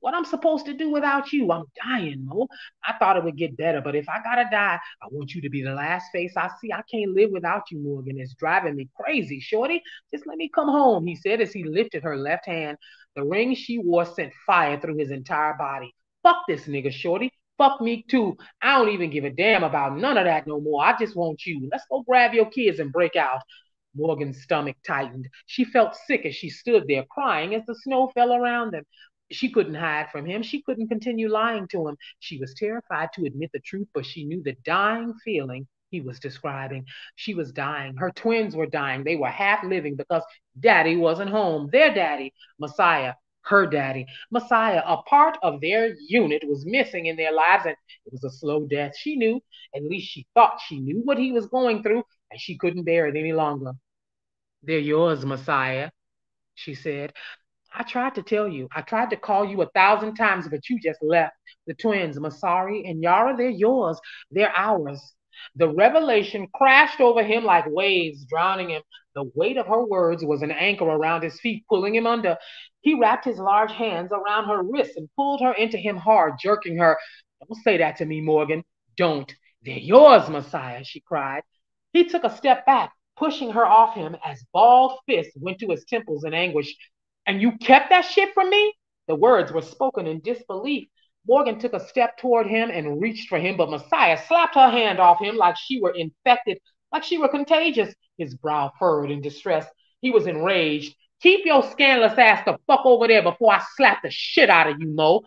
What I'm supposed to do without you? I'm dying, Mo. I thought it would get better, but if I gotta die, I want you to be the last face I see. I can't live without you, Morgan. It's driving me crazy, shorty. Just let me come home, he said as he lifted her left hand. The ring she wore sent fire through his entire body. Fuck this nigga, shorty. Fuck me too. I don't even give a damn about none of that no more. I just want you. Let's go grab your kids and break out. Morgan's stomach tightened. She felt sick as she stood there crying as the snow fell around them. She couldn't hide from him. She couldn't continue lying to him. She was terrified to admit the truth, but she knew the dying feeling he was describing. She was dying. Her twins were dying. They were half living because daddy wasn't home. Their daddy, Messiah. Her daddy, Messiah, a part of their unit was missing in their lives, and it was a slow death. She knew, at least she thought she knew what he was going through, and she couldn't bear it any longer. They're yours, Messiah, she said. I tried to tell you. I tried to call you a thousand times, but you just left. The twins, Masari and Yara, they're yours. They're ours. The revelation crashed over him like waves, drowning him. The weight of her words was an anchor around his feet, pulling him under. He wrapped his large hands around her wrists and pulled her into him hard, jerking her. Don't say that to me, Morgan. Don't. "They're yours, Messiah," she cried. He took a step back, pushing her off him as bald fists went to his temples in anguish. "And you kept that shit from me?" The words were spoken in disbelief. Morgan took a step toward him and reached for him, but Messiah slapped her hand off him like she were infected, like she were contagious. His brow furrowed in distress. He was enraged. "Keep your scandalous ass the fuck over there before I slap the shit out of you, Mo."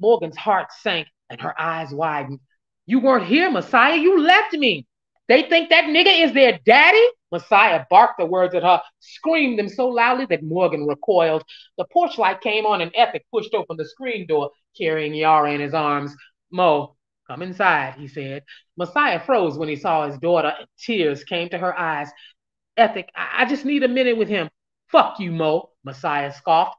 Morgan's heart sank and her eyes widened. "You weren't here, Messiah. You left me. They think that nigga is their daddy?" Messiah barked the words at her, screamed them so loudly that Morgan recoiled. The porch light came on and Ethic pushed open the screen door, carrying Yara in his arms. "Mo, come inside," he said. Messiah froze when he saw his daughter, and tears came to her eyes. "Ethic, I, I just need a minute with him." "Fuck you, Mo," Messiah scoffed.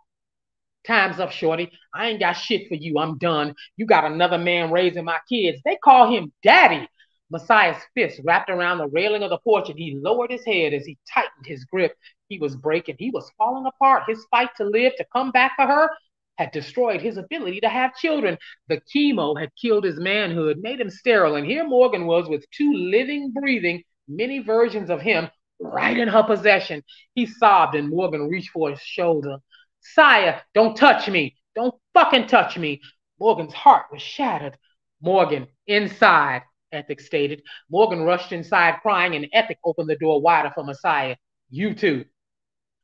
"Time's up, shorty. I ain't got shit for you. I'm done. You got another man raising my kids. They call him daddy." Messiah's fist wrapped around the railing of the porch and he lowered his head as he tightened his grip. He was breaking. He was falling apart. His fight to live, to come back for her, had destroyed his ability to have children. The chemo had killed his manhood, made him sterile. And here Morgan was with two living, breathing, many versions of him right in her possession. He sobbed and Morgan reached for his shoulder. "Sire, don't touch me. Don't fucking touch me." Morgan's heart was shattered. "Morgan, inside," Ethic stated. Morgan rushed inside crying and Ethic opened the door wider for Messiah. "You too."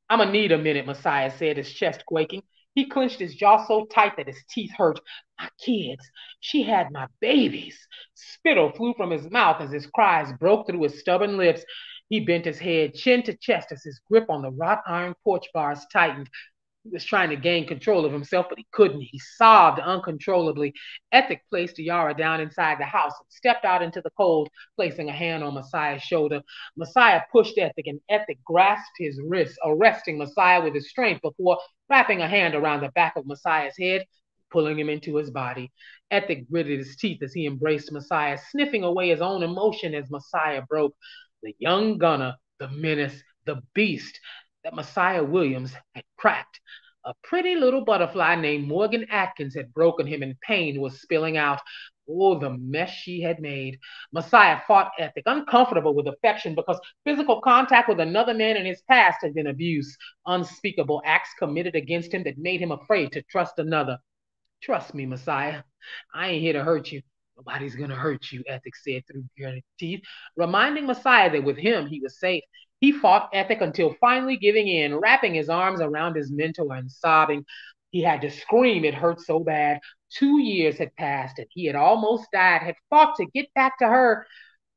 "I'm gonna need a minute," Messiah said, his chest quaking. He clenched his jaw so tight that his teeth hurt. "My kids, she had my babies." Spittle flew from his mouth as his cries broke through his stubborn lips. He bent his head, chin to chest, as his grip on the wrought iron porch bars tightened. He was trying to gain control of himself, but he couldn't. He sobbed uncontrollably. Ethic placed Yara down inside the house and stepped out into the cold, placing a hand on Messiah's shoulder. Messiah pushed Ethic, and Ethic grasped his wrist, arresting Messiah with his strength before wrapping a hand around the back of Messiah's head, pulling him into his body. Ethic gritted his teeth as he embraced Messiah, sniffing away his own emotion as Messiah broke. The young gunner, the menace, the beast that Messiah Williams had cracked. A pretty little butterfly named Morgan Atkins had broken him and pain was spilling out. Oh, the mess she had made. Messiah fought Ethic, uncomfortable with affection because physical contact with another man in his past had been abuse, unspeakable acts committed against him that made him afraid to trust another. "Trust me, Messiah. I ain't here to hurt you." "Nobody's gonna hurt you," Ethic said through gritted teeth, reminding Messiah that with him he was safe. He fought Ethic until finally giving in, wrapping his arms around his mentor and sobbing. He had to scream. It hurt so bad. Two years had passed and he had almost died, had fought to get back to her.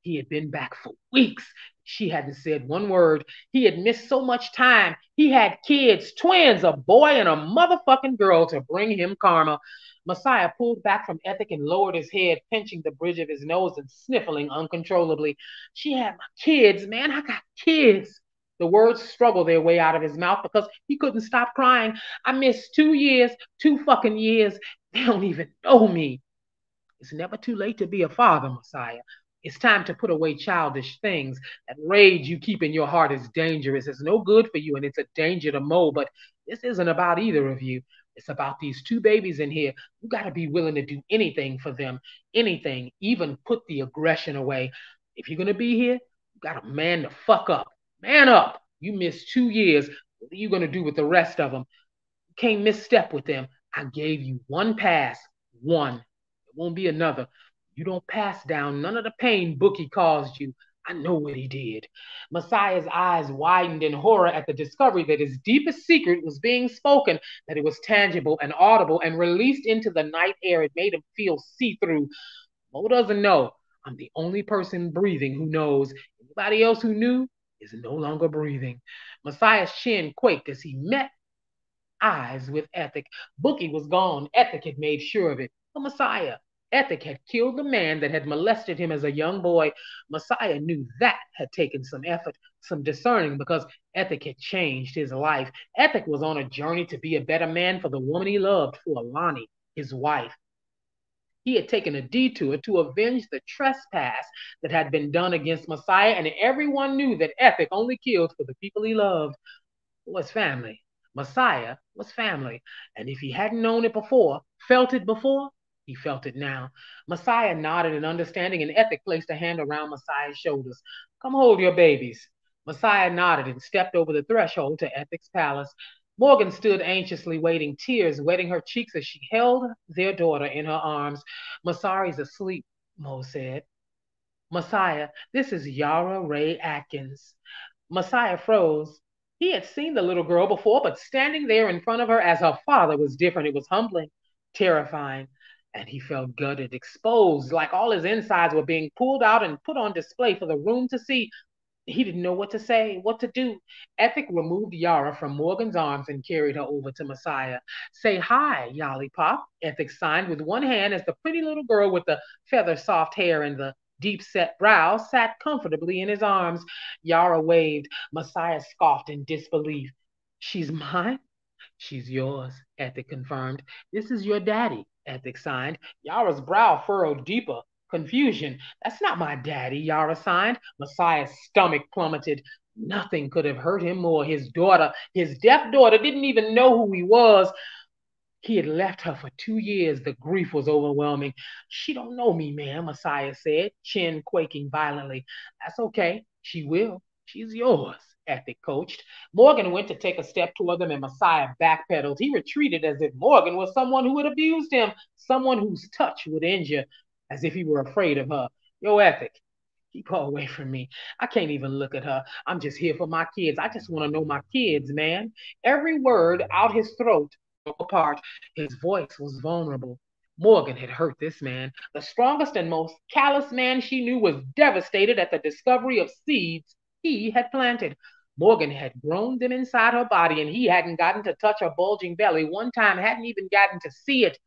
He had been back for weeks. She hadn't said one word. He had missed so much time. He had kids, twins, a boy and a motherfucking girl to bring him karma. Messiah pulled back from Ethic and lowered his head, pinching the bridge of his nose and sniffling uncontrollably. "She had my kids, man. I got kids." The words struggled their way out of his mouth because he couldn't stop crying. "I missed two years, two fucking years. They don't even know me." "It's never too late to be a father, Messiah. It's time to put away childish things. That rage you keep in your heart is dangerous. It's no good for you and it's a danger to Mo, but this isn't about either of you. It's about these two babies in here. You got to be willing to do anything for them, anything, even put the aggression away. If you're going to be here, you got to man the fuck up. Man up. You missed two years. What are you going to do with the rest of them? You can't misstep with them. I gave you one pass. One. There won't be another. You don't pass down none of the pain Bookie caused you. I know what he did." Messiah's eyes widened in horror at the discovery that his deepest secret was being spoken, that it was tangible and audible and released into the night air. It made him feel see-through. "Mo doesn't know. I'm the only person breathing who knows. Anybody else who knew is no longer breathing." Messiah's chin quaked as he met eyes with Ethic. Bookie was gone. Ethic had made sure of it. But Messiah... Ethic had killed the man that had molested him as a young boy. Messiah knew that had taken some effort, some discerning, because Ethic had changed his life. Ethic was on a journey to be a better man for the woman he loved, for Alani, his wife. He had taken a detour to avenge the trespass that had been done against Messiah, and everyone knew that Ethic only killed for the people he loved. It was family. Messiah was family. And if he hadn't known it before, felt it before, He felt it now. Messiah nodded in understanding, and Ethic placed a hand around Messiah's shoulders. Come hold your babies. Messiah nodded and stepped over the threshold to Ethic's palace. Morgan stood anxiously waiting, tears wetting her cheeks as she held their daughter in her arms. Masari's asleep, Mo said. Messiah, this is Yara Ray Atkins. Messiah froze. He had seen the little girl before, but standing there in front of her as her father was different. It was humbling, terrifying, and he felt gutted, exposed, like all his insides were being pulled out and put on display for the room to see. He didn't know what to say, what to do. Ethic removed Yara from Morgan's arms and carried her over to Messiah. Say hi, Yollypop, Ethic signed with one hand as the pretty little girl with the feather soft hair and the deep-set brow sat comfortably in his arms. Yara waved. Messiah scoffed in disbelief. She's mine? She's yours, Ethic confirmed. This is your daddy, Ethic signed. Yara's brow furrowed deeper. Confusion. That's not my daddy, Yara signed. Messiah's stomach plummeted. Nothing could have hurt him more. His daughter, his deaf daughter, didn't even know who he was. He had left her for two years. The grief was overwhelming. She don't know me, ma'am, Messiah said, chin quaking violently. That's okay. She will. She's yours, Ethic coached. Morgan went to take a step toward them, and Messiah backpedaled. He retreated as if Morgan was someone who had abused him, someone whose touch would injure, as if he were afraid of her. Yo, Ethic, keep her away from me. I can't even look at her. I'm just here for my kids. I just want to know my kids, man. Every word out his throat apart. His voice was vulnerable. Morgan had hurt this man. The strongest and most callous man she knew was devastated at the discovery of seeds he had planted. Morgan had grown them inside her body, and he hadn't gotten to touch her bulging belly one time, hadn't even gotten to see it.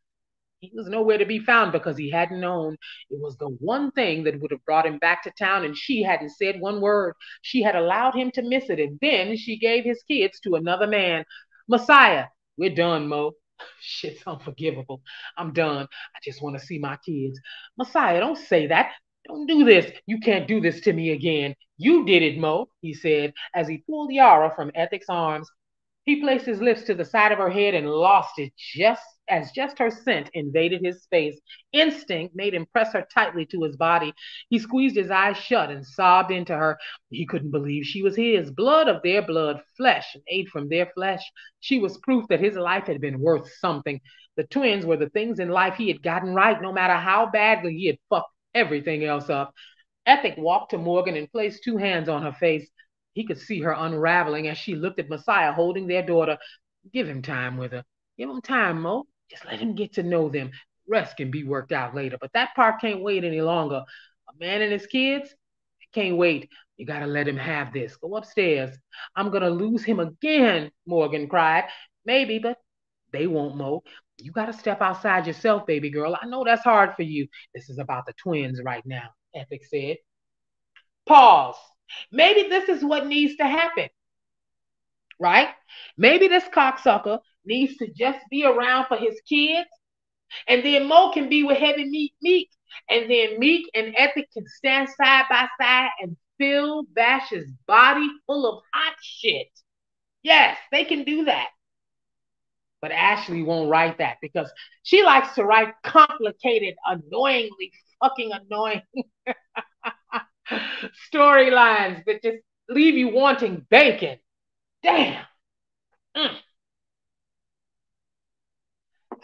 He was nowhere to be found because he hadn't known. It was the one thing that would have brought him back to town, and she hadn't said one word. She had allowed him to miss it, and then she gave his kids to another man. Messiah, we're done, Mo. Shit's unforgivable. I'm done. I just want to see my kids. Messiah, don't say that. Don't do this. You can't do this to me again. You did it, Mo, he said, as he pulled Yara from Ethic's arms. He placed his lips to the side of her head and lost it just as just her scent invaded his space. Instinct made him press her tightly to his body. He squeezed his eyes shut and sobbed into her. He couldn't believe she was his. Blood of their blood, flesh and ate from their flesh. She was proof that his life had been worth something. The twins were the things in life he had gotten right, no matter how badly he had fucked everything else up. Ethic walked to Morgan and placed two hands on her face. He could see her unraveling as she looked at Messiah holding their daughter. Give him time with her. Give him time, Mo. Just let him get to know them. Rest can be worked out later, but that part can't wait any longer. A man and his kids, can't wait. You got to let him have this. Go upstairs. I'm going to lose him again, Morgan cried. Maybe, but they won't, Mo. You got to step outside yourself, baby girl. I know that's hard for you. This is about the twins right now, Ethic said. Pause. Maybe this is what needs to happen, right? Maybe this cocksucker needs to just be around for his kids, and then Mo can be with Heavy Meek Meek, and then Meek and Ethic can stand side by side and fill Bash's body full of hot shit. Yes, they can do that. But Ashley won't write that because she likes to write complicated, annoyingly fucking annoying storylines that just leave you wanting bacon. Damn. Mm.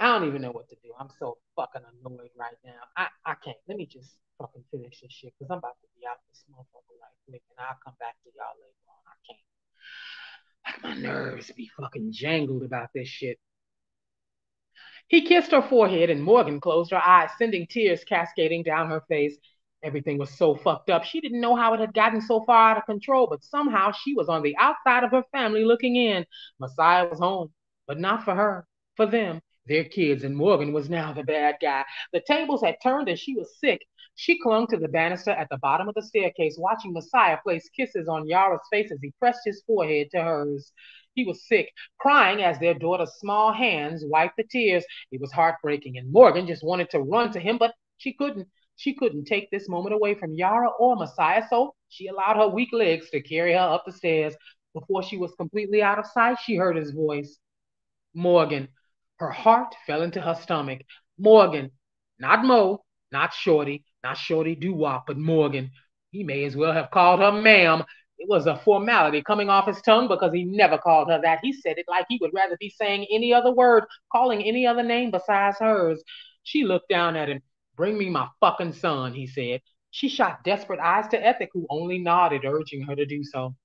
I don't even know what to do. I'm so fucking annoyed right now. I, I can't. Let me just fucking finish this shit because I'm about to be out this motherfucker right quick, and I'll come back to y'all later on. I can't. Like, my nerves be fucking jangled about this shit. He kissed her forehead, and Morgan closed her eyes, sending tears cascading down her face. Everything was so fucked up. She didn't know how it had gotten so far out of control, but somehow she was on the outside of her family looking in. Messiah was home, but not for her, for them, their kids, and Morgan was now the bad guy. The tables had turned and she was sick. She clung to the banister at the bottom of the staircase, watching Messiah place kisses on Yara's face as he pressed his forehead to hers. He was sick, crying as their daughter's small hands wiped the tears. It was heartbreaking, and Morgan just wanted to run to him, but she couldn't. She couldn't take this moment away from Yara or Messiah, so she allowed her weak legs to carry her up the stairs. Before she was completely out of sight, she heard his voice. Morgan. Her heart fell into her stomach. Morgan, Not Mo, not Shorty, not Shorty Doo-Wop, but Morgan. He may as well have called her ma'am. It was a formality coming off his tongue because he never called her that. He said it like he would rather be saying any other word, calling any other name besides hers. She looked down at him. "Bring me my fucking son," he said. She shot desperate eyes to Ethic, who only nodded, urging her to do so.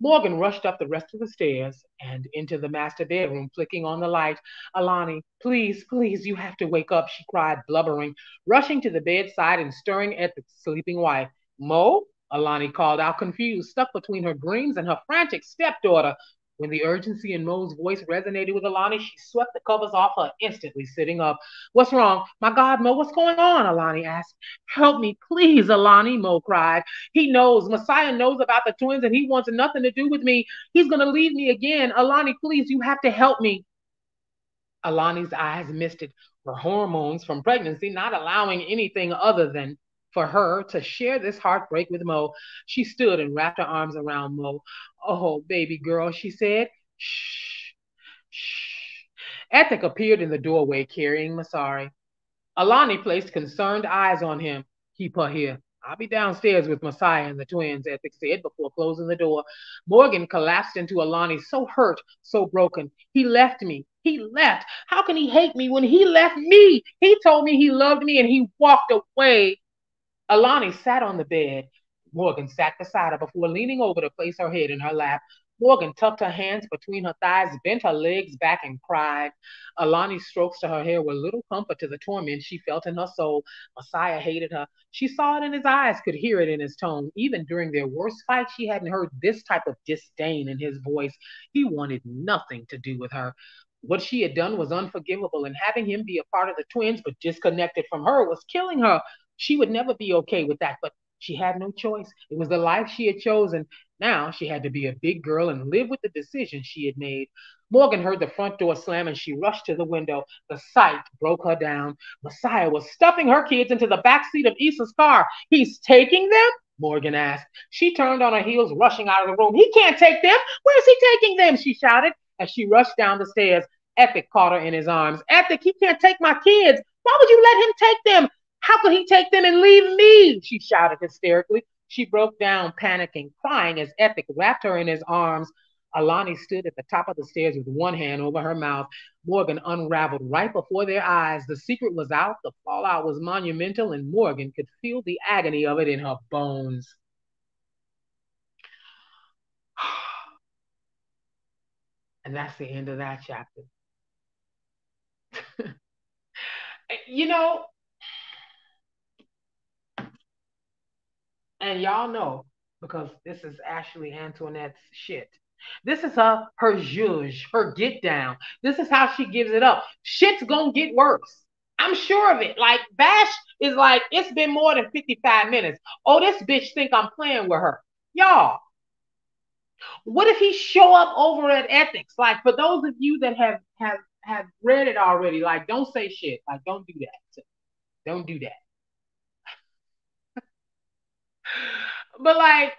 Morgan rushed up the rest of the stairs and into the master bedroom, flicking on the light. "Alani, please, please, you have to wake up," she cried, blubbering, rushing to the bedside and stirring Ethic's sleeping wife. "Mo?" Alani called out, confused, stuck between her dreams and her frantic stepdaughter. When the urgency in Mo's voice resonated with Alani, she swept the covers off her, instantly sitting up. "What's wrong? My God, Mo, what's going on?" Alani asked. "Help me, please, Alani," Mo cried. "He knows. Messiah knows about the twins, and he wants nothing to do with me. He's going to leave me again. Alani, please, you have to help me." Alani's eyes misted, her hormones from pregnancy not allowing anything other than for her to share this heartbreak with Mo. She stood and wrapped her arms around Mo. "Oh, baby girl," she said. "Shh, shh." Ethic appeared in the doorway carrying Masari. Alani placed concerned eyes on him. "Keep her here. I'll be downstairs with Messiah and the twins," Ethic said before closing the door. Morgan collapsed into Alani, so hurt, so broken. "He left me. He left. How can he hate me when he left me? He told me he loved me and he walked away." Alani sat on the bed. Morgan sat beside her before leaning over to place her head in her lap. Morgan tucked her hands between her thighs, bent her legs back, and cried. Alani's strokes to her hair were little comfort to the torment she felt in her soul. Messiah hated her. She saw it in his eyes, could hear it in his tone. Even during their worst fight, she hadn't heard this type of disdain in his voice. He wanted nothing to do with her. What she had done was unforgivable, and having him be a part of the twins but disconnected from her was killing her. She would never be okay with that, but she had no choice. It was the life she had chosen. Now she had to be a big girl and live with the decision she had made. Morgan heard the front door slam and she rushed to the window. The sight broke her down. Messiah was stuffing her kids into the backseat of Issa's car. "He's taking them?" Morgan asked. She turned on her heels, rushing out of the room. "He can't take them. Where's he taking them?" she shouted as she rushed down the stairs. Ethic caught her in his arms. "Ethic, he can't take my kids. Why would you let him take them? How could he take them and leave me?" she shouted hysterically. She broke down, panicking, crying as Ethic wrapped her in his arms. Alani stood at the top of the stairs with one hand over her mouth. Morgan unraveled right before their eyes. The secret was out, the fallout was monumental, and Morgan could feel the agony of it in her bones. And that's the end of that chapter. You know, and y'all know, because this is Ashley Antoinette's shit. This is her, her zhuzh, her get down. This is how she gives it up. Shit's gonna get worse. I'm sure of it. Like, Bash is like, it's been more than fifty-five minutes. Oh, this bitch think I'm playing with her. Y'all, what if he show up over at Ethics? Like, for those of you that have, have, have read it already, like, don't say shit. Like, don't do that. Don't do that. But like,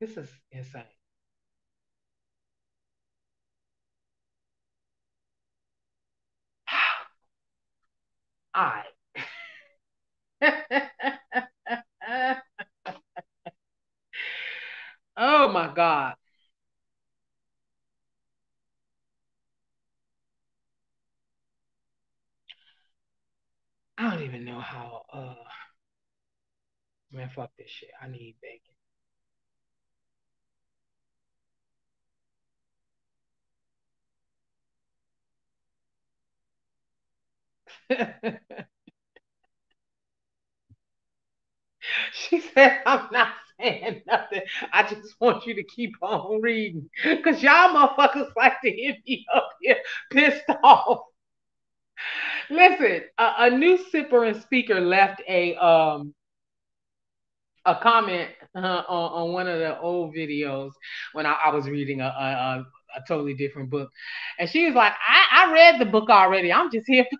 this is insane. I. Oh my God. I don't even know how, uh, man, fuck this shit. I need bacon. She said, "I'm not saying nothing. I just want you to keep on reading." Because y'all motherfuckers like to hit me up here pissed off. Listen, a, a new sipper and speaker left a um a comment uh, on, on one of the old videos when I, I was reading a, a a totally different book, and she was like, I, I read the book already. I'm just here for,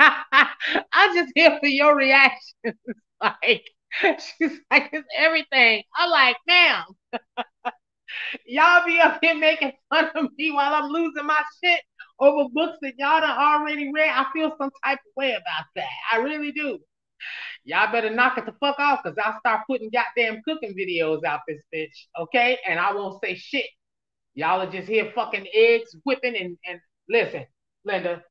I'm just here for your reactions." Like, She's like, it's everything. I'm like, damn. Y'all be up here making fun of me while I'm losing my shit over books that y'all done already read. I feel some type of way about that. I really do. Y'all better knock it the fuck off, because I'll start putting goddamn cooking videos out this bitch, okay? And I won't say shit. Y'all are just here fucking eggs whipping and, and listen, Linda,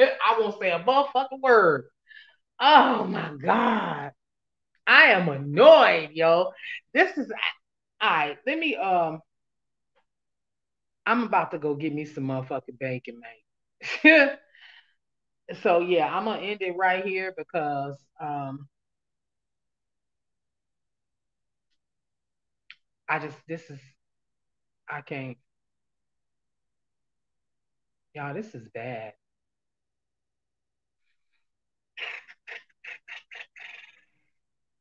I won't say a motherfucking word. Oh my God. I am annoyed, yo. This is, all right, let me, um, I'm about to go get me some motherfucking bacon, man. So yeah, I'm gonna end it right here because um, I just, this is, I can't. Y'all, this is bad.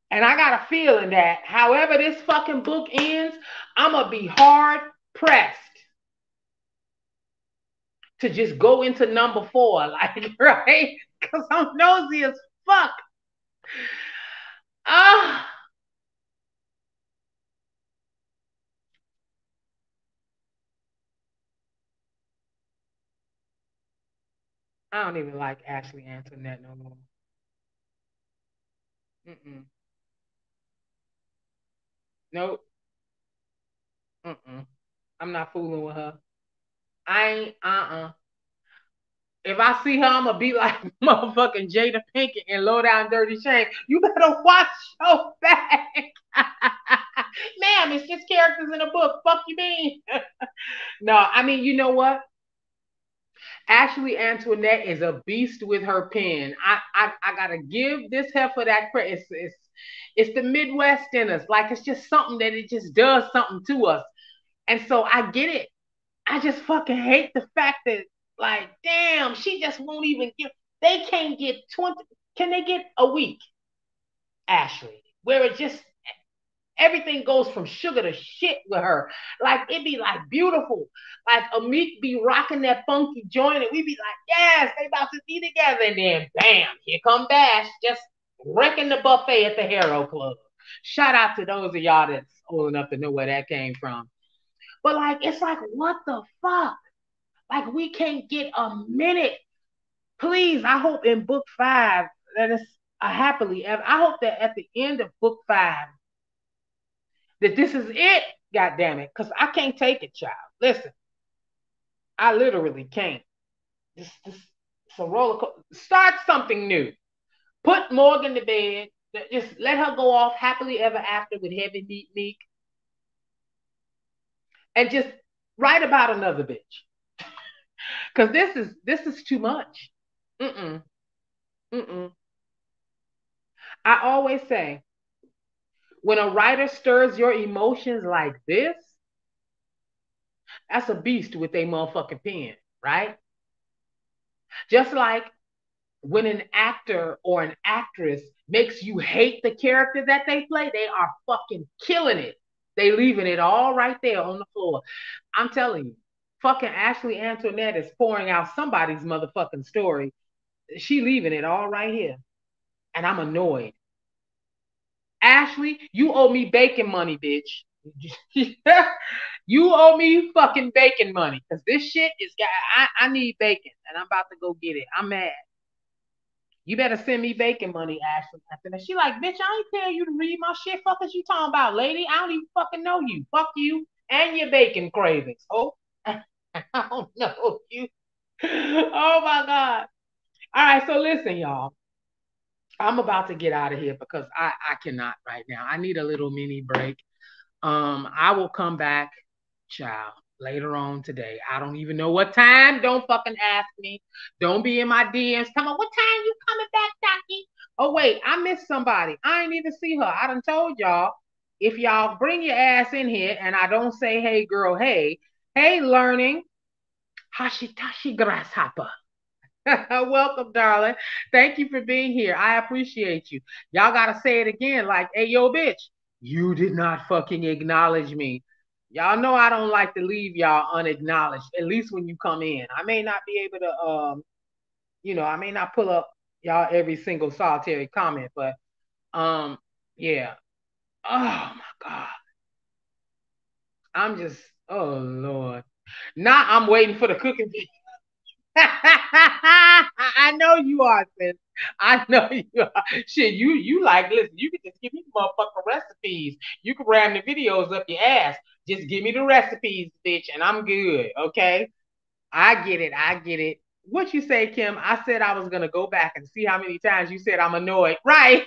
And I got a feeling that however this fucking book ends, I'm going to be hard pressed to just go into number four, like, right? Because I'm nosy as fuck. Ah. I don't even like Ashley Antoinette no more. Mm-mm. Nope. Mm-mm. I'm not fooling with her. I ain't, uh-uh. If I see her, I'm going to be like motherfucking Jada Pinkett in Low Down Dirty Shame. You better watch your back. Ma'am, it's just characters in a book. Fuck you mean? No, I mean, you know what? Ashley Antoinette is a beast with her pen. I I, I gotta give this heifer that credit. It's, it's, it's the Midwest in us. Like, it's just something that it just does something to us. And so I get it. I just fucking hate the fact that, like, damn, she just won't even get, they can't get twenty, can they get a week, Ashley? Where it just, everything goes from sugar to shit with her. Like, it be, like, beautiful. Like, Ahmeek be rocking that funky joint, and we be like, yes, they about to be together. And then, bam, here come Bash, just wrecking the buffet at the Hero Club. Shout out to those of y'all that's old enough to know where that came from. But, like, it's like, what the fuck? Like, we can't get a minute. Please, I hope in book five, that it's a happily ever. I hope that at the end of book five, that this is it, goddamn it, because I can't take it, child. Listen, I literally can't. This, this, it's a roller coaster. Start something new. Put Morgan to bed. Just let her go off happily ever after with Heavy Meat Meek. And just write about another bitch. Because this is, this is too much. Mm-mm. Mm-mm. I always say, when a writer stirs your emotions like this, that's a beast with a motherfucking pen, right? Just like when an actor or an actress makes you hate the character that they play, they are fucking killing it. They leaving it all right there on the floor. I'm telling you, fucking Ashley Antoinette is pouring out somebody's motherfucking story. She leaving it all right here. And I'm annoyed. Ashley, you owe me bacon money, bitch. You owe me fucking bacon money. Because this shit is, I, I need bacon. And I'm about to go get it. I'm mad. You better send me bacon money, Ashley. And she like, bitch, I ain't tell you to read my shit. Fuck is you talking about, lady? I don't even fucking know you. Fuck you and your bacon cravings. Oh, I don't know you. Oh, my God. All right, so listen, y'all. I'm about to get out of here because I, I cannot right now. I need a little mini break. Um, I will come back, child, later on today. I don't even know what time. Don't fucking ask me. Don't be in my D Ms. Come on, what time you coming back, Docky? Oh, wait, I missed somebody. I ain't even see her. I done told y'all, if y'all bring your ass in here and I don't say, hey, girl, hey, hey, learning, Hashitashi Grasshopper. Welcome, darling. Thank you for being here. I appreciate you. Y'all gotta say it again, like, hey, yo, bitch, you did not fucking acknowledge me. Y'all know I don't like to leave y'all unacknowledged, at least when you come in. I may not be able to, um, you know, I may not pull up y'all every single solitary comment, but um, Yeah. Oh my God. I'm just, oh Lord. Now I'm waiting for the cooking. I know you are, sis. I know you are. Shit, you you like, listen, you can just give me motherfucking recipes. You can ram the videos up your ass. Just give me the recipes, bitch, and I'm good, okay? I get it. I get it. What you say, Kim? I said I was going to go back and see how many times you said I'm annoyed. Right.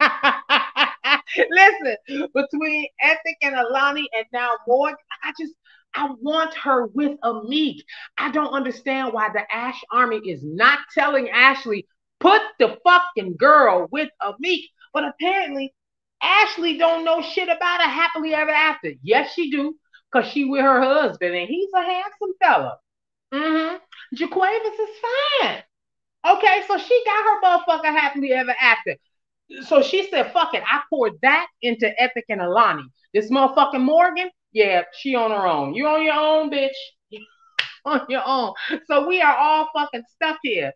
Listen, between Ethic and Alani and now Morgan, I just, I want her with Ahmeek. I don't understand why the Ash Army is not telling Ashley, put the fucking girl with Ahmeek. But apparently, Ashley don't know shit about a happily ever after. Yes, she do, because she with her husband, and he's a handsome fella. Mm-hmm. Jaquavis is fine. Okay, so she got her motherfucker happily ever after. So she said, fuck it, I poured that into Ethic and Alani. This motherfucking Morgan, yeah, she on her own. You on your own, bitch. You on your own. So we are all fucking stuck here.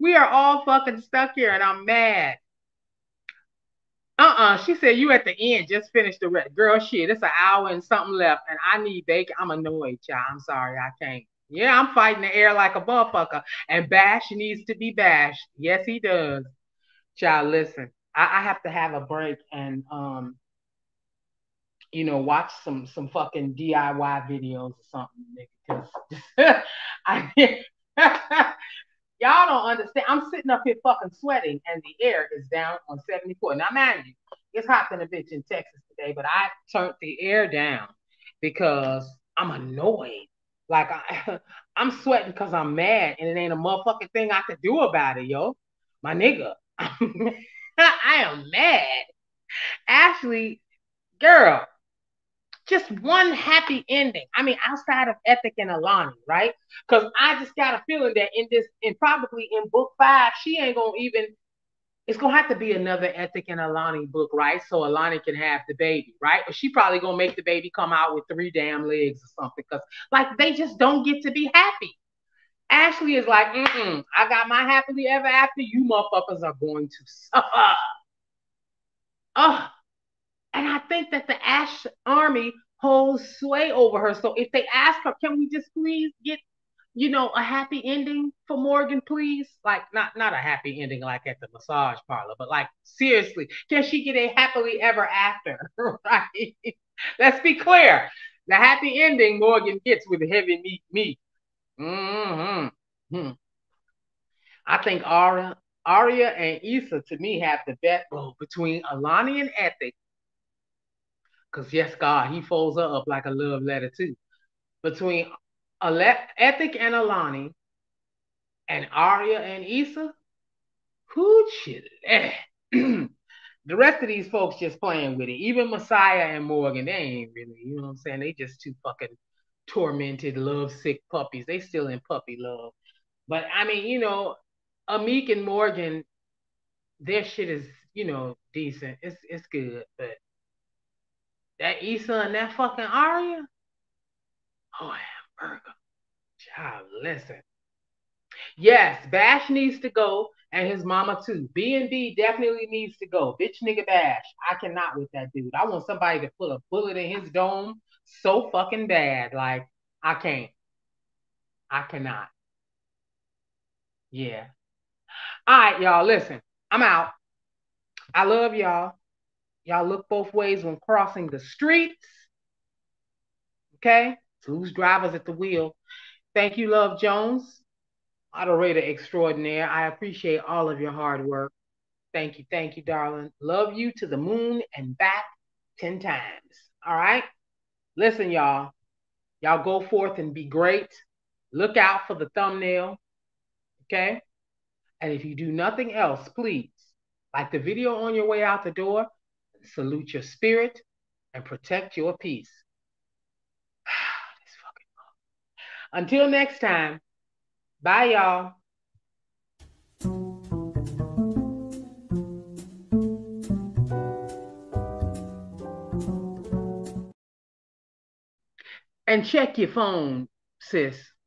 We are all fucking stuck here, and I'm mad. Uh-uh, she said, you at the end, just finished the rest. Girl, shit, it's an hour and something left, and I need bacon. I'm annoyed, y'all. I'm sorry, I can't. Yeah, I'm fighting the air like a motherfucker, and Bash needs to be bashed. Yes, he does. Child, listen, I, I have to have a break and, um, you know, watch some some fucking D I Y videos or something, nigga, because I y'all don't understand. I'm sitting up here fucking sweating, and the air is down on seventy-four. Now, mind you, it's hot than a bitch in Texas today, but I turned the air down because I'm annoyed. Like, I, I'm sweating because I'm mad, and it ain't a motherfucking thing I can do about it, yo. My nigga. I am mad. Ashley, girl, just one happy ending. I mean, outside of Ethic and Alani, right? Because I just got a feeling that in this, and probably in book five, she ain't going to even, it's going to have to be another Ethic and Alani book, right? So Alani can have the baby, right? But she probably going to make the baby come out with three damn legs or something. Because, like, they just don't get to be happy. Ashley is like, mm-mm, I got my happily ever after. You motherfuckers are going to suffer. Oh, and I think that the Ash Army holds sway over her. So if they ask her, can we just please get, you know, a happy ending for Morgan, please? Like, not, not a happy ending like at the massage parlor, but like, seriously, can she get a happily ever after? Right? Let's be clear. The happy ending Morgan gets with heavy meat meat. Mm-hmm. Hmm. I think Aria, Aria and Issa to me have the best role between Alani and Ethic. Because yes, God, he folds her up like a love letter too. Between Ethic and Alani and Aria and Issa, who chill? The rest of these folks just playing with it. Even Messiah and Morgan, they ain't really, you know what I'm saying? They just too fucking tormented, lovesick puppies. They still in puppy love. But I mean, you know, Ahmeek and Morgan, their shit is, you know, decent. It's it's good. But that Issa and that fucking Aria, oh, hamburger. Child, listen. Yes, Bash needs to go, and his mama too. B and B definitely needs to go. Bitch nigga Bash. I cannot with that dude. I want somebody to put a bullet in his dome so fucking bad. Like, I can't. I cannot. Yeah. All right, y'all. Listen, I'm out. I love y'all. Y'all look both ways when crossing the streets. Okay? Lose drivers at the wheel. Thank you, Love Jones, moderator extraordinaire. I appreciate all of your hard work. Thank you. Thank you, darling. Love you to the moon and back ten times. All right? Listen, y'all, y'all go forth and be great. Look out for the thumbnail, okay? And if you do nothing else, please, like the video on your way out the door, salute your spirit and protect your peace. Until next time, bye, y'all. And check your phone, sis.